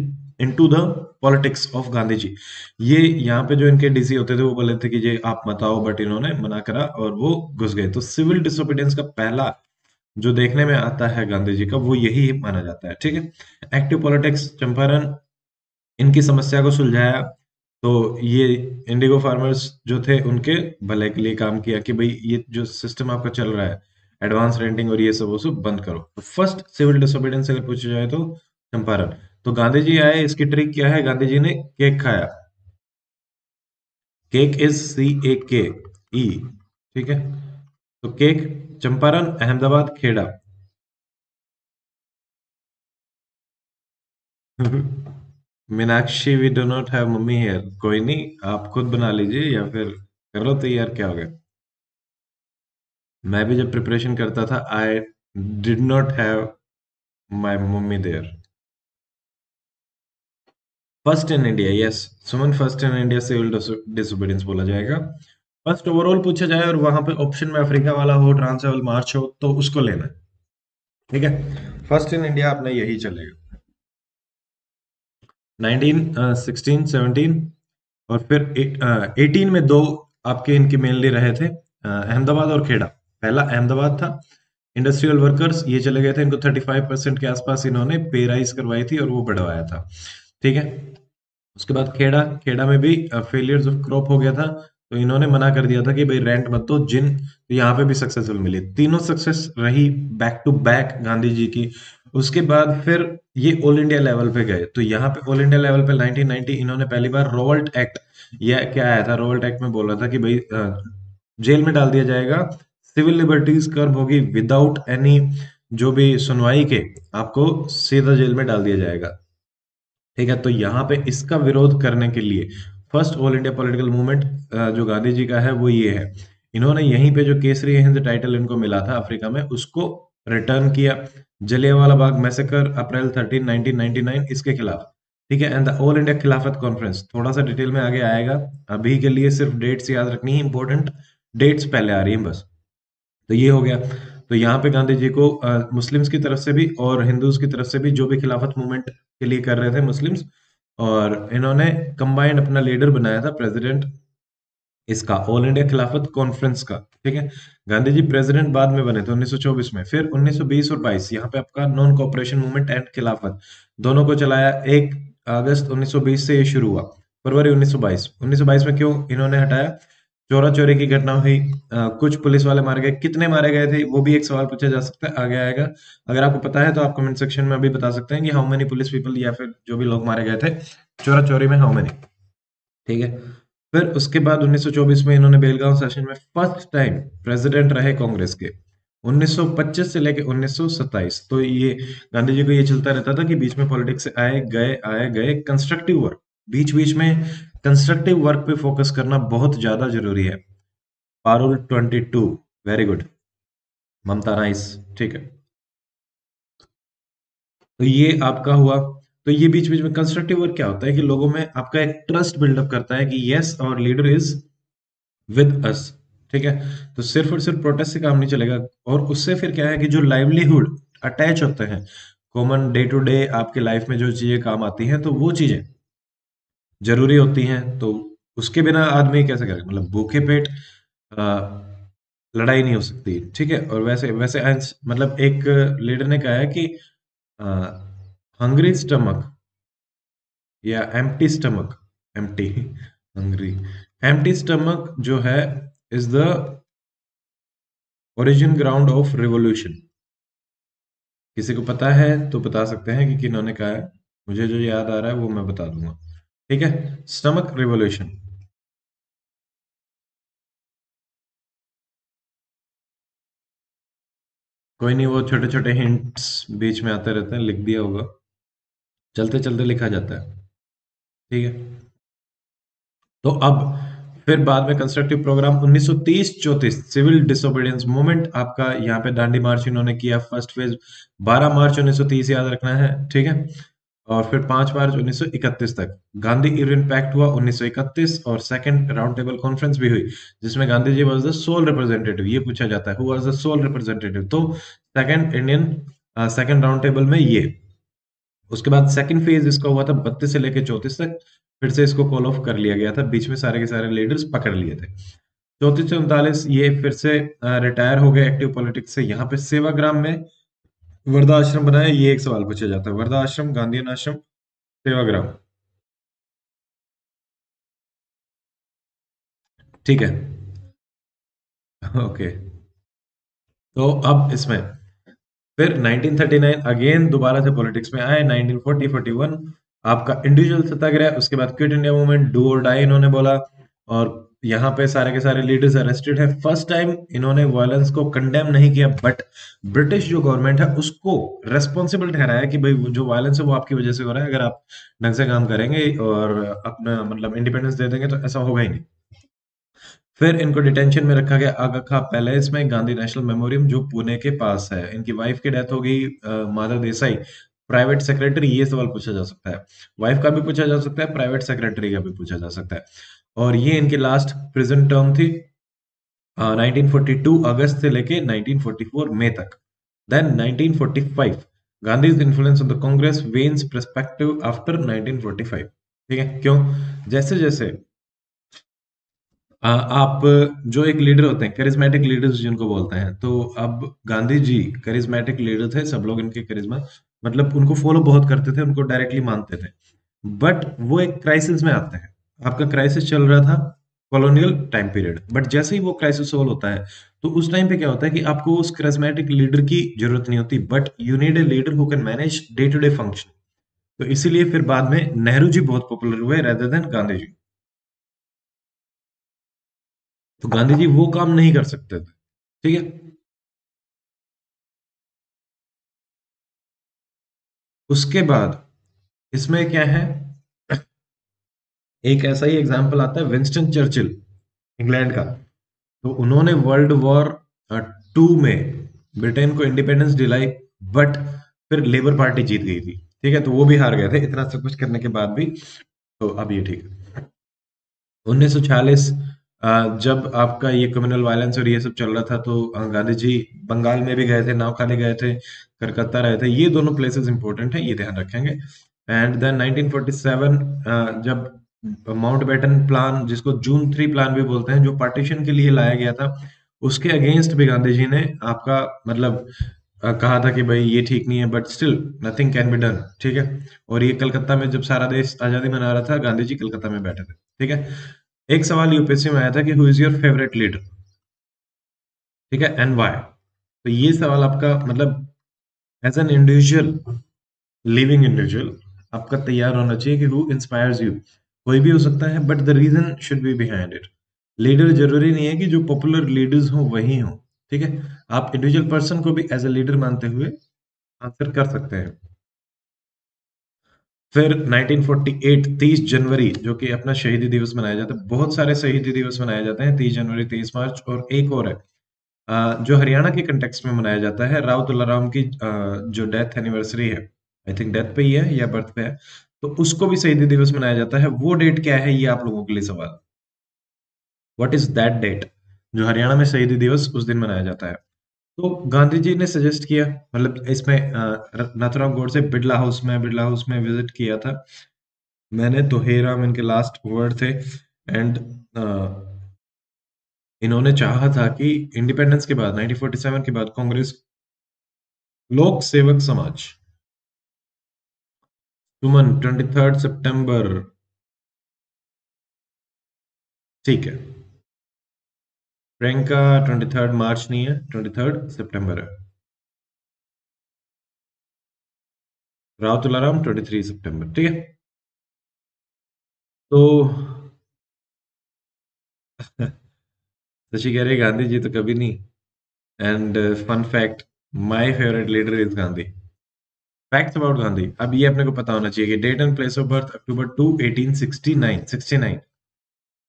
into the politics of Gandhi ji. ये यहाँ पे जो इनके डीसी होते थे वो बोले थे कि ये आप मत आओ, बट इन्होंने मना करा और वो घुस गए। तो सिविल डिसोबीडियंस का पहला जो देखने में आता है गांधी जी का, वो यही माना जाता है। ठीक है, एक्टिव पॉलिटिक्स, चंपारण, इनकी समस्या को सुलझाया, तो ये इंडिगो फार्मर्स जो थे उनके भले के लिए काम किया कि भाई ये जो सिस्टम आपका चल रहा है एडवांस रेंटिंग और ये सब वो सब बंद करो। तो फर्स्ट सिविल डिसोबीडियंस अगर पूछा जाए तो चंपारण। तो गांधी जी आए, इसकी ट्रिक क्या है, गांधी जी ने केक खाया, केक इज CAKE, ठीक है। तो cake Champaran, Ahmedabad, Kheda. Meenakshi we do not have mummy here, कोई नहीं आप खुद बना लीजिए या फिर कर लो तैयार, क्या हो गया। मैं भी जब प्रिपरेशन करता था I did not have my mummy there. First in India, yes Suman, first in India civil disobedience बोला जाएगा। फर्स्ट ओवरऑल पूछा जाए और वहां पे ऑप्शन में अफ्रीका वाला हो, ट्रांसएवल मार्च हो, तो उसको लेना है, ठीक है। फर्स्ट इन इंडिया अपना यही चलेगा 19, 16, 17 और फिर 18 में दो आपके इनके मेनली रहे थे, अहमदाबाद और खेड़ा। पहला अहमदाबाद था, इंडस्ट्रियल वर्कर्स ये चले गए थे, इनको 35% के आसपास इन्होंने पे राइज करवाई थी और वो बढ़वाया था, ठीक है। उसके बाद खेड़ा, खेड़ा में भी फेलियर्स ऑफ क्रॉप हो गया था तो इन्होंने मना कर दिया था कि भाई रेंट मत दो, जिन यहाँ पे भी सक्सेसफुल मिली, तीनों सक्सेस रही back to back Gandhi ji की। उसके बाद फिर ये ऑल इंडिया लेवल पे गए, तो यहाँ पे ऑल इंडिया लेवल पे 1990 इन्होंने पहली बार रोवल्ट एक्ट, यह क्या आया था, रोवल्ट एक्ट में बोला था कि भाई जेल में डाल दिया जाएगा, सिविल लिबर्टीज कर्ब होगी, विदाउट एनी जो भी सुनवाई के आपको सीधा जेल में डाल दिया जाएगा, ठीक है। तो यहाँ पे इसका विरोध करने के लिए first all India political movement जो गांधी जी का है वो ये है। इन्होंने यहीं पे जो केसरी हिंद टाइटल इनको मिला था अफ्रीका में, उसको रिटर्न किया। जलियांवाला बाग मैसेकर अप्रैल 13, 1999 इसके खिलाफ, ठीक है। And the all India Khilafat conference, थोड़ा सा डिटेल में आगे आएगा, अभी के लिए सिर्फ डेट्स याद रखनी है, इंपॉर्टेंट डेट्स पहले आ रही हैं बस। तो ये हो गया। तो यहाँ पे गांधी जी को मुस्लिम्स की तरफ से भी और हिंदूज की तरफ से भी जो भी खिलाफत मूवमेंट के लिए कर रहे थे मुस्लिम्स, और इन्होंने कंबाइंड अपना लीडर बनाया था प्रेसिडेंट इसका ऑल इंडिया खिलाफत कॉन्फ्रेंस का, ठीक है। गांधी जी प्रेसिडेंट बाद में बने थे 1924 में, फिर 1920 और 22 यहाँ पे आपका नॉन कॉपरेशन मूवमेंट एंड खिलाफत दोनों को चलाया। 1 अगस्त 1920 से ये शुरू हुआ, फरवरी 1922, 1922 में क्यों इन्होंने हटाया, चोरा चोरी की घटना हुई, कुछ पुलिस वाले मारे गए, कितने मारे गए थे वो भी एक सवाल पूछा जा सकता है, आगे आएगा। अगर आपको पता है तो आप कमेंट सेक्शन में अभी बता सकते हैं कि हाउ मेनी पुलिस पीपल या फिर जो भी लोग मारे गए थे चोरा चोरी में, हाउ मेनी, ठीक है। फिर उसके बाद 1924 में इन्होंने बेलगांव सेशन में फर्स्ट टाइम प्रेसिडेंट रहे कांग्रेस के, 1925 से लेकर 1927। तो ये गांधी जी को ये चलता रहता था कि बीच में पॉलिटिक्स से आए गए आए गए, कंस्ट्रक्टिव वर्क, बीच बीच में कंस्ट्रक्टिव वर्क पे फोकस करना बहुत ज्यादा जरूरी है। Parul 22, very good Mamata, nice, ठीक है। तो ये आपका हुआ। तो ये बीच बीच में कंस्ट्रक्टिव वर्क क्या होता है कि लोगों में आपका एक ट्रस्ट बिल्डअप करता है कि yes our leader is with us, ठीक है। तो सिर्फ और सिर्फ प्रोटेस्ट से काम नहीं चलेगा, और उससे फिर क्या है कि जो लाइवलीहुड अटैच होते हैं कॉमन डे टू डे आपके लाइफ में जो चीजें काम आती हैं, तो वो चीजें जरूरी होती हैं। तो उसके बिना आदमी कैसे करेगा, मतलब भूखे पेट लड़ाई नहीं हो सकती, ठीक है। और वैसे वैसे मतलब एक लीडर ने कहा है कि हंग्री स्टमक या empty stomach, empty hungry, empty stomach जो है is the origin ground of revolution. किसी को पता है तो बता सकते हैं कि किन्होंने कहा है, मुझे जो याद आ रहा है वो मैं बता दूंगा, ठीक है। स्टमक रिवॉल्यूशन, कोई नहीं, वो छोटे छोटे हिंट्स बीच में आते रहते हैं, लिख दिया होगा, चलते चलते लिखा जाता है, ठीक है। तो अब फिर बाद में constructive programme 1930-34 civil disobedience movement आपका, यहाँ पे दांडी मार्च इन्होंने किया, फर्स्ट फेज 12 मार्च 1930 याद रखना है, ठीक है। और फिर 5 मार्च 1931 तक गांधी यूनियन पैक्ट हुआ 1931, और सेकंड राउंड टेबल कॉन्फ्रेंस भी हुई जिसमें Gandhi ji was the sole representative, ये पूछा जाता है who was the sole representative. तो सेकंड राउंड टेबल में ये, उसके बाद सेकंड फेज इसका हुआ था 32 से लेकर 34 तक, फिर से इसको कॉल ऑफ कर लिया गया था, बीच में सारे के सारे लीडर्स पकड़ लिए थे। 34 से 39 ये फिर से रिटायर हो गए एक्टिव पॉलिटिक्स से। यहाँ पे सेवाग्राम में वर्धा आश्रम बनाया, ये एक सवाल पूछा जाता है, वर्धा आश्रम, गांधीयन आश्रम, सेवाग्राम, ठीक है, ओके। तो अब इसमें फिर 1939 अगेन दोबारा से पॉलिटिक्स में आए। 1940-41 आपका इंडिविजुअल सत्याग्रह, उसके बाद क्विट इंडिया मूवमेंट, डू और डाई इन्होंने बोला, और यहाँ पे सारे के सारे लीडर्स अरेस्टेड है। फर्स्ट टाइम इन्होंने वायलेंस को कंडेम नहीं किया, बट ब्रिटिश जो गवर्नमेंट है उसको रेस्पॉन्सिबल ठहराया कि भाई जो वायलेंस है वो आपकी वजह से हो रहा है, अगर आप ढंग से काम करेंगे और अपना मतलब इंडिपेंडेंस दे देंगे तो ऐसा होगा ही नहीं। फिर इनको डिटेंशन में रखा गया आगा खां पैलेस में, गांधी नेशनल मेमोरियम जो पुणे के पास है। इनकी वाइफ की डेथ हो गई, माधव देसाई प्राइवेट सेक्रेटरी, ये सवाल पूछा जा सकता है, वाइफ का भी पूछा जा सकता है, प्राइवेट सेक्रेटरी का भी पूछा जा सकता है। और ये इनकी लास्ट प्रिजन टर्म थी 1942 अगस्त से लेके 1944 मई तक। Then 1945 Gandhi's influence on the Congress veins perspective after 1945। ठीक है, क्यों? जैसे जैसे आप जो एक लीडर होते हैं करिज्मेटिक लीडर्स जिनको बोलते हैं, तो अब गांधी जी करिज्मेटिक लीडर थे, सब लोग इनके करिज्मा मतलब उनको फॉलो बहुत करते थे, उनको डायरेक्टली मानते थे, बट वो एक क्राइसिस में आते हैं। आपका क्राइसिस चल रहा था कॉलोनियल टाइम पीरियड, बट जैसे ही वो क्राइसिस सोल्व होता है तो उस टाइम पे क्या होता है कि आपको उस करिज्मेटिक लीडर की जरूरत नहीं होती, but you need a leader who can manage day to day function. तो इसीलिए फिर बाद में नेहरू जी बहुत पॉपुलर हुए रेदर देन गांधी जी। तो गांधी जी वो काम नहीं कर सकते थे। ठीक है, उसके बाद इसमें क्या है, एक ऐसा ही एग्जाम्पल आता है विंस्टन चर्चिल इंग्लैंड का। तो उन्होंने World War II में ब्रिटेन को इंडिपेंडेंस दिलाई, बट फिर लेबर पार्टी जीत गई थी। ठीक है, तो वो भी हार गए थे इतना सब कुछ करने के बाद भी। तो अब ये ठीक है, 1946 जब आपका ये कम्युनल वायलेंस और ये सब चल रहा था, तो गांधी जी बंगाल में भी गए थे, नौखाली गए थे, कलकत्ता रहे थे। ये दोनों प्लेसेस इंपॉर्टेंट है, ये ध्यान रखेंगे। एंड देन 1947 जब माउंटबेटन प्लान, जिसको जून 3 प्लान भी बोलते हैं, जो पार्टीशन के लिए लाया गया था, उसके अगेंस्ट भी गांधी जी ने आपका मतलब कहा था कि भाई ये ठीक नहीं है, but still nothing can be done. ठीक है, और ये कलकत्ता में जब सारा देश आजादी मना रहा था, गांधी जी कलकत्ता में बैठे थे। ठीक है, एक सवाल यूपीएससी में आया था कि who is your favourite leader, ठीक है, एंड वाई। तो ये सवाल आपका मतलब as an individual, living individual, आपका तैयार होना चाहिए कि हु इंस्पायर्स यू। कोई भी हो सकता है, but the reason should be behind it. Leader जरूरी नहीं है कि जो पॉपुलर लीडर्स हो वही हो। ठीक है, आप इंडिविजुअल पर्सन को भी एज ए लीडर मानते हुए आंसर कर सकते हैं। फिर 1948 30 जनवरी, जो कि अपना शहीदी दिवस मनाया जाता है, बहुत सारे शहीदी दिवस मनाए जाते हैं, 30 जनवरी, 23 मार्च, और एक और है जो हरियाणा के कंटेक्स्ट में मनाया जाता है, राव तुलाराम की जो डेथ एनिवर्सरी है, आई थिंक डेथ पे ही है या बर्थ पे है, तो उसको भी शहीदी दिवस मनाया जाता है। वो डेट क्या है, ये आप लोगों के लिए सवाल, व्हाट इज दैट डेट जो हरियाणा में शहीदी दिवस उस दिन मनाया जाता है। तो गांधी जी ने सजेस्ट किया, मतलब इसमें नाथुराम गोडसे बिड़ला हाउस में विजिट किया था, मैंने तो हेराम इनके लास्ट वर्ड थे। एंड इन्होंने चाहा था कि इंडिपेंडेंस के बाद 1947 के बाद कांग्रेस लोक सेवक समाज सुमन 23 सितंबर, ठीक है, प्रियंका 23 मार्च नहीं है, 23 सितंबर है, राव तुलाराम 23 सितंबर। ठीक है, तो शशि कह रहे गांधी जी तो कभी नहीं। And fun fact, my favourite leader is Gandhi. Facts about Gandhi, अब ये अपने को पता होना चाहिए कि date and place of birth October 2, 1869,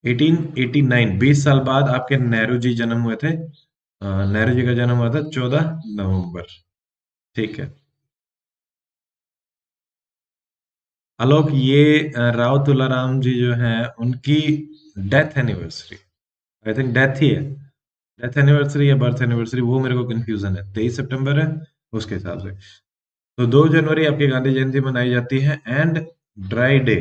1889, 20 साल बाद आपके नेहरू जी जन्म हुए थे। नेहरू जी का जन्म हुआ था 14 नवंबर। ठीक है आलोक, ये राव तुलाराम जी जो हैं उनकी death anniversary, I think death ही है, डेथ एनिवर्सरी या बर्थ एनिवर्सरी, वो मेरे को कंफ्यूजन है। 23 सितंबर है उसके हिसाब से। तो 2 जनवरी आपके गांधी जयंती मनाई जाती है। एंड ड्राई डे,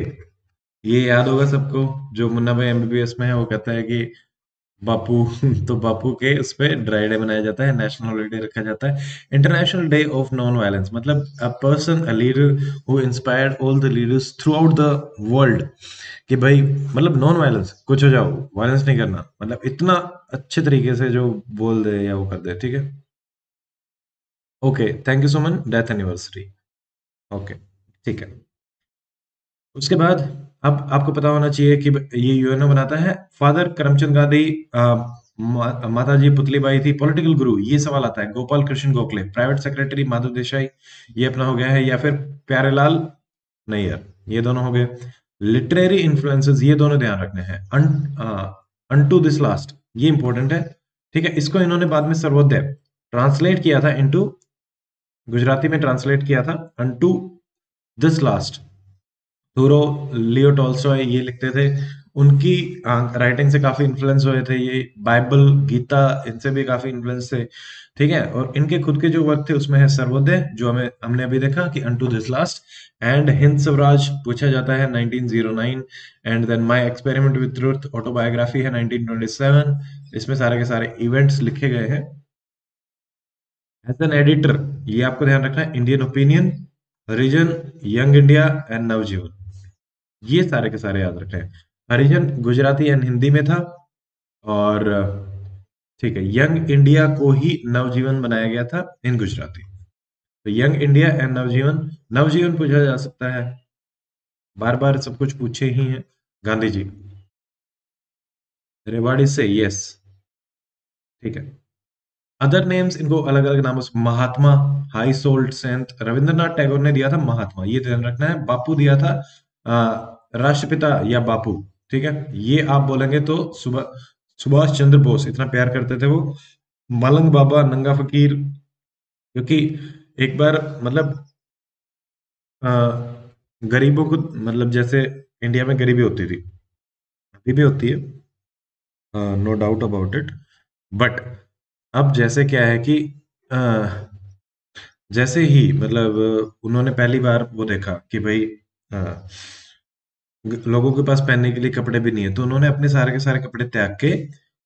ये याद होगा सबको, जो मुन्ना भाई एमबीबीएस में है वो कहता है कि बापू, तो बापू के उस पर ड्राई डे मनाया जाता है, नेशनल हॉलीडे रखा जाता है। International day of non violence, मतलब a person, a leader who inspired all the leaders throughout the world, कि भाई मतलब नॉन वायलेंस, कुछ हो जाओ, वायलेंस नहीं करना, मतलब इतना अच्छे तरीके से जो बोल दे या वो कर दे। ठीक है, okay, thank you so much. Death anniversary, okay ठीक है। उसके बाद अब आपको पता होना चाहिए कि ये यूएनओ बनाता है। फादर करमचंद गांधी, माताजी पुतलीबाई थी, पॉलिटिकल गुरु, ये सवाल आता है। गोपाल कृष्ण गोखले, प्राइवेट सेक्रेटरी माधव देसाई, ये अपना हो गया है, या फिर प्यारेलाल नैयर, ये दोनों हो गए। लिटरेरी इन्फ्लुएंसेस, ये दोनों ध्यान रखने हैं। अनटू दिस लास्ट, ये इंपॉर्टेंट है, ठीक है। इसको इन्होंने बाद में सर्वोदय ट्रांसलेट किया था, इनटू गुजराती में ट्रांसलेट किया था। Unto this last, Thoreau, Leo Tolstoy ये लिखते थे, उनकी राइटिंग से काफी इन्फ्लुएंस हुए थे ये। बाइबल, गीता, इनसे भी काफी इन्फ्लुएंस थे, ठीक है। और इनके खुद के जो वर्क थे उसमें है सर्वोदय, जो हमने अभी देखा कि unto this last, and Hind Swaraj पूछा जाता है 1909, and then my experiment with truth autobiography है 1927। इसमें सारे के सारे इवेंट्स लिखे गए हैं। एज एन एडिटर, ये आपको ध्यान रखना है, Indian opinion, Harijan, young India and Navjivan, ये सारे के सारे याद रखते हैं। हरिजन गुजराती एंड हिंदी में था, और ठीक है, यंग इंडिया को ही नवजीवन बनाया गया था इन गुजराती। तो यंग इंडिया एंड नवजीवन पूछा जा सकता है, बार बार सब कुछ पूछे ही हैं। गांधी जी, रेवाड़ी से, यस ठीक है। अदर नेम्स, इनको अलग अलग नामों से, Mahatma, high souled saint, Rabindranath Tagore ने दिया था महात्मा, ये ध्यान रखना है। बापू दिया था, राष्ट्रपिता या बापू, ठीक है। ये आप बोलेंगे तो सुभाष चंद्र बोस, इतना प्यार करते थे वो। मलंग बाबा, नंगा फकीर, क्योंकि एक बार मतलब गरीबों को, मतलब जैसे इंडिया में गरीबी होती थी, अभी भी होती है, no doubt about it, but अब जैसे क्या है कि जैसे ही मतलब उन्होंने पहली बार वो देखा कि भाई लोगों के पास पहनने के लिए कपड़े भी नहीं है, तो उन्होंने अपने सारे के सारे कपड़े त्याग के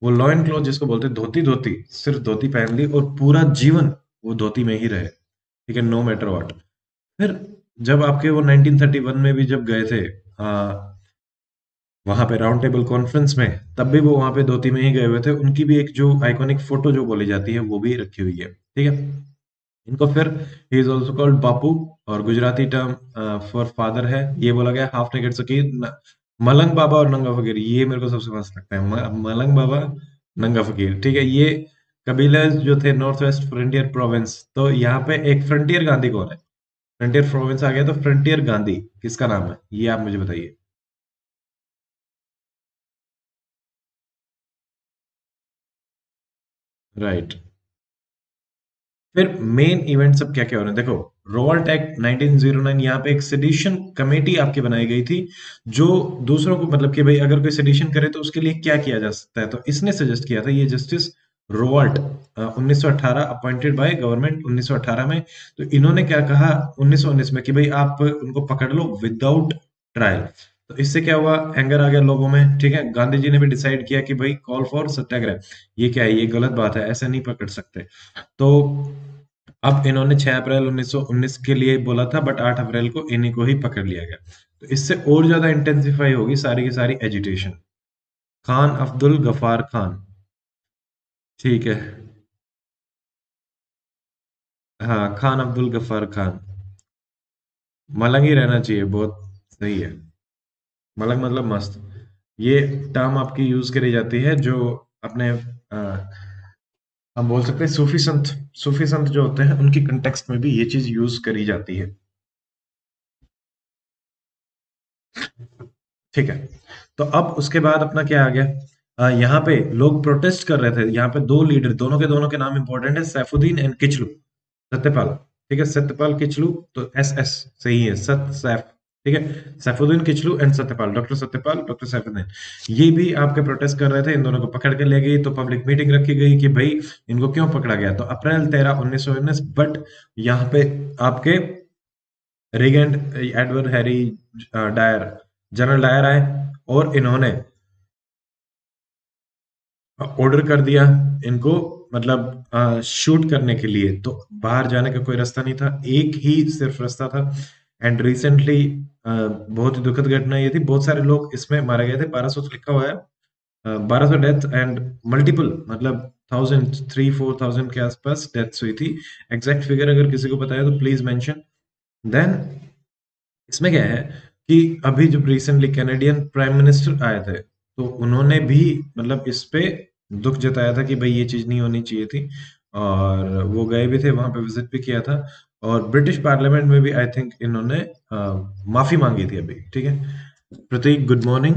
वो लॉयन क्लॉथ जिसको बोलते हैं, धोती, सिर्फ धोती पहन ली, और पूरा जीवन वो धोती में ही रहे, ठीक है, नो मैटर व्हाट। फिर जब आपके वो 1931 में भी जब गए थे वहां पे राउंड टेबल कॉन्फ्रेंस में, तब भी वो वहां पे धोती में ही गए हुए थे। उनकी भी एक जो आइकॉनिक फोटो जो बोली जाती है वो भी रखी हुई है, ठीक है। इनको फिर he is also called Bapu, और गुजराती टर्म फॉर फादर है, ये बोला गया हाफ नेकेड फकीर। मलंग बाबा और नंगा फकीर, ये मेरे को सबसे मस्त लगता है, मलंग बाबा, नंगा फकीर, ठीक है। ये कबीले जो थे नॉर्थ वेस्ट फ्रंटियर प्रोविंस, तो यहाँ पे एक फ्रंटियर गांधी कौन है, फ्रंटियर प्रोविंस आ गया, तो फ्रंटियर गांधी किसका नाम है, ये आप मुझे बताइए। राइट, फिर मेन इवेंट सब क्या क्या हो रहे हैं, देखो रोवल्ट एक्ट 1909, यहाँ पे एक सेडिशन कमेटी आपकी बनाई गई थी, जो दूसरों को मतलब कि भाई अगर कोई सेडिशन करे तो उसके लिए क्या किया जा सकता है, तो इसने सजेस्ट किया था। ये justice Rowlatt 1918 appointed by government 1918 में, तो इन्होंने क्या कहा 1919 में कि भाई आप उनको पकड़ लो विदाउट ट्रायल, तो इससे क्या हुआ, एंगर आ गया लोगों में, ठीक है। गांधी जी ने भी डिसाइड किया कि भाई कॉल फॉर सत्याग्रह, ये क्या है, ये गलत बात है, ऐसे नहीं पकड़ सकते। तो अब इन्होंने 6 अप्रैल 1919 के लिए बोला था, बट 8 अप्रैल को इन्हीं को ही पकड़ लिया गया, तो इससे और ज्यादा इंटेंसिफाई होगी सारी की सारी एजिटेशन। खान अब्दुल गफार खान, ठीक है, हाँ, खान अब्दुल गफ्फार खान, मलंग ही रहना चाहिए, बहुत सही है, मलंग मतलब मस्त। ये टर्म आपकी यूज करी जाती है जो अपने हम बोल सकते हैं सूफी संत जो होते हैं उनकी कंटेक्स्ट में भी ये चीज यूज करी जाती है, ठीक है। तो अब उसके बाद अपना क्या आ गया, यहाँ पे लोग प्रोटेस्ट कर रहे थे, यहाँ पे दो लीडर, दोनों के नाम इंपॉर्टेंट है, सैफुद्दीन एंड किचलू, सत्यपाल, ठीक है, सत्यपाल किचलू, तो SS सही है, सैफ, ठीक है, Saifuddin Kitchlew and Satyapal, doctor Satyapal, doctor Saifuddin, ये भी आपके प्रोटेस्ट कर रहे थे। इन दोनों को पकड़ के ले गई, तो पब्लिक मीटिंग रखी गई कि भाई इनको क्यों पकड़ा गया, तो अप्रैल 13, 1919, बट यहाँ पे आपके रेगेंट Edward Harry Dyer, general Dyer आए और इन्होंने ऑर्डर कर दिया इनको मतलब शूट करने के लिए, तो बाहर जाने का कोई रास्ता नहीं था, एक ही सिर्फ रास्ता था। एंड रिसेंटली बहुत ही दुखद घटना ये थी, बहुत सारे लोग इसमें मारे गए थे, 1200 लिखा हुआ है, 1200 डेथ एंड मल्टीपल मतलब 3,000-4,000 के आसपास डेथ्स हुई थी। एग्जैक्ट फिगर अगर किसी को पता है तो प्लीज मेंशन। देन इसमें क्या है कि अभी जब रिसेंटली कैनेडियन प्राइम मिनिस्टर आए थे तो उन्होंने भी मतलब इस पे दुख जताया था कि भाई ये चीज नहीं होनी चाहिए थी, और वो गए भी थे वहां पे, विजिट भी किया था, और ब्रिटिश पार्लियामेंट में भी आई थिंक इन्होंने माफी मांगी थी अभी। ठीक है Prateek, good morning,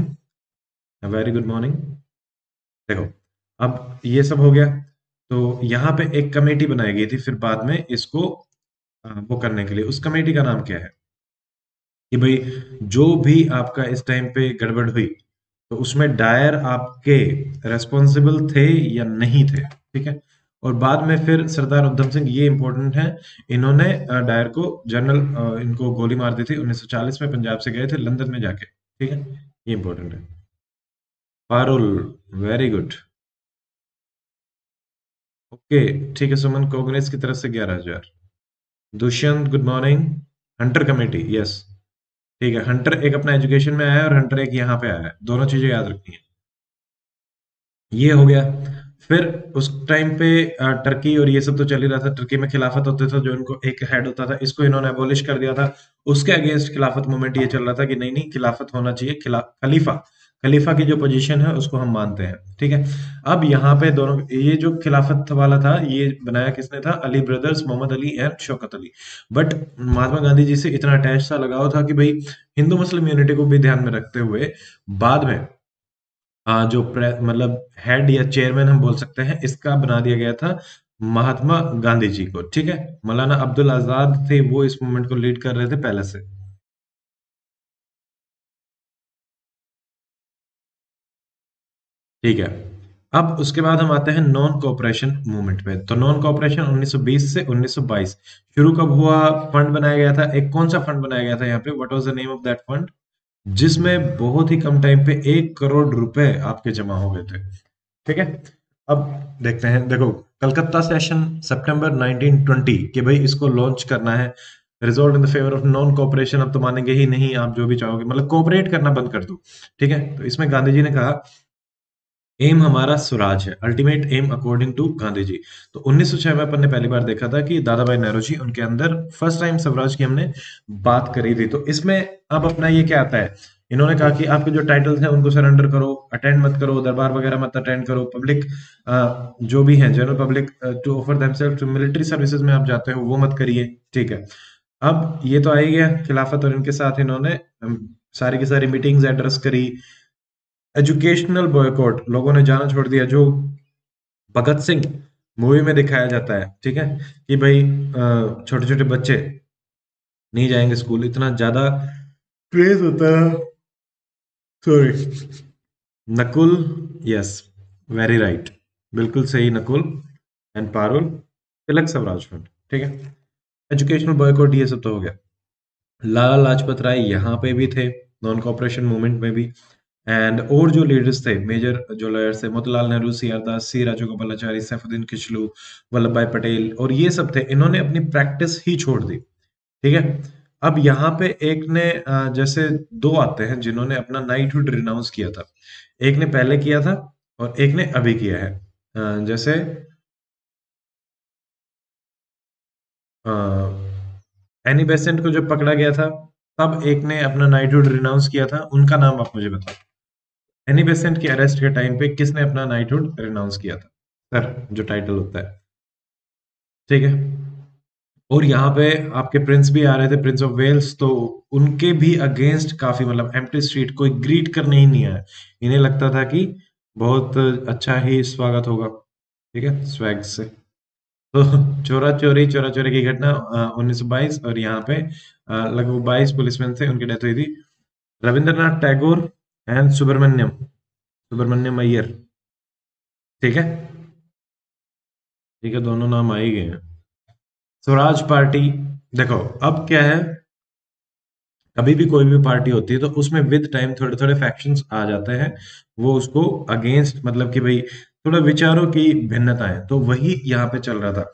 very good morning. देखो अब ये सब हो गया तो यहाँ पे एक कमेटी बनाई गई थी फिर बाद में इसको वो करने के लिए। उस कमेटी का नाम क्या है कि भाई जो भी आपका इस टाइम पे गड़बड़ हुई तो उसमें डायर आपके रेस्पॉन्सिबल थे या नहीं थे। ठीक है और बाद में फिर सरदार उधम सिंह, ये इंपॉर्टेंट है, इन्होंने डायर को जनरल इनको गोली मार दी थी 1940 में, पंजाब से गए थे लंदन में जाके। ठीक है ये इंपॉर्टेंट है। पारुल वेरी गुड, ओके ठीक है। सुमन कांग्रेस की तरफ से 11,000। Dushyant good morning. Hunter committee, yes ठीक है, हंटर एक अपना एजुकेशन में आया है और हंटर एक यहाँ पे आया है, दोनों चीजें याद रखनी है। ये हो गया। फिर उस टाइम पे टर्की और ये सब तो चल ही रहा था, टर्की में खिलाफत होते थे जो इनको एक हेड होता था, इसको इन्होंने एबोलिश कर दिया था। उसके अगेंस्ट खिलाफत मूवमेंट ये चल रहा था कि नहीं नहीं खिलाफत होना चाहिए, खलीफा की जो पोजीशन है उसको हम मानते हैं। ठीक है अब यहाँ पे दोनों, ये जो खिलाफत वाला था ये बनाया किसने था, Ali brothers, Mohammad Ali and Shaukat Ali. But Mahatma Gandhi ji से इतना अटैच सा लगाव था कि भाई हिंदू मुस्लिम यूनिटी को भी ध्यान में रखते हुए बाद में जो मतलब हेड या चेयरमैन हम बोल सकते हैं इसका बना दिया गया था महात्मा गांधी जी को। ठीक है मौलाना अब्दुल आजाद थे, वो इस मूवमेंट को लीड कर रहे थे पहले से। ठीक है अब उसके बाद हम आते हैं नॉन कॉपरेशन मूवमेंट पे। तो नॉन कॉपरेशन 1920 से 1922 शुरू कब हुआ, फंड बनाया गया था एक, कौन सा फंड बनाया गया था यहाँ पे, what was the name of that fund, जिसमें बहुत ही कम टाइम पे 1 करोड़ रुपए आपके जमा हो गए थे। ठीक है अब देखते हैं, देखो कलकत्ता सेशन सितंबर 1920 कि भाई इसको लॉन्च करना है, result in the favour of non cooperation, अब तो मानेंगे ही नहीं आप जो भी चाहोगे, मतलब कॉपरेट करना बंद कर दो। ठीक है तो इसमें गांधी जी ने कहा एम हमारा स्वराज है, ultimate aim according to Gandhi ji. तो 1906 में अपन ने पहली बार देखा था कि दादा भाई नेहरू जी, उनके अंदर फर्स्ट टाइम स्वराज की हमने बात करी थी। तो इसमें अब अपना ये क्या आता है, इन्होंने कहा कि आपके जो टाइटल्स हैं उनको सरेंडर करो, अटेंड मत करो, दरबार वगैरह मत अटेंड करो, पब्लिक जो भी है general public to offer themselves to military services में आप जाते हो वो मत करिए। ठीक है अब ये तो आ ही गया खिलाफत, और इनके साथ इन्होंने सारी की सारी मीटिंग्स एड्रेस करी। एजुकेशनल बॉयकॉट, लोगों ने जाना छोड़ दिया, जो भगत सिंह मूवी में दिखाया जाता है। ठीक है कि भाई छोटे छोटे बच्चे नहीं जाएंगे स्कूल, इतना ज्यादा क्रेज होता है। Sorry Nakul, yes very right, बिल्कुल सही नकुल एंड पारुल। तिलक स्वराज फंड, ठीक है एजुकेशनल बॉयकॉट, ये सब तो हो गया। लाला लाजपत राय यहाँ पे भी थे नॉन कॉपरेशन मूवमेंट में भी, एंड और जो लीडर्स थे मेजर जो लॉयर्स थे Motilal Nehru, C R Das, C Rajagopalachari, Saifuddin Kitchlew, Vallabh भाई पटेल, और ये सब थे, इन्होंने अपनी प्रैक्टिस ही छोड़ दी। ठीक है अब यहाँ पे एक ने जैसे दो आते हैं जिन्होंने अपना नाइटहुड रिनाउंस किया था, एक ने पहले किया था और एक ने अभी किया है, जैसे एनी बेसेंट को जब पकड़ा गया था तब एक ने अपना नाइटहुड रिनाउंस किया था, उनका नाम आप मुझे बताओ। एनी बेसेंट के अरेस्ट के टाइम पे किसने अपना नाइटहुड रिनाउंस किया था, सर जो टाइटल होता है। ठीक है और यहाँ पे आपके प्रिंस भी आ रहे थे, प्रिंस ऑफ वेल्स, तो उनके भी अगेंस्ट काफी मतलब एम्प्टी स्ट्रीट, कोई ग्रीट करने ही नहीं आया, इन्हें लगता था कि बहुत अच्छा ही स्वागत होगा। ठीक है स्वैग से। तो चोरा चोरी की घटना 1922, और यहाँ पे लगभग 22 पुलिसमैन थे, उनकी डेथ हुई थी। रविंद्रनाथ टैगोर एंड सुब्रमण्यम अय्यर, ठीक है दोनों नाम आ ही गए हैं। स्वराज पार्टी, देखो अब क्या है, कभी भी कोई भी पार्टी होती है तो उसमें विद टाइम थोड़े थोड़े फैक्शंस आ जाते हैं, वो उसको अगेंस्ट मतलब कि भाई थोड़ा विचारों की भिन्नता है, तो वही यहाँ पे चल रहा था।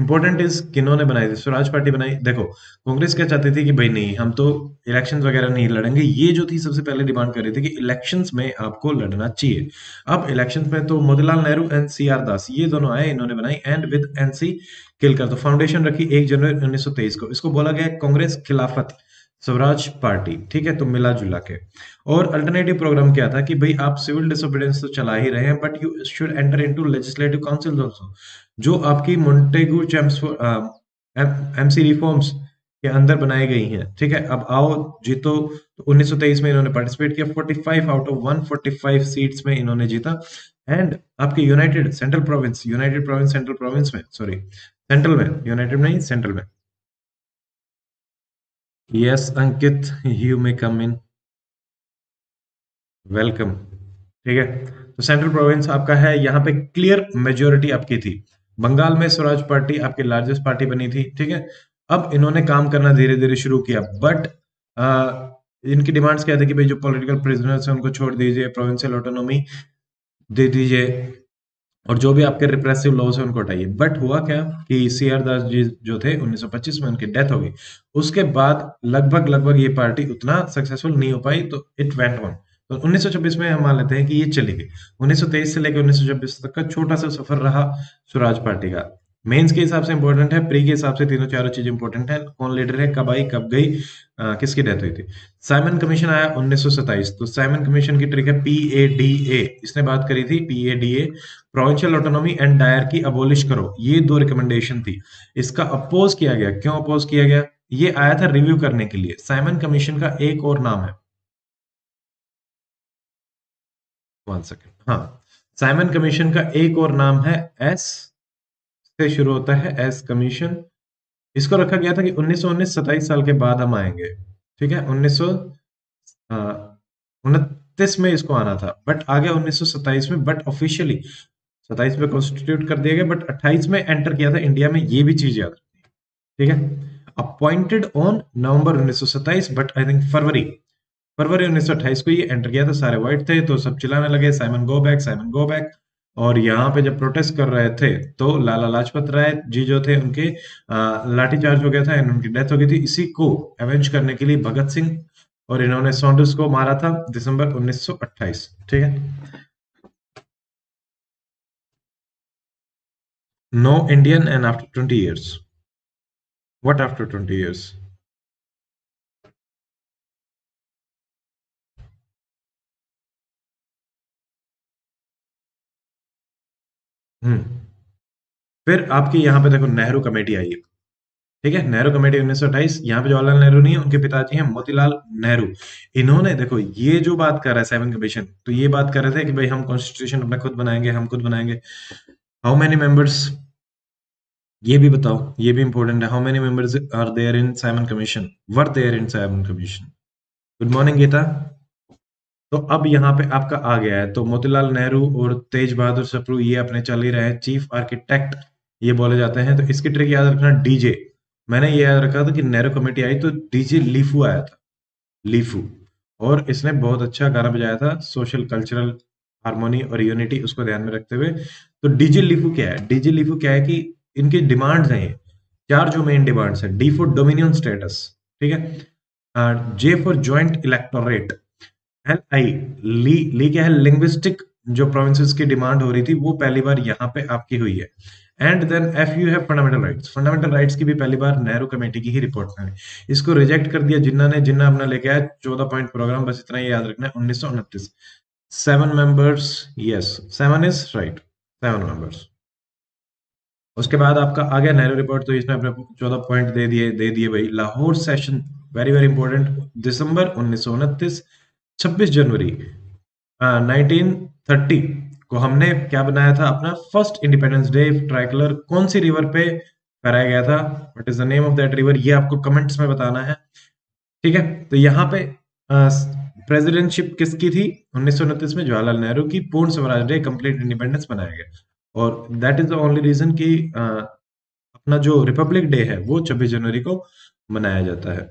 इंपॉर्टेंट इज किन्होंने बनाई थी, स्वराज पार्टी बनाई। देखो कांग्रेस क्या चाहती थी कि भाई नहीं हम तो इलेक्शंस वगैरह नहीं लड़ेंगे, ये जो थी सबसे पहले डिमांड कर रही थी कि इलेक्शंस में आपको लड़ना चाहिए। अब इलेक्शंस में तो मोतीलाल नेहरू एंड CR दास ये दोनों आए, इन्होंने बनाई एंड विद NC किलकर, तो फाउंडेशन रखी 1 जनवरी 1923 को। इसको बोला गया कांग्रेस खिलाफत स्वराज पार्टी, ठीक है, तो मिला जुला के। और अल्टरनेटिव प्रोग्राम क्या था कि भाई आप सिविल डिसोबीडियंस तो चला ही रहे हैं but you should enter into legislative councils also, जो आपकी मोंटेगू चैम्सफोर्ड MC रिफॉर्म्स के अंदर बनाई गई हैं, ठीक है। अब आओ जीतो, तो 1923 में इन्होंने पार्टिसिपेट किया, 45 आउट ऑफ 145 सीट्स में इन्होंने जीता। एंड आपके सेंट्रल में Yes, Ankit, you may come in. Welcome. ठीक है, तो सेंट्रल प्रोविंस आपका है, यहाँ पे क्लियर मेजोरिटी आपकी थी। बंगाल में स्वराज पार्टी आपकी लार्जेस्ट पार्टी बनी थी, ठीक है। अब इन्होंने काम करना धीरे धीरे शुरू किया बट इनकी डिमांड्स क्या थी कि भाई जो पॉलिटिकल प्रिजनर्स हैं उनको छोड़ दीजिए, प्रोविंशियल ऑटोनॉमी दे दीजिए और जो भी आपके रिप्रेसिव लॉज है उनको हटाइए। बट हुआ क्या कि CR दास जी जो थे 1925 में उनकी डेथ हो गई, उसके बाद लगभग ये पार्टी उतना सक्सेसफुल नहीं हो पाई, तो इट वेंट ऑन। तो 1926 में हम मान लेते हैं कि ये चली गई। 1923 से लेकर 1926 तक का छोटा सा सफर रहा स्वराज पार्टी का। मेंस के हिसाब से इंपॉर्टेंट है, प्री के हिसाब से तीनों चारों चीज इंपॉर्टेंट है, कौन लीडर है, कब आई कब गई, किसकी डेथ हुई थी। साइमन कमीशन आया 1927, तो साइमन कमीशन की ट्रिक है PADA, इसने बात करी थी PADA provincial autonomy and Dyer की अबोलिश करो, ये 2 रिकमेंडेशन थी। इसका अपोज किया गया, क्यों अपोज किया गया, ये आया था रिव्यू करने के लिए। साइमन कमीशन का एक और नाम है, 1 सेकेंड, हाँ, साइमन कमीशन का एक और नाम है S से शुरू होता है, एस कमीशन। इसको रखा गया था कि 1927 साल के बाद हम आएंगे, ठीक है, 1929 में इसको आना था बट आ गया 1927 में, बट ऑफिशियली 27 में कॉन्स्टिट्यूट कर दिया गया बट 28 में एंटर किया था इंडिया में, ये भी चीज याद रखनी, ठीक है। Appointed on November 1927 but I think February 1928 को ये एंटर किया था। सारे वाइट थे तो सब चिल्लाने लगे Simon go back, Simon go back. और यहाँ पे जब प्रोटेस्ट कर रहे थे तो लाला लाजपत राय जी जो थे उनके लाठीचार्ज हो गया था एंड उनकी डेथ हो गई थी। इसी को एवेंज करने के लिए भगत सिंह और इन्होंने सॉन्डर्स को मारा था दिसंबर 1928, ठीक है। No Indian and after 20 years, what after 20 years? फिर आपकी यहाँ पे देखो नेहरू कमेटी आई है, ठीक है, नेहरू कमेटी 1928। यहाँ पे जवाहरलाल नेहरू नहीं है, उनके पिताजी हैं मोतीलाल नेहरू। इन्होंने देखो ये जो बात कर रहा है साइमन कमीशन, तो ये बात कर रहे थे कि भाई हम कॉन्स्टिट्यूशन अपना खुद बनाएंगे, हम खुद बनाएंगे। हाउ मेनी मेंबर्स, ये भी बताओ, ये भी इंपॉर्टेंट है। How many members are there in Simon commission, were there in Simon commission. Good morning Gita. तो अब यहाँ पे आपका आ गया है, तो मोतीलाल नेहरू और तेज बहादुर सप्रू ये अपने चल ही रहे हैं, चीफ आर्किटेक्ट ये बोले जाते हैं। तो इसकी ट्रिक याद रखना डीजे, मैंने ये याद रखा था कि नेहरू कमेटी आई तो डीजे लीफू आया था, लीफू, और इसने बहुत अच्छा गाना बजाया था सोशल कल्चरल हार्मोनी और यूनिटी, उसको ध्यान में रखते हुए। तो डीजे लीफू क्या है, डीजे लीफू क्या है कि इनकी डिमांड्स हैं 4 जो मेन डिमांड्स है। D for Dominion स्टेटस, ठीक है, J for joint electorate, LI क्या है, लिंग्विस्टिक जो प्रोविंसेस की डिमांड हो रही थी वो पहली बार यहाँ पे आपकी हुई है। एंड देन FU है फंडामेंटल राइट्स, फंडामेंटल राइट्स की भी पहली बार नेहरू कमेटी की ही रिपोर्ट में, इसको रिजेक्ट कर दिया जिन्ना अपना लेके आया 14 पॉइंट प्रोग्राम, बस इतना ही याद रखना है। 1929 7 members, yes 7 is right, 7 members. उसके बाद आपका आ गया नेहरू रिपोर्ट, तो इसने अपने 14 पॉइंट दे दिए भाई। Lahore session very very important, दिसंबर 1929, 26 जनवरी 1930 को हमने क्या बनाया था अपना फर्स्ट इंडिपेंडेंस डे। ट्राइकलर कौन सी रिवर पे कराया गया था, what is the name of that river, ये आपको कमेंट्स में बताना है, ठीक है। तो यहाँ पे प्रेसिडेंटशिप किसकी थी 1929 में, जवाहरलाल नेहरू की। पूर्ण स्वराज डे, कंप्लीट इंडिपेंडेंस बनाया गया, और that is the only reason कि अपना जो रिपब्लिक डे है वो 26 जनवरी को मनाया जाता है।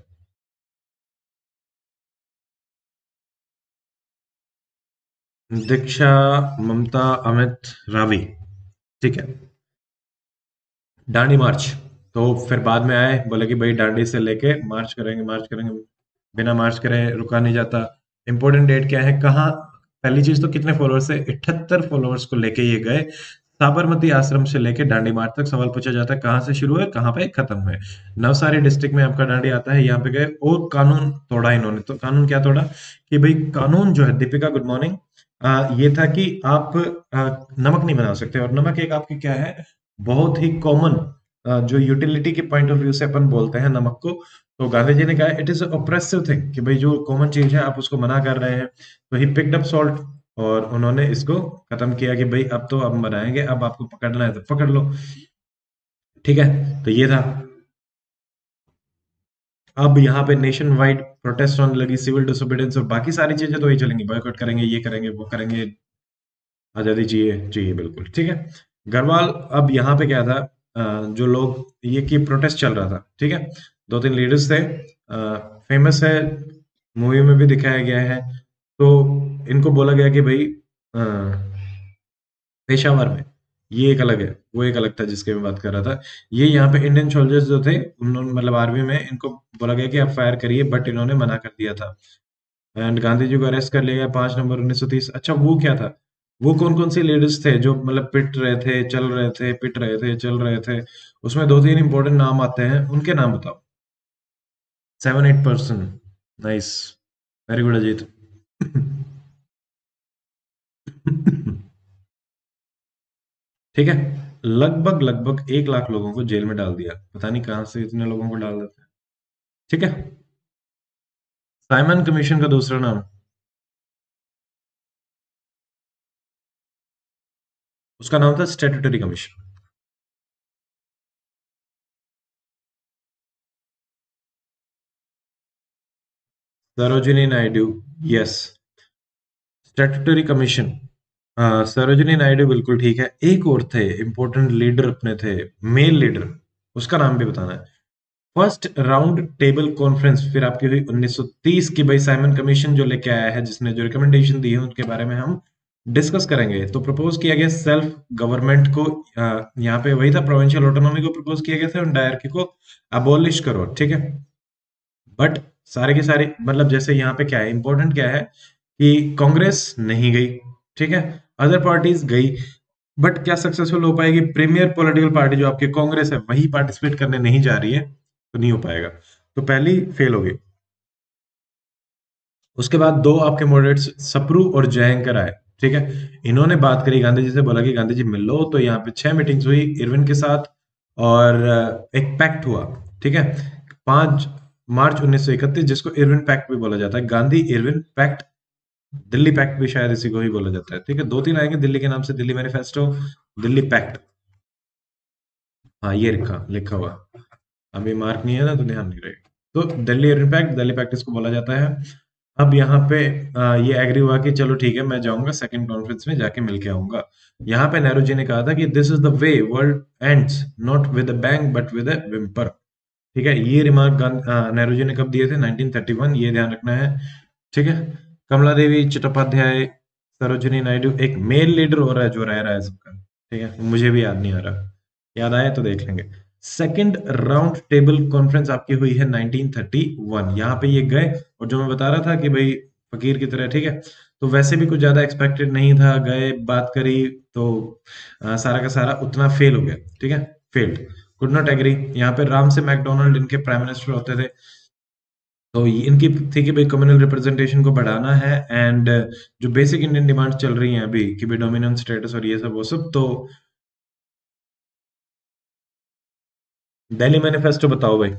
दीक्षा, ममता, अमित, रावी, ठीक है। डांडी मार्च, तो फिर बाद में आए बोले कि भाई डांडी से लेके मार्च करेंगे मार्च करेंगे, बिना मार्च करे रुका नहीं जाता। इंपॉर्टेंट डेट क्या है, कहाँ, पहली चीज तो कितने फॉलोअर्स है, 78 फॉलोअर्स को लेके ये गए। साबरमती आश्रम से लेके डांडी मार्च तक, सवाल पूछा जाता है कहाँ से शुरू है कहाँ पे खत्म हुए। नवसारी डिस्ट्रिक्ट में आपका डांडी आता है, यहाँ पे गए और कानून तोड़ा इन्होंने। तो कानून क्या तोड़ा कि भाई कानून जो है, दीपिका गुड मॉर्निंग, ये था कि आप नमक नहीं बना सकते। और नमक एक आपकी क्या है बहुत ही कॉमन, जो यूटिलिटी के पॉइंट ऑफ व्यू से अपन बोलते हैं नमक को, तो गांधी जी ने कहा इट इज ऑप्रेसिव थिंग कि भाई जो कॉमन चीज है आप उसको मना कर रहे हैं। तो ही पिक्ड अप सॉल्ट और उन्होंने इसको खत्म किया कि भाई अब तो हम बनाएंगे, अब आपको पकड़ना है तो पकड़ लो, ठीक है। तो ये था। अब यहाँ पे नेशन वाइड प्रोटेस्ट होने लगी, सिविल डिसोबीडियंस और बाकी सारी चीजें तो ये चलेंगी, बॉयकॉट करेंगे, ये करेंगे वो करेंगे, आजादी चाहिए चाहिए बिल्कुल, ठीक है। गढ़वाल, अब यहाँ पे क्या था, जो लोग ये की प्रोटेस्ट चल रहा था, ठीक है, दो तीन लीडर्स थे, फेमस है, मूवी में भी दिखाया गया है। तो इनको बोला गया कि भाई पेशावर में, ये एक अलग है वो एक अलग था जिसके मैं बात कर रहा था, ये यहाँ पे इंडियन सोल्जर्स जो थे उन्होंने मतलब आर्मी में, इनको बोला गया कि आप फायर करिए, बट इन्होंने मना कर दिया था एंड गांधी जी को अरेस्ट कर लिया गया 5 नवंबर 1930। अच्छा वो क्या था, वो कौन कौन से लीडर्स थे जो मतलब पिट रहे थे चल रहे थे, पिट रहे थे चल रहे थे, उसमें दो तीन इंपॉर्टेंट नाम आते हैं, उनके नाम बताओ। 7-8 person, nice, very good Ajit. ठीक है, लगभग लगभग 1 लाख लोगों को जेल में डाल दिया, पता नहीं कहां से इतने लोगों को डाल देते हैं, ठीक है। साइमन कमीशन का दूसरा नाम, उसका नाम था statutory commission. Sarojini Naidu, yes, statutory commission, Sarojini Naidu, बिल्कुल ठीक है। एक और थे इंपॉर्टेंट लीडर, अपने थे मेल लीडर, उसका नाम भी बताना है। फर्स्ट राउंड टेबल कॉन्फ्रेंस फिर आपकी हुई 1930 की, भाई साइमन कमीशन जो लेके आया है, जिसने जो रिकमेंडेशन दी है उनके बारे में हम डिस्कस करेंगे। तो प्रपोज किया गया सेल्फ गवर्नमेंट को, यहाँ पे वही था प्रोविंशियल ऑटोनॉमी को प्रपोज किया गया था, डायरकी को अबोलिश करो, ठीक है। बट सारे के सारे मतलब जैसे यहाँ पे क्या है, इंपॉर्टेंट क्या है कि कांग्रेस नहीं गई, ठीक है, अदर पार्टीज गई, बट क्या सक्सेसफुल हो पाएगी, प्रीमियर पॉलिटिकल पार्टी जो आपके कांग्रेस है वही पार्टिसिपेट करने नहीं जा रही है, तो नहीं हो पाएगा, तो पहली फेल हो गई। उसके बाद दो आपके मॉडरेट्स सप्रू और जयंकर आए, ठीक है, इन्होंने बात करी गांधी जी से, बोला कि गांधी जी मिल लो। तो यहाँ पे 6 मीटिंग्स हुई इरविन के साथ और एक पैक्ट हुआ, ठीक है, 5 मार्च 1931, जिसको इरविन पैक्ट भी बोला जाता है, Gandhi Irwin pact, Delhi pact भी शायद इसी को ही बोला जाता है, ठीक है। 2-3 आएंगे दिल्ली के नाम से, दिल्ली मैनिफेस्टो, दिल्ली पैक्ट, हाँ ये लिखा हुआ, अभी मार्क नहीं है ना तो ध्यान नहीं रहेगा। तो Delhi Irwin pact, Delhi pact इसको बोला जाता है। अब यहाँ पे ये एग्री हुआ कि चलो ठीक है मैं जाऊंगा सेकंड कॉन्फ्रेंस में, जाके मिल के आऊंगा। यहाँ पे नेहरू जी ने कहा था कि this is the way world ends not with a bang but with a whimper, ठीक है। ये रिमार्क नेहरू जी ने कब दिए थे, 1931, ये ध्यान रखना है, ठीक है। कमला देवी चट्टोपाध्याय, सरोजिनी नायडू, एक मेल लीडर हो रहा है जो रह रहा है सबका, ठीक है, मुझे भी याद नहीं आ रहा, याद आए तो देख लेंगे। सेकंड राउंड टेबल कॉन्फ्रेंस आपकी हुई है 1931, यहाँ पे ये गए और जो मैं बता रहा था कि भाई फकीर की तरह, ठीक है, तो वैसे भी कुछ ज्यादा एक्सपेक्टेड नहीं था, गए बात करी तो सारा का सारा उतना फेल हो गया, ठीक है, फेल्ड, कुड नॉट एग्री। यहाँ पे राम से मैकडोनल्ड इनके प्राइम मिनिस्टर होते थे, तो इनकी थी कि भाई कम्युनल रिप्रेजेंटेशन को बढ़ाना है एंड जो बेसिक इंडियन डिमांड्स चल रही हैं अभी कि भाई डोमिनेंट स्टेटस और ये सब वो सब। तो दिल्ली मैनिफेस्टो बताओ भाई,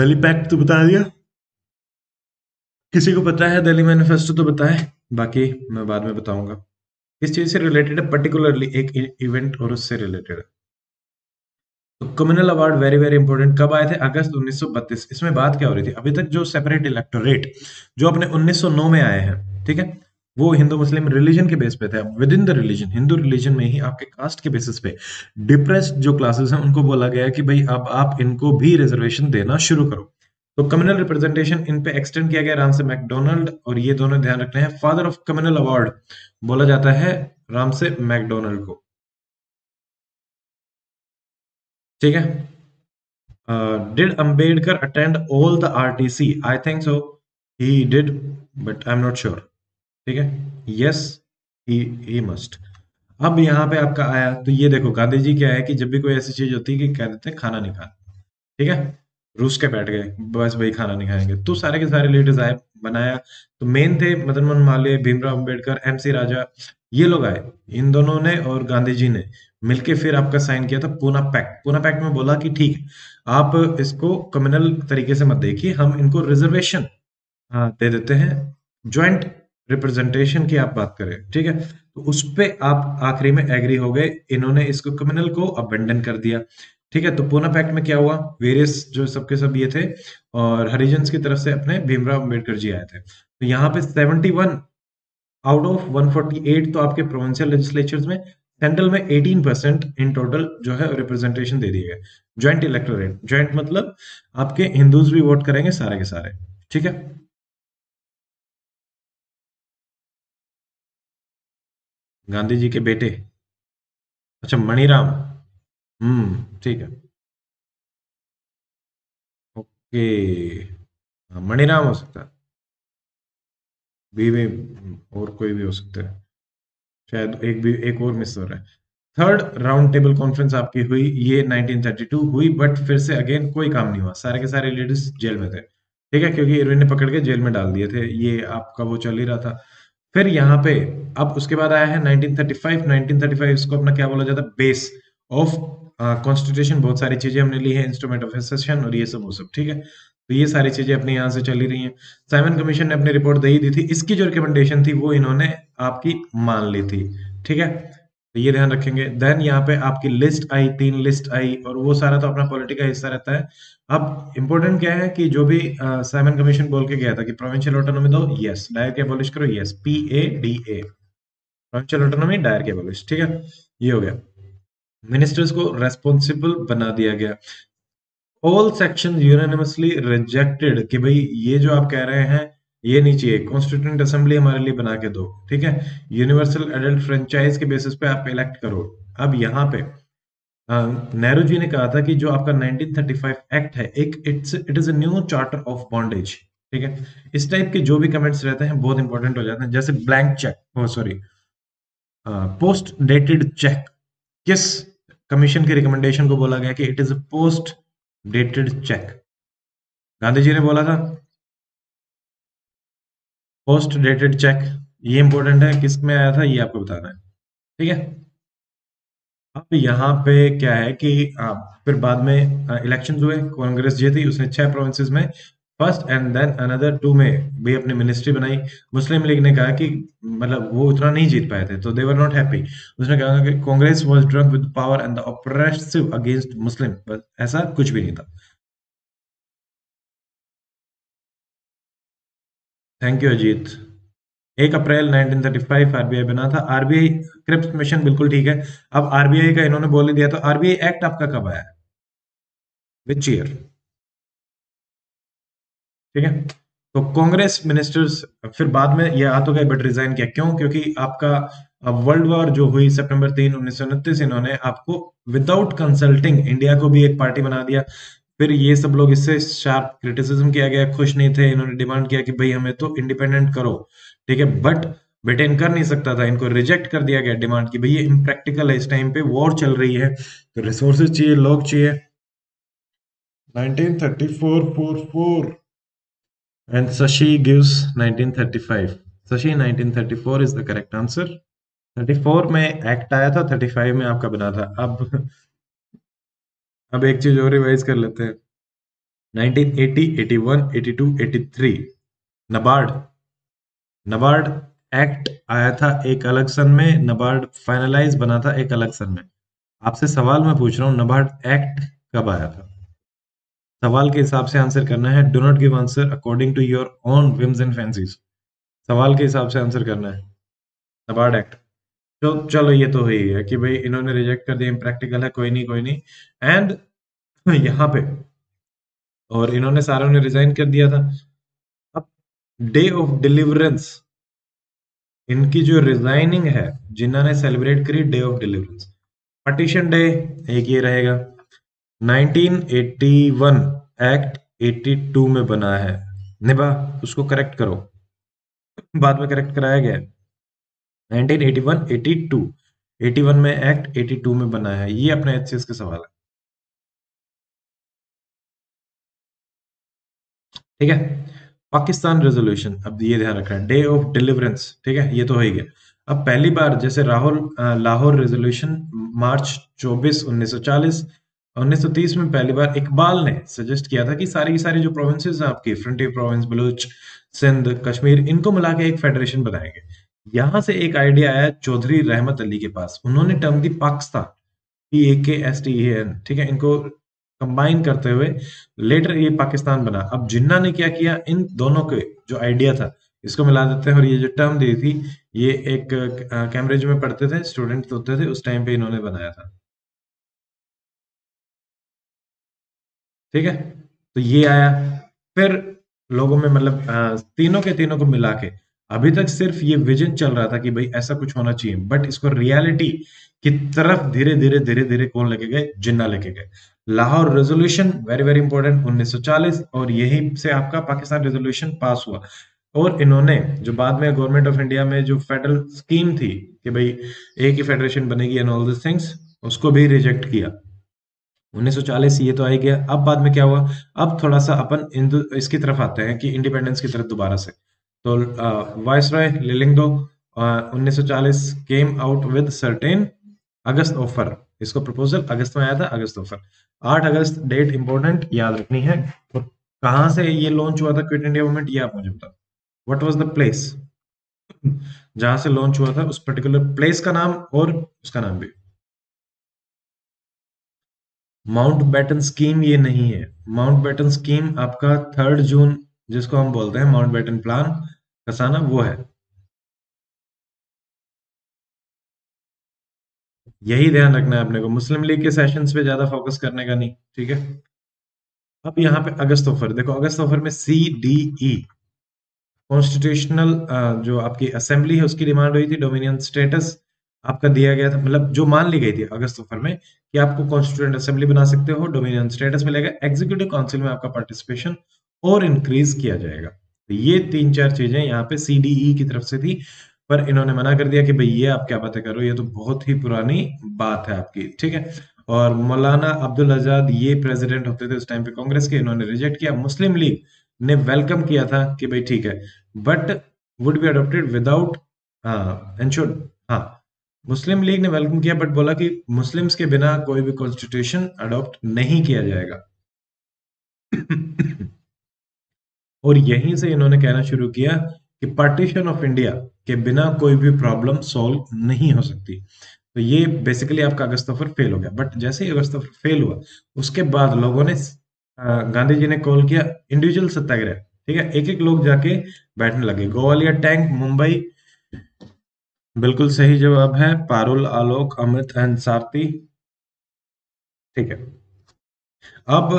दिल्ली पैक्ट तो बता दिया, किसी को पता है दिल्ली मैनिफेस्टो तो बताए, बाकी मैं बाद में बताऊंगा। इस चीज से रिलेटेड है पर्टिकुलरली एक इवेंट और उससे रिलेटेड है। तो communal award very very important, कब आए थे, अगस्त 1932। इसमें बात क्या हो रही थी, अभी तक जो सेपरेट इलेक्टोरेट जो अपने 1909 में आए हैं, ठीक है, वो हिंदू मुस्लिम रिलीजन के बेस पे थे। अब within the religion, Hindu religion में ही आपके कास्ट के बेसिस पे डिप्रेस्ड जो क्लासेस हैं उनको बोला गया कि भाई अब आप इनको भी रिजर्वेशन देना शुरू करो। तो कम्युनल रिप्रेजेंटेशन इन पे एक्सटेंड किया गया रामसे मैकडोनल्ड, और ये दोनों ध्यान रखने हैं। फादर ऑफ कम्युनल अवार्ड बोला जाता है रामसे मैकडोनल्ड को। ठीक है। Did Ambedkar attend all the RTC? I think so, he did but I'm not sure. ठीक है, yes he must। अब यहाँ पे आपका आया, तो ये देखो गांधी जी क्या है कि जब भी कोई ऐसी चीज होती है कि कह देते हैं खाना नहीं खाना, ठीक है, रूस के बैठ गए बस भाई खाना नहीं खाएंगे, तो सारे के सारे लीडर्स आए, बनाया। तो मेन थे मदन मोहन मालवीय, भीमराव अम्बेडकर, एमसी राजा, ये लोग आए। इन दोनों ने और गांधी जी ने मिलके फिर आपका साइन किया था पूना पैक्ट। पूना पैक्ट में बोला कि ठीक है आप इसको कम्युनल तरीके से मत देखिए, हम इनको रिजर्वेशन दे देते हैं, ज्वाइंट रिप्रेजेंटेशन की आप बात करें, ठीक है। तो उस पर आप आखिरी में एग्री हो गए, इन्होंने इसको कम्युनल को अबेंडन कर दिया, ठीक है। तो पूना पैक्ट में क्या हुआ, वेरियस जो सबके सब ये थे और हरिजन की तरफ से अपने भीमराव अम्बेडकर जी आए थे। तो यहाँ पे 71 आउट ऑफ 148 तो आपके प्रोविंशियल लेजिस्लेचर्स में, सेंट्रल में 18% इन टोटल जो है रिप्रेजेंटेशन दे दिए गए। ज्वाइंट इलेक्टोरेट, ज्वाइंट मतलब आपके हिंदूज भी वोट करेंगे सारे के सारे, ठीक है। गांधी जी के बेटे, अच्छा मणिराम, ठीक है, ओके मणिराम हो सकता है, बीवी और कोई भी हो सकता है, शायद एक और मिस हो रहा है। थर्ड राउंड टेबल कॉन्फ्रेंस आपकी हुई, ये 1932 हुई, बट फिर से अगेन कोई काम नहीं हुआ, सारे के सारे लीडर्स जेल में थे, ठीक है, क्योंकि इरविन ने पकड़ के जेल में डाल दिए थे, ये आपका वो चल ही रहा था। फिर यहाँ पे अब उसके बाद आया है 1935, 1935 इसको अपना क्या बोला जाता है, बेस ऑफ कॉन्स्टिट्यूशन। बहुत सारी चीजें हमने ली है, इंस्ट्रूमेंट ऑफ एसेशन और ये सब वो सब, ठीक है। तो ये सारी चीजें अपने यहाँ से चली रही हैं। साइमन कमीशन ने अपनी रिपोर्ट दे ही दी थी, इसकी जो रिकमेंडेशन थी वो इन्होंने आपकी मान ली थी, ठीक है, तो ये ध्यान रखेंगे। देन यहाँ पे आपकी लिस्ट आई, 3 लिस्ट आई, और वो सारा तो अपना पॉलिटिक का हिस्सा रहता है। अब इम्पोर्टेंट क्या है कि जो भी साइमन कमीशन बोल के गया था कि प्रोविंशियल ऑटोनॉमी दो, यस, डायर की एबॉलिश करो, yes, PADA, provincial autonomy, Dyer की एबॉलिश, ठीक है, ये हो गया। मिनिस्टर्स को रेस्पॉन्सिबल बना दिया गया। ऑल सेक्शन यूनानिमसली रिजेक्टेड कि भाई ये जो आप कह रहे हैं ये नहीं चाहिए, कॉन्स्टिट्यूंट असेंबली हमारे लिए बना के दो, ठीक है, यूनिवर्सल एडल्ट फ्रेंचाइज के बेसिस पे आप इलेक्ट करो। अब यहाँ पे नेहरू जी ने कहा था कि जो आपका 1935 एक्ट है, एक it is a new charter of bondage, ठीक है। इस टाइप के जो भी कमेंट्स रहते हैं बहुत इंपॉर्टेंट हो जाते हैं, जैसे blank cheque, sorry post dated cheque, किस कमीशन के रिकमेंडेशन को बोला गया कि it is a post dated cheque. Gandhi ji ने बोला था पोस्ट डेटेड चेक, ये इंपॉर्टेंट है, किस में आया था ये आपको बताना है, ठीक है। अब यहाँ पे क्या है कि फिर बाद में इलेक्शंस हुए, कांग्रेस जीती, उसने 6 प्रोविंसेस में फर्स्ट एंड देन अनदर 2 में भी अपनी मिनिस्ट्री बनाई। मुस्लिम लीग ने कहा कि मतलब वो उतना नहीं जीत पाए थे, तो दे वर नॉट हैप्पी। उसने कहा कि Congress was drunk with power and the oppressive against Muslim, but ऐसा कुछ भी नहीं था। Thank you Ajit. 1 अप्रैल 1935 आरबीआई बना था। आरबीआई क्रिप्स मिशन, बिल्कुल ठीक है। अब आरबीआई का इन्होंने बोल ही दिया, तो आरबीआई एक्ट आपका कब आया, विच ईयर, ठीक है। तो कांग्रेस मिनिस्टर्स फिर बाद में ये आ तो गए बट रिजाइन किया, क्यों, क्योंकि आपका वर्ल्ड वॉर जो हुई सितंबर 3, 1929, इन्होंने आपको विदाउट कंसल्टिंग इंडिया को भी एक पार्टी बना दिया। फिर ये सब लोग, इससे शार्प क्रिटिसिज्म किया गया, खुश नहीं थे, इन्होंने डिमांड किया कि भाई हमें तो इंडिपेंडेंट करो, ठीक है, बट ब्रिटेन कर नहीं सकता था, इनको रिजेक्ट कर दिया गया डिमांड कि भाई ये इम्प्रैक्टिकल है, इस टाइम पे वॉर चल रही है, तो रिसोर्सेज चाहिए, लोग चाहिए। 1934 and Shashi gives 1935, Shashi 1934 is the correct answer. 34 में एक्ट आया था, 35 में आपका बना था। अब एक चीज और रिवाइज कर लेते हैं, 1980, 81, 82, 83 नबार्ड एक्ट आया था एक अलग सन में, नबार्ड फाइनलाइज बना था एक अलग सन में। आपसे सवाल मैं पूछ रहा हूँ, नबार्ड एक्ट कब आया था, सवाल के हिसाब से आंसर करना है। Do not give answer according to your own whims and fancies, सवाल के हिसाब से आंसर करना है। नबार्ड एक्ट, तो चलो ये तो हो ही है कि भाई इन्होंने रिजेक्ट कर दिया, इम्प्रैक्टिकल है, कोई नहीं कोई नहीं, एंड यहाँ पे और इन्होंने सारों ने रिजाइन कर दिया था। अब डे ऑफ डिलीवरेंस, इनकी जो रिजाइनिंग है, जिन्होंने सेलिब्रेट करी day of deliverance, partition day, एक ये रहेगा। 1981 एक्ट 82 में बना है, निभा उसको करेक्ट करो, बाद में करेक्ट कराया गया। 1981 82 81 में एक्ट 82 में बना है। ये अपने एचसीएस के सवाल है, ठीक है। पाकिस्तान रेजोल्यूशन, अब ये ध्यान रखना, डे ऑफ डिलीवरेंस, ठीक है, ये तो हो ही गया। अब पहली बार जैसे लाहौर रेजोल्यूशन मार्च 24, 1940, 1930 में पहली बार इकबाल ने सजेस्ट किया था कि सारी की सारी जो प्रोविंसेस हैं आपकी, फ्रंटियर प्रोविंस, बलूच, सिंध, कश्मीर, इनको मिला के एक फेडरेशन बनाएंगे। यहाँ से एक आइडिया आया चौधरी रहमत अली के पास, उन्होंने टर्म दी पाकिस्तान, PAKSTAN, ठीक है, इनको कंबाइन करते हुए लेटर ये पाकिस्तान बना। अब जिन्ना ने क्या किया, इन दोनों के जो आइडिया था इसको मिला देते हैं, और ये जो टर्म दी थी, ये एक कैम्ब्रिज में पढ़ते थे, स्टूडेंट होते थे उस टाइम पे, इन्होंने बनाया था, ठीक है। तो ये आया, फिर लोगों में मतलब तीनों को मिला के, अभी तक सिर्फ ये विजन चल रहा था कि भाई ऐसा कुछ होना चाहिए, बट इसको रियलिटी की तरफ धीरे धीरे धीरे धीरे कौन लेके गए, जिन्ना लेके गए। Lahore resolution very very important 1940, और यही से आपका पाकिस्तान रेजोल्यूशन पास हुआ। और इन्होंने जो बाद में गवर्नमेंट ऑफ इंडिया में जो फेडरल स्कीम थी कि भाई एक ही फेडरेशन बनेगी एंड ऑल दिस थिंग्स, उसको भी रिजेक्ट किया 1940। ये तो आ गया। अब बाद में क्या हुआ, अब थोड़ा सा अपन इसकी तरफ आते हैं कि इंडिपेंडेंस की तरफ दोबारा से। तो viceroy Linlithgow 1940 came out with certain August offer, इसको प्रपोजल अगस्त में आया था, अगस्त ऑफर 8 अगस्त, डेट इंपॉर्टेंट याद रखनी है। और कहाँ से ये लॉन्च हुआ था क्विट इंडिया मूवमेंट, ये आप मुझे बताओ, व्हाट वाज द प्लेस जहां से लॉन्च हुआ था, उस पर्टिकुलर प्लेस का नाम और उसका नाम भी। माउंट बैटन स्कीम ये नहीं है, माउंट बैटन स्कीम आपका 3 जून, जिसको हम बोलते हैं माउंट बैटन प्लान कसाना, वो है। यही ध्यान रखना है अपने को, मुस्लिम लीग के सेशंस पे ज्यादा फोकस करने का नहीं, ठीक है। अब यहाँ पे अगस्त ऑफर देखो, अगस्त ऑफर में CDE कॉन्स्टिट्यूशनल जो आपकी असेंबली है उसकी डिमांड हुई थी, डोमिनियन स्टेटस आपका दिया गया था, मतलब जो मान ली गई थी अगस्त ऑफर में कि आपको कॉन्स्टिट्यूएंट असेंबली बना सकते हो, डोमिनियन स्टेटस मिलेगा, एग्जीक्यूटिव काउंसिल में आपका पार्टिसिपेशन और इंक्रीज किया जाएगा। तो ये 3-4 चीजें यहाँ पे CDE की तरफ से थी, पर इन्होंने मना कर दिया कि भाई ये आप क्या बातें करो, ये तो बहुत ही पुरानी बात है आपकी, ठीक है। और मौलाना अब्दुल आजाद ये प्रेसिडेंट होते थे उस टाइम पे कांग्रेस के, इन्होंने रिजेक्ट किया। मुस्लिम लीग ने वेलकम किया था कि भाई ठीक है, but would be adopted without ensured, हाँ मुस्लिम लीग ने वेलकम किया, बट बोला कि मुस्लिम्स के बिना कोई भी कॉन्स्टिट्यूशन अडॉप्ट नहीं किया जाएगा। और यहीं से इन्होंने कहना शुरू किया कि पार्टीशन ऑफ इंडिया के बिना कोई भी प्रॉब्लम सॉल्व नहीं हो सकती। तो ये बेसिकली आपका अगस्त ऑफर फेल हो गया। बट जैसे ही अगस्त ऑफर फेल हुआ, उसके बाद लोगों ने, गांधी जी ने कॉल किया इंडिविजुअल सत्याग्रह, ठीक है, एक एक लोग जाके बैठने लगे। गोवालिया टैंक मुंबई, बिल्कुल सही जवाब है। पारुल, आलोक, अमित, अंसार्थी, ठीक है। अब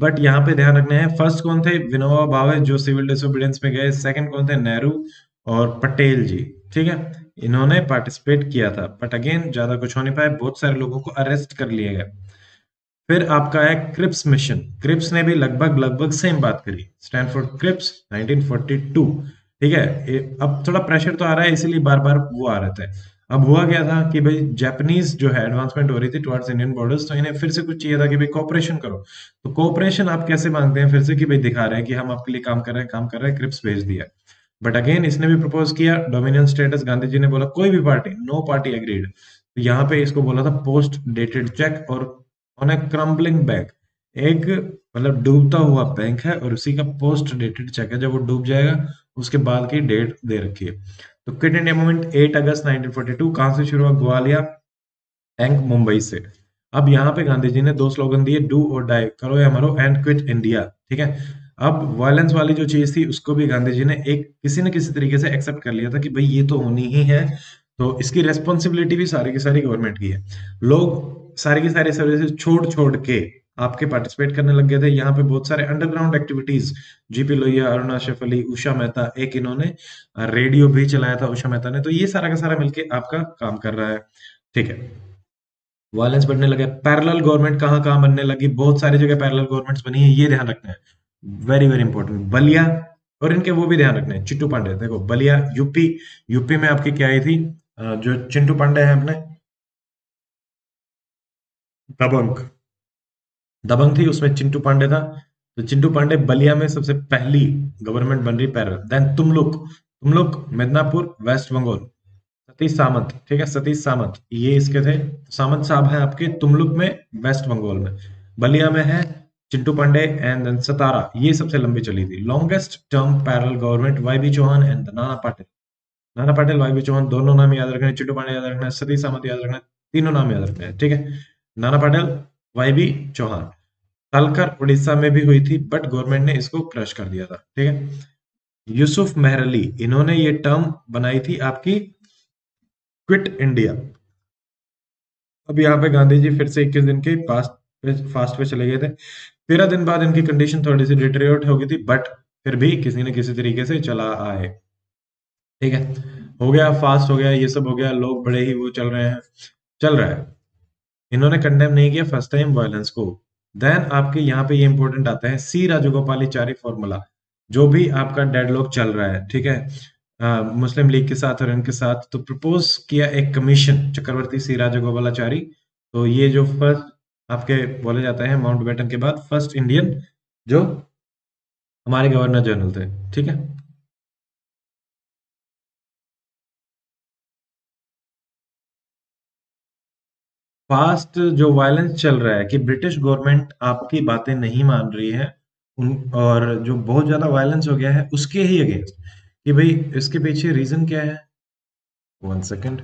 बट यहाँ पे ध्यान रखना है, फर्स्ट कौन थे, विनोबा भावे जो सिविल डिसोबीडियंस में गए, सेकंड कौन थे, नेहरू और पटेल जी, ठीक है, इन्होंने पार्टिसिपेट किया था, बट अगेन ज्यादा कुछ हो नहीं पाया, बहुत सारे लोगों को अरेस्ट कर लिए गए। फिर आपका है क्रिप्स मिशन, क्रिप्स ने भी लगभग सेम बात करी, स्टैनफोर्ड क्रिप्स 1942, ठीक है। अब थोड़ा प्रेशर तो आ रहा है, इसीलिए बार बार वो आ रहे थे। अब हुआ क्या था कि भाई जापानीज जो है एडवांसमेंट हो रही थी टुवर्ड्स इंडियन बॉर्डर्स, तो इन्हें फिर से कुछ चाहिए था कि भाई कोऑपरेशन करो। तो कोऑपरेशन आप कैसे मांगते हैं फिर से, कि भाई दिखा रहे हैं कि हम आपके लिए काम कर रहे हैं, क्रिप्स भेज दिया। बट अगेन इसने भी प्रपोज किया डोमिनियन स्टेटस, गांधी जी ने बोला कोई भी पार्टी, नो पार्टी एग्रीड। तो यहाँ पे इसको बोला था पोस्ट डेटेड चेक और ऑन ए क्रम्बलिंग बैंक, एक मतलब डूबता हुआ बैंक है और उसी का पोस्ट डेटेड चेक है, जब वो डूब जाएगा उसके बाद की डेट दे रखी है। तो क्विट इंडिया मूवमेंट 8 अगस्त 1942 कहां से शुरू हुआ, ग्वालिया टैंक मुंबई से। अब यहाँ पे गांधी जी ने 2 स्लोगन दिए, डू और डाई, करो या मरो, एंड क्विट इंडिया, ठीक है। अब वायलेंस वाली जो चीज थी उसको भी गांधी जी ने एक किसी न किसी तरीके से एक्सेप्ट कर लिया था कि भाई ये तो होनी ही है, तो इसकी रेस्पॉन्सिबिलिटी भी सारी की सारी गवर्नमेंट की है। लोग सारी की सारी सर्विसेज छोड़ के आपके पार्टिसिपेट करने लग गए थे। यहाँ पे बहुत सारे underground activities, GP Lohia, Aruna Asaf Ali, Usha Mehta, एक इन्होंने रेडियो भी चलाया था उषा मेहता ने, तो ये सारा का सारा मिलके आपका काम कर रहा है, ठीक है। वायलेंस बढ़ने लगा। पैरेलल गवर्नमेंट कहाँ कहाँ बनने लगी, बहुत सारी जगह पैरेलल गवर्नमेंट्स बनी है, ये ध्यान रखना है, वेरी वेरी इंपॉर्टेंट। बलिया और इनके वो भी ध्यान रखना है, चिंटू पांडे। देखो बलिया यूपी, यूपी में आपकी क्या आई थी, जो चिंटू पांडे हैं अपने, दबंग, दबंग थी, उसमें चिंटू पांडे था। तो चिंटू पांडे बलिया में सबसे पहली गवर्नमेंट बन रही parallel. Then Tamluk Midnapore west Bengal, Satish Samant, ठीक है, सतीश सामंत, ये इसके थे, सामंत साहब हैं आपके तुमलुक में वेस्ट बंगाल में, बलिया में है चिंटू पांडे, एंड देन सतारा, ये सबसे लंबी चली थी। Longest term parallel government YB Chavan and Nana Patil, Nana Patil YB Chauhan, दोनों नाम याद रखना है, चिंटू पांडे याद रखना है, सतीश सामंत याद रखना है, तीनों नाम याद रखना है, ठीक है, नाना पाटिल वाईबी चौहान। तलकर उड़ीसा में भी हुई थी बट गवर्नमेंट ने इसको क्रश कर दिया था, ठीक है। यूसुफ मेहर अली, इन्होंने ये टर्म बनाई थी आपकी क्विट इंडिया। अब यहाँ पे गांधी जी फिर से 21 दिन के फास्ट पे चले गए थे। 13 दिन बाद इनकी कंडीशन थोड़ी सी डिटेरियोरेट हो गई थी बट फिर भी किसी न किसी तरीके से चला आए, ठीक है, हो गया फास्ट, हो गया ये सब, हो गया, लोग बड़े ही वो चल रहे हैं, चल रहा है। इन्होंने कंडेम नहीं किया फर्स्ट टाइम वायलेंस को। देन आपके यहाँ पे ये इंपॉर्टेंट आता है सी राजगोपालाचारी फॉर्मूला, जो भी आपका डेडलॉक चल रहा है, ठीक है, मुस्लिम लीग के साथ और इनके साथ, तो प्रपोज किया एक कमीशन चक्रवर्ती सी राजगोपालाचारी। तो ये जो फर्स्ट आपके बोले जाते हैं माउंटबेटन के बाद फर्स्ट इंडियन जो हमारे गवर्नर जनरल थे, ठीक है। फास्ट जो वायलेंस चल रहा है कि ब्रिटिश गवर्नमेंट आपकी बातें नहीं मान रही है और जो बहुत ज्यादा वायलेंस हो गया है उसके ही अगेंस्ट, कि भाई इसके पीछे रीजन क्या है। 1 सेकेंड,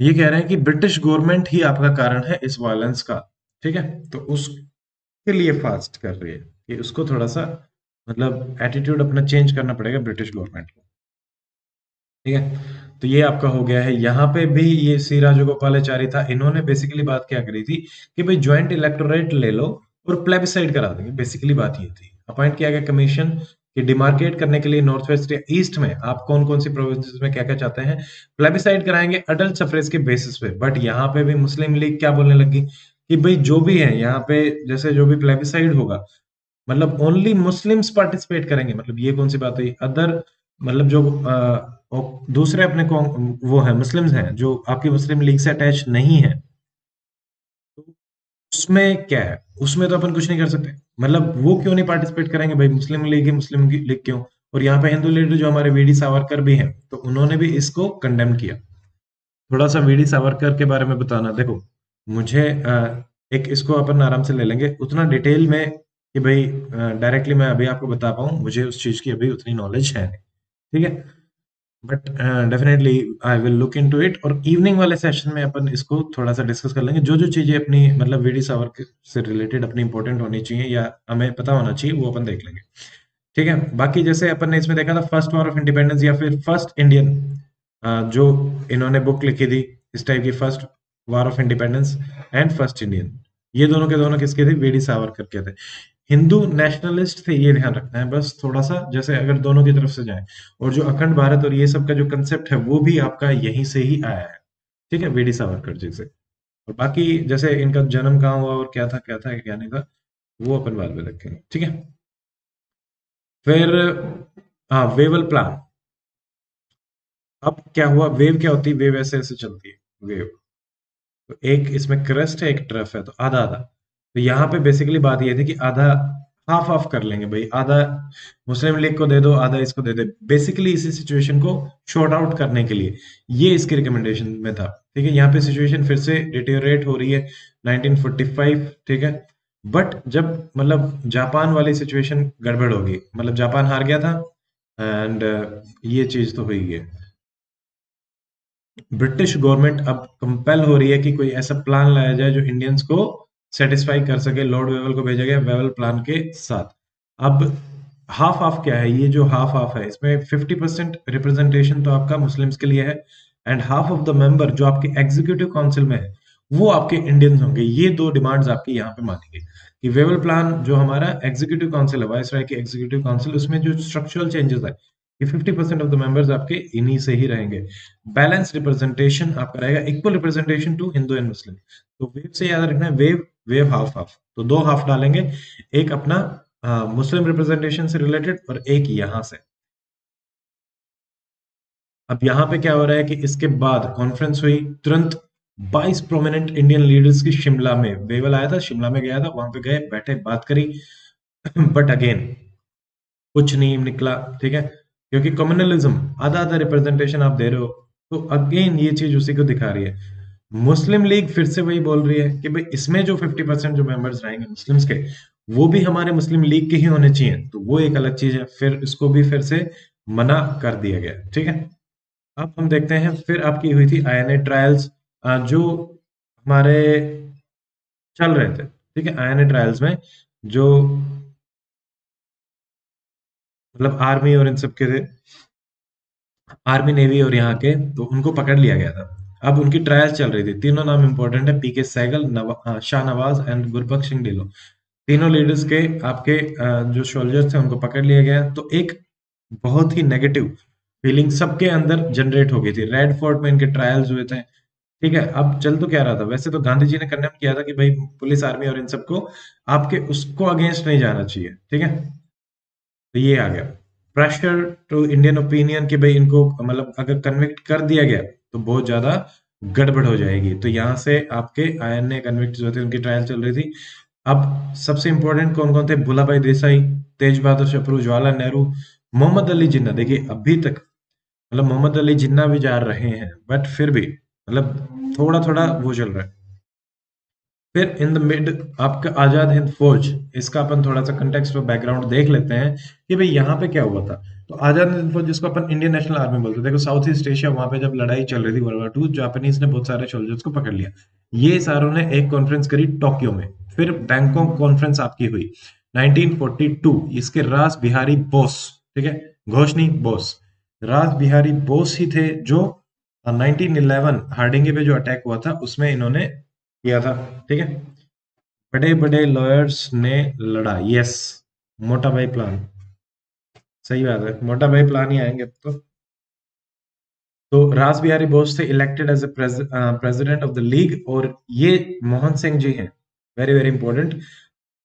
ये कह रहे हैं कि ब्रिटिश गवर्नमेंट ही आपका कारण है इस वायलेंस का, ठीक है, तो उसके लिए फास्ट कर रही है कि उसको थोड़ा सा मतलब एटीट्यूड अपना चेंज करना पड़ेगा ब्रिटिश गवर्नमेंट को, ठीक है। तो ये आपका हो गया है। यहाँ पे भी ये सी राजगोपालाचारी था, इन्होंने बेसिकली बात क्या करी थी कि भाई ज्वाइंट इलेक्टोरेट ले लो और प्लेबिसाइड करा देंगे, बेसिकली बात ये थी। अपॉइंट किया गया कमीशन कि डिमार्केट करने के लिए नॉर्थ वेस्ट या ईस्ट में आप कौन कौन सी प्रोविंसेस में क्या क्या चाहते हैं, प्लेबिसाइड कराएंगे अडल्ट सफरेज के बेसिस पे। बट यहाँ पे भी मुस्लिम लीग क्या बोलने लगी कि भाई जो भी है यहाँ पे, जैसे जो भी प्लेबिसाइड होगा मतलब ओनली मुस्लिम्स पार्टिसिपेट करेंगे, मतलब ये कौन सी बात हुई, अदर मतलब जो और दूसरे अपने वो है मुस्लिम्स हैं जो आपकी मुस्लिम लीग से अटैच नहीं है, उसमें क्या है, उसमें तो अपन कुछ नहीं कर सकते, मतलब वो क्यों नहीं पार्टिसिपेट करेंगे भाई, मुस्लिम लीग क्यों। और यहाँ पे हिंदू लीडर जो हमारे वीडी सावरकर भी हैं, तो उन्होंने भी इसको कंडेम किया। थोड़ा सा वीडी सावरकर के बारे में बताना, देखो मुझे एक इसको अपन आराम से ले लेंगे, उतना डिटेल में कि भाई डायरेक्टली मैं अभी आपको बता पाऊँ, मुझे उस चीज की अभी उतनी नॉलेज है, ठीक है, but definitely I will look into it. और इवनिंग वाले सेशन में अपन इसको थोड़ा सा डिस्कस कर लेंगे, जो जो चीजें अपनी मतलब वीडी सावरकर से रिलेटेड अपनी इंपॉर्टेंट होनी चाहिए या हमें पता होना चाहिए, वो अपन देख लेंगे, ठीक है। बाकी जैसे अपन ने इसमें देखा था फर्स्ट वॉर ऑफ इंडिपेंडेंस या फिर फर्स्ट इंडियन जो इन्होंने बुक लिखी थी इस टाइप की, first war of independence and first Indian, ये दोनों के दोनों किसके थे, वीडी सावरकर के थे। हिंदू नेशनलिस्ट थे, ये ध्यान रखना है बस थोड़ा सा, जैसे अगर दोनों की तरफ से जाएं। और जो अखंड भारत और ये सब का जो कंसेप्ट है वो भी आपका यहीं से ही आया है, ठीक है, वीडी सावरकर जी से। और बाकी जैसे इनका जन्म कहाँ हुआ और क्या था क्या नहीं था, वो अपन बाद में देखेंगे, ठीक है। फिर हाँ, वेवल प्लान। अब क्या हुआ, वेव क्या होती है, वेव ऐसे ऐसे चलती है वेव, तो एक इसमें क्रस्ट है एक ट्रफ है, तो आधा आधा। तो यहाँ पे बेसिकली बात ये थी कि आधा हाफ हाफ कर लेंगे भाई, आधा मुस्लिम लीग को दे दो आधा इसको दे दे, बेसिकली इसी सिचुएशन को शॉर्ट आउट करने के लिए ये इसकी रिकमेंडेशन में था, ठीक है। यहाँ पे सिचुएशन फिर से डिटेरियोरेट हो रही है 1945, ठीक है, बट जब मतलब जापान वाली सिचुएशन गड़बड़ हो गई, मतलब जापान हार गया था एंड ये चीज तो हुई है। ब्रिटिश गवर्नमेंट अब कंपेल हो रही है कि कोई ऐसा प्लान लाया जाए जो इंडियंस को सेटिस्फाई कर सके। लॉर्ड वेवल को भेजा गया वेवल प्लान के साथ। अब हाफ हाफ क्या है, ये जो हाफ हाफ है इसमें 50% रिप्रेजेंटेशन तो आपका मुस्लिम्स के लिए है and half of the member जो आपके एग्जीक्यूटिव काउंसिल में है वो आपके इंडियंस होंगे। ये दो डिमांड्स आपकी यहाँ पे मानी गई कि वेवल प्लान जो हमारा एग्जीक्यूटिव काउंसिल है, वाइसराय की एग्जीक्यूटिव काउंसिल, उसमें जो स्ट्रक्चरल चेंजेस आए कि 50% ऑफ द मेंबर्स आपके इन्हीं से ही रहेंगे। बैलेंस रिप्रेजेंटेशन आपका रहेगा, equal representation to Hindu and Muslim. तो वेव से याद रखना है, वेव वेव हाफ हाफ, तो दो हाफ डालेंगे, एक अपना मुस्लिम रिप्रेजेंटेशन से रिलेटेड और एक यहाँ से। अब यहाँ पे क्या हो रहा है कि इसके बाद कॉन्फ्रेंस हुई, तुरंत 22 प्रोमिनेंट इंडियन लीडर्स की शिमला में, वेवल आया था, शिमला में गया था, वहां पे गए, बैठे, बात करी, बट अगेन कुछ नहीं निकला, ठीक है, क्योंकि कम्युनलिज्म, आधा आधा रिप्रेजेंटेशन आप दे रहे हो, तो अगेन ये चीज उसी को दिखा रही है। मुस्लिम लीग फिर से वही बोल रही है कि भाई इसमें जो 50% जो मेंबर्स रहेंगे मुस्लिम्स के, वो भी हमारे मुस्लिम लीग के ही होने चाहिए, तो वो एक अलग चीज है, फिर इसको भी फिर से मना कर दिया गया, ठीक है। अब हम देखते हैं फिर आपकी हुई थी INA ट्रायल्स जो हमारे चल रहे थे, ठीक है। INA ट्रायल्स में जो मतलब आर्मी और इन सब के थे, आर्मी, नेवी और यहाँ के, तो उनको पकड़ लिया गया था। अब उनकी ट्रायल्स चल रही थी, तीनों नाम इंपॉर्टेंट है, पीके सहगल, शाहनवाज एंड गुरबख्श सिंह ढिल्लो, तीनों लीडर्स के आपके जो सोल्जर्स थे उनको पकड़ लिया गया। तो एक बहुत ही नेगेटिव फीलिंग सबके अंदर जनरेट हो गई थी। रेड फोर्ट में इनके ट्रायल्स हुए थे, ठीक है। अब चल तो क्या रहा था, वैसे तो गांधी जी ने कंडेम किया था कि भाई पुलिस, आर्मी और इन सबको आपके उसको अगेंस्ट नहीं जाना चाहिए, ठीक है। तो ये आ गया प्रेशर टू इंडियन ओपिनियन कि भाई इनको मतलब अगर कन्विक्ट कर दिया गया तो बहुत ज्यादा गड़बड़ हो जाएगी। तो यहाँ से आपके INA कन्विक्ट जो थे उनकी ट्रायल चल रही थी। अब सबसे इंपॉर्टेंट कौन कौन थे, भोलाभाई देसाई, तेज बहादुर शप्रू, जवाहरलाल नेहरू, मोहम्मद अली जिन्ना। देखिए अभी तक मतलब मोहम्मद अली जिन्ना भी जा रहे हैं, बट फिर भी मतलब थोड़ा थोड़ा वो चल रहा है। फिर इन द मिड आपका आजाद हिंद फौज, इसका अपन थोड़ा सा कंटेक्स्ट और बैकग्राउंड देख लेते हैं कि भाई यहाँ पे क्या हुआ था। तो आजाद हिंद फौज, जिसको अपन इंडियन नेशनल आर्मी बोलते हैं, देखो साउथ ईस्ट एशिया, वहां पे जब लड़ाई चल रही थी वर्ल्ड War II, जापानीज ने बहुत सारे सोल्जर्स को पकड़ लिया। ये सारों ने एक कॉन्फ्रेंस करी टोक्यो में, फिर बैंकॉक कॉन्फ्रेंस आपकी हुई 1942, इसके रास बिहारी बोस, ठीक है, घोषणी बोस, राज बिहारी बोस ही थे जो 1911 हार्डिंगे पे जो अटैक हुआ था उसमें इन्होंने किया था, ठीक है। बड़े बड़े लॉयर्स ने लड़ा, यस, मोटा भाई प्लान, सही बात है, मोटा भाई प्लान ही आएंगे। तो राज बिहारी बोस थे elected as a president of the league, और ये मोहन सिंह जी हैं, वेरी वेरी इंपॉर्टेंट,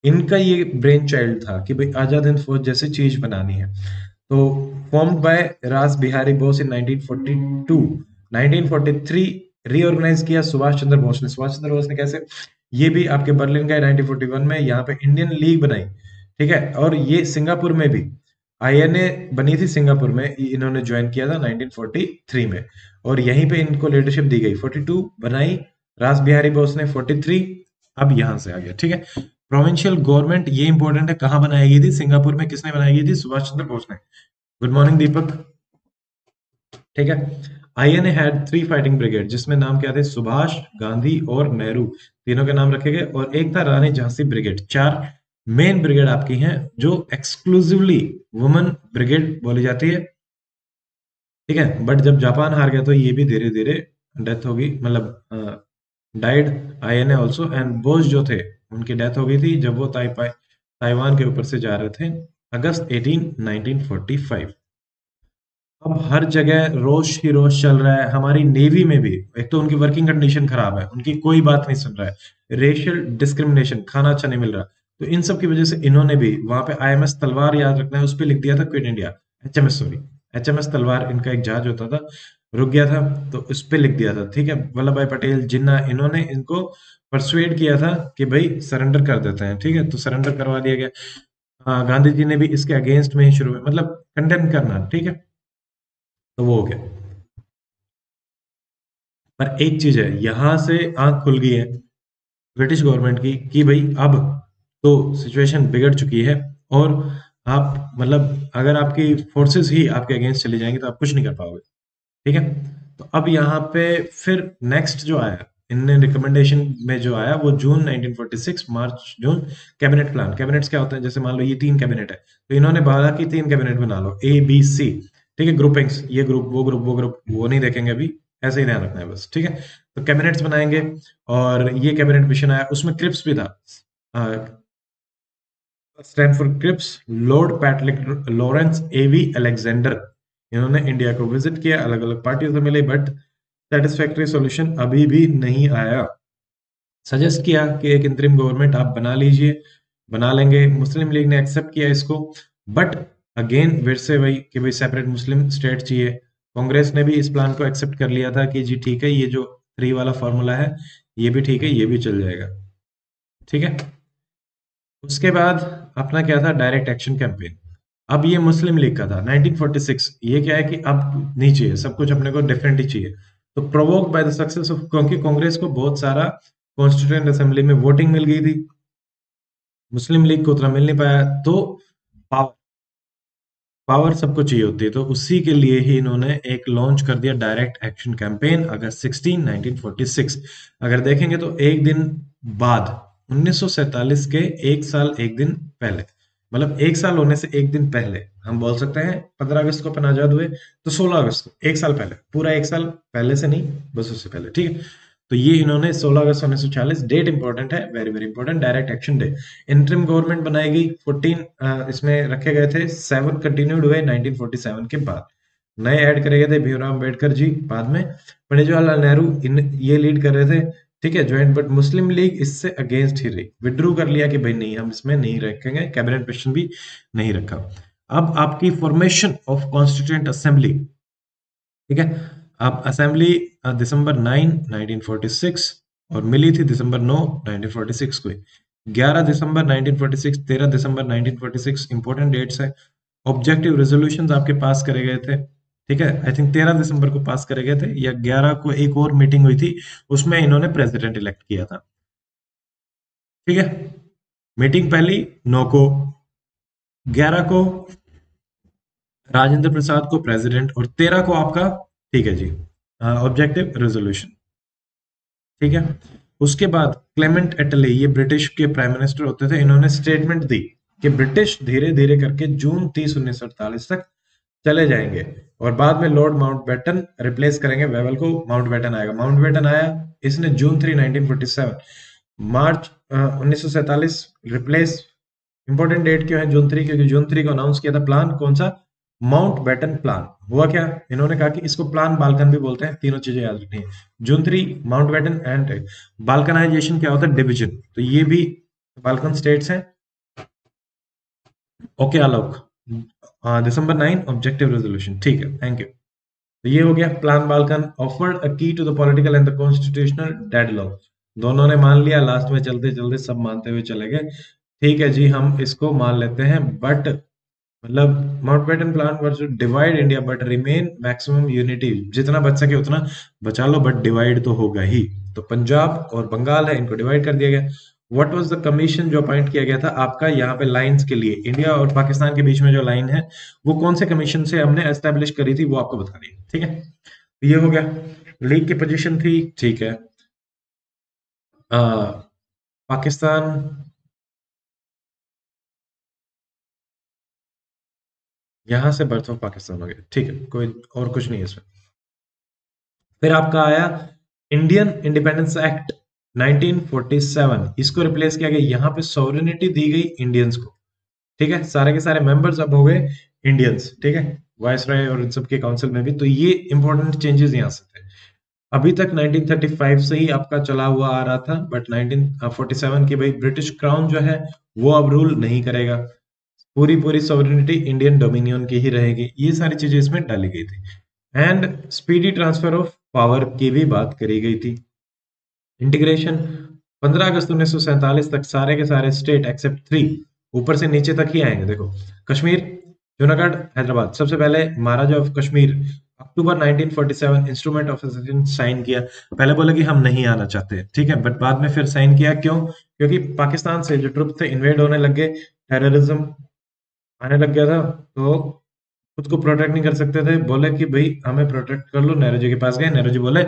इनका ये ब्रेन चाइल्ड था कि भाई आजाद हिंद फौज जैसी चीज बनानी है। तो formed by Raj Bihari Bose in 1942, 1943 reorganize किया सुभाष चंद्र बोस ने। सुभाष चंद्र बोस ने कैसे, ये भी आपके बर्लिन गए 1941 में, यहाँ पे इंडियन लीग बनाई, ठीक है। और ये सिंगापुर में भी INA बनी थी, सिंगापुर में इन्होंने ज्वाइन किया था 1943 में, और यहीं पे इनको लीडरशिप दी गई। 42 बनाई राज बिहारी बोस ने, 43 अब यहाँ से आ गया, ठीक है। प्रोविंशियल गवर्नमेंट, ये इंपॉर्टेंट है, कहाँ बनाई गई थी, सिंगापुर में। किसने बनाई गई थी, सुभाष चंद्र बोस ने। गुड मॉर्निंग दीपक, ठीक है। INA हैड 3 फाइटिंग ब्रिगेड, जिसमें नाम क्या थे, सुभाष, गांधी और नेहरू, तीनों के नाम रखे गए, और एक था Rani Jhansi brigade. 4 main brigade आपकी हैं जो एक्सक्लूसिवली वुमेन ब्रिगेड बोली जाती है, ठीक है। बट जब जापान हार गया तो ये भी धीरे धीरे डेथ होगी, मतलब died INA also, and Bose जो थे उनकी डेथ हो गई थी जब वो ताइवान के ऊपर से जा रहे थे, अगस्त 1945। अब हर जगह रोष ही रोष चल रहा है। हमारी नेवी में भी, एक तो उनकी वर्किंग कंडीशन खराब है, उनकी कोई बात नहीं सुन रहा है, रेशियल डिस्क्रिमिनेशन, खाना अच्छा नहीं मिल रहा, तो इन सब की वजह से इन्होंने भी वहां पे IMS तलवार, याद रखना है, उस पर लिख दिया था क्विट इंडिया, HMS तलवार इनका एक जहाज होता था, रुक गया था, तो उस पर लिख दिया था, ठीक है। वल्लभ भाई पटेल, जिन्ना, इन्होंने इनको परसुएड किया था कि भाई सरेंडर कर देते हैं, ठीक है, तो सरेंडर करवा दिया गया। गांधी जी ने भी इसके अगेंस्ट में ही शुरू में मतलब कंडेम करना, ठीक है, तो वो हो गया। पर एक चीज है, यहां से आंख खुल गई है ब्रिटिश गवर्नमेंट की कि भाई अब तो सिचुएशन बिगड़ चुकी है, और आप मतलब अगर आपकी फोर्सेस ही आपके अगेंस्ट चली जाएंगी तो आप कुछ नहीं कर पाओगे, ठीक है। तो अब यहाँ पे फिर नेक्स्ट जो आया, इनने रिकमेंडेशन में जो आया वो जून 1946, मार्च जून, कैबिनेट प्लान। कैबिनेट्स क्या होते हैं, जैसे मान लो ये 3 कैबिनेट है, तो इन्होंने बोला कि 3 कैबिनेट बना लो, A, B, C, ठीक है, ग्रुपिंग्स, ये ग्रुप, वो ग्रुप, वो ग्रुप, वो नहीं देखेंगे अभी, ऐसे ही ध्यान रखना है बस, ठीक है। तो कैबिनेट्स बनाएंगे और ये कैबिनेट मिशन आया, उसमें क्रिप्स भी था, Stafford Cripps, lord Pethick, Lawrence AV Alexander, इन्होंने इंडिया को विजिट किया, अलग अलग पार्टियों से मिले, बट सेटिस्फैक्ट्री सॉल्यूशन अभी भी नहीं आया। सजेस्ट किया कि एक इंतरिम गवर्नमेंट आप बना लीजिए, बना लेंगे, मुस्लिम लीग ने एक्सेप्ट किया इसको, बट अगेन फिर से वही कि भाई सेपरेट मुस्लिम स्टेट चाहिए। कांग्रेस ने भी इस प्लान को एक्सेप्ट कर लिया था कि जी ठीक है, ये जो 3 वाला फॉर्मूला है ये भी ठीक है, ये भी चल जाएगा, ठीक है। उसके बाद अपना क्या था, डायरेक्ट एक्शन कैंपेन। अब ये मुस्लिम लीग का था 1946, ये क्या है कि अब नहीं चाहिए, सब कुछ अपने को डिफरेंट ही चाहिए। तो provoke by the success of, क्योंकि कांग्रेस को बहुत सारा कॉन्स्टिट्यूएंट असेंबली में वोटिंग मिल गई थी, मुस्लिम लीग को उतना मिल नहीं पाया, तो पावर सबको चाहिए होती है, तो उसी के लिए ही इन्होंने एक लॉन्च कर दिया डायरेक्ट एक्शन कैंपेन, अगस्त 16, 1946। अगर देखेंगे तो एक दिन बाद 1947 के एक साल एक दिन पहले, मतलब एक साल होने से एक दिन पहले हम बोल सकते हैं, 15 अगस्त को अपन आजाद हुए, तो 16 अगस्त को एक साल पहले, पूरा एक साल पहले से नहीं बस उससे पहले, ठीक है। तो ये इन्होंने 16 अगस्त 1946, डेट इंपॉर्टेंट है, very very important, direct action day. Interim government बनाई गई, 14 इसमें रखे गए थे, 7 कंटिन्यूड हुए 1947 के बाद, नए ऐड करे गए थे भीमराव अम्बेडकर जी बाद में, पंडित जवाहरलाल नेहरू ये लीड कर रहे थे, ठीक है, ज्वाइंट, बट मुस्लिम लीग इससे अगेंस्ट ही रही, विड्रू कर लिया कि भाई नहीं, हम इसमें नहीं रखेंगे, कैबिनेट मिशन भी नहीं रखा। अब आपकी फॉर्मेशन ऑफ कॉन्स्टिट्यूएंट असेंबली, ठीक है। अब असेंबली दिसंबर 9, 1946 और मिली थी दिसंबर 9, 1946 को। 11 दिसंबर 1946, 13 दिसंबर 1946 इंपॉर्टेंट डेट्स है। ऑब्जेक्टिव रेजोल्यूशंस आपके पास करे गए थे, ठीक है, आई थिंक 13 दिसंबर को पास करे गए थे या 11 को एक और मीटिंग हुई थी, उसमें इन्होंने प्रेसिडेंट इलेक्ट किया था, ठीक है। मीटिंग पहली 9 को, 11 को राजेंद्र प्रसाद को प्रेसिडेंट और 13 को आपका, ठीक है जी, ऑब्जेक्टिव रेजोल्यूशन, ठीक है। उसके बाद क्लेमेंट एटली, ये ब्रिटिश के प्राइम मिनिस्टर होते थे, इन्होंने स्टेटमेंट दी कि ब्रिटिश धीरे धीरे करके जून 30, 1948 तक चले जाएंगे और बाद में लॉर्ड माउंटबेटन रिप्लेस करेंगे वेवल को, माउंटबेटन आएगा। माउंटबेटन आया, इसने जून 3, 1947, मार्च 1947 रिप्लेस। इंपॉर्टेंट डेट क्यों है जून 3, क्योंकि जून 3 को अनाउंस किया था प्लान, कौन सा, माउंटबेटन प्लान। हुआ क्या, इन्होंने कहा कि इसको प्लान बाल्कन भी बोलते हैं, तीनों चीजें याद रखनी है, जून 3, माउंटबेटन एंड बाल्कनाइजेशन क्या होता है, डिविजन, तो ये भी बाल्कन स्टेट्स हैं। ओके आलोक, दिसंबर 9 ऑब्जेक्टिव रेजोल्यूशन, ठीक है, थैंक यू। तो ये हो गया plan Balkan, offered a key to the political and the constitutional deadlock, दोनों ने मान लिया, लास्ट में चलते चलते सब मानते हुए चले गए, ठीक है जी, हम इसको मान लेते हैं, बट मतलब Mountbatten plan was divide India but remain maximum unity, जितना बच सके उतना बचा लो बट डिवाइड तो होगा ही। तो पंजाब और बंगाल है, इनको डिवाइड कर दिया गया। व्हाट वाज द कमीशन जो अपॉइंट किया गया था आपका यहाँ पे लाइंस के लिए, इंडिया और पाकिस्तान के बीच में जो लाइन है वो कौन से कमीशन से हमने एस्टेब्लिश करी थी, वो आपको बता दी, ठीक है। ये हो गया लीग की पोजीशन थी, ठीक है। पाकिस्तान यहां से बर्थ ऑफ पाकिस्तान हो गया, ठीक है, कोई और कुछ नहीं है इसमें। फिर आपका आया इंडियन इंडिपेंडेंस एक्ट 1947, इसको रिप्लेस किया गया, यहाँ पे सॉवरेनिटी दी गई इंडियंस को, ठीक है, सारे के सारे मेंबर्स अब हो गए इंडियंस, ठीक है, वायसराय और इन सब के काउंसिल में भी। तो ये इंपॉर्टेंट चेंजेस यहाँ से थे। अभी तक 1935 से ही आपका चला हुआ आ रहा था, बट 1947 की भाई ब्रिटिश क्राउन जो है वो अब रूल नहीं करेगा, पूरी पूरी सॉवरेनिटी इंडियन डोमिनियन की ही रहेगी, ये सारी चीजें इसमें डाली गई थी। And speedy transfer of power की भी बात करी गई थी। इंटीग्रेशन 15 अगस्त 1947 तक सारे के सारे स्टेट एक्सेप्ट 3 ऊपर से नीचे तक ही आएंगे। देखो कश्मीर, जूनागढ़, हैदराबाद, सबसे पहले महाराजा ऑफ कश्मीर अक्टूबर 1947 इंस्ट्रूमेंट ऑफ एसोसिएशन साइन किया, पहले बोला कि हम नहीं आना चाहते, ठीक है, बट बाद में फिर साइन किया, क्यों, क्योंकि पाकिस्तान से जो ट्रुप थे इन्वेड होने लग गए, टेररिज्म आने लग गया था, तो खुद को प्रोटेक्ट नहीं कर सकते थे, बोले कि भाई हमें प्रोटेक्ट कर लो, नेहरू जी के पास गए, नेहरू जी बोले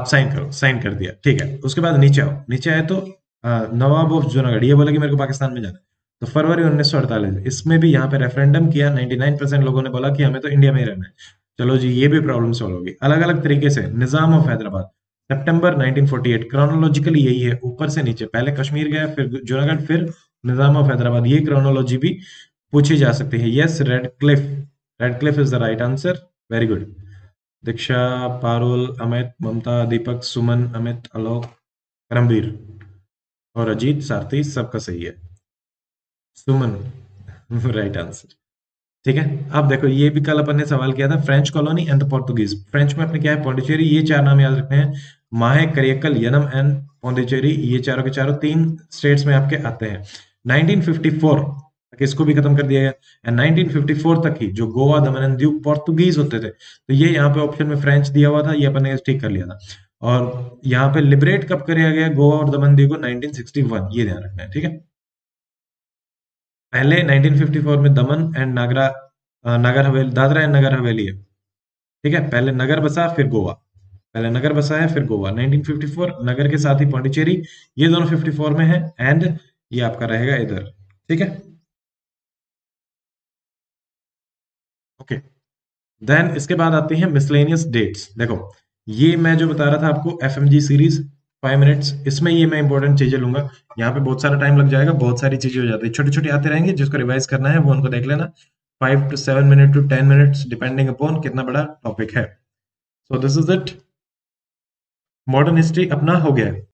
आप साइन करो, साइन कर दिया, ठीक है। उसके बाद नीचे आओ, नीचे आए तो नवाब ऑफ जूनागढ़, ये बोले कि मेरे को पाकिस्तान में जाना, तो फरवरी 1948, इसमें भी यहाँ पे रेफरेंडम किया, 99% लोगों ने बोला कि हमें तो इंडिया में ही रहना है, चलो जी ये भी प्रॉब्लम सॉल्व होगी अलग अलग तरीके से। निजाम ऑफ हैदराबाद सितंबर 1948 क्रोनोलॉजिकली यही है, ऊपर से नीचे, पहले कश्मीर गया फिर जूनागढ़ फिर निजाम ऑफ हैदराबाद। ये क्रोनोलॉजी भी पूछी जा सकती है। Yes Radcliffe is the right answer, very good. Diksha, Parul, Amit, Mamta, Deepak, Suman, Amit, Alok, Ranbir और अजीत, सारथी, सबका सही है। सुमन राइट आंसर, ठीक है। अब देखो ये भी कल अपन ने सवाल किया था, French colony and the Portuguese. French में अपने क्या है, पौंडीचेरी, ये चार नाम याद रखने हैं, माहे, करियकल, यनम एंड पौंडीचेरी, ये चारों के चारों तीन स्टेट्स में आपके आते हैं। 1954 तक इसको भी खत्म कर दिया गया एंड 1954 तक ही जो गोवा, दमन एंड दीव पोर्तुगीज होते थे, तो ये यहाँ पे ऑप्शन में फ्रेंच दिया हुआ था, ये अपन ने ठीक कर लिया था। और यहाँ पे लिबरेट कब कराया गया गोवा और दमन दीव को, 1961, ये ध्यान रखना है, ठीक है। पहले 1954 में दमन एंड नागर हवेली, दादरा एंड नगर हवेली है, ठीक है। पहले नगर बसा फिर गोवा, पहले नगर बसा है फिर गोवा। 1954 नगर के साथ ही पौंडीचेरी, ये दोनों 54 में है एंड ये आपका रहेगा इधर, ठीक है, ओके। देन इसके बाद आती है मिसलेनियस डेट्स। देखो ये मैं जो बता रहा था आपको एफएमजी सीरीज 5 मिनट्स, इसमें ये मैं इंपॉर्टेंट चीजें लूंगा, यहाँ पे बहुत सारा टाइम लग जाएगा, बहुत सारी चीजें हो जाती है, छोटे छोटे आते रहेंगे, जिसको रिवाइज करना है वो उनको देख लेना। 5 to 7 minute to 10 minutes depending upon कितना बड़ा टॉपिक है। So this is it, modern history अपना हो गया है।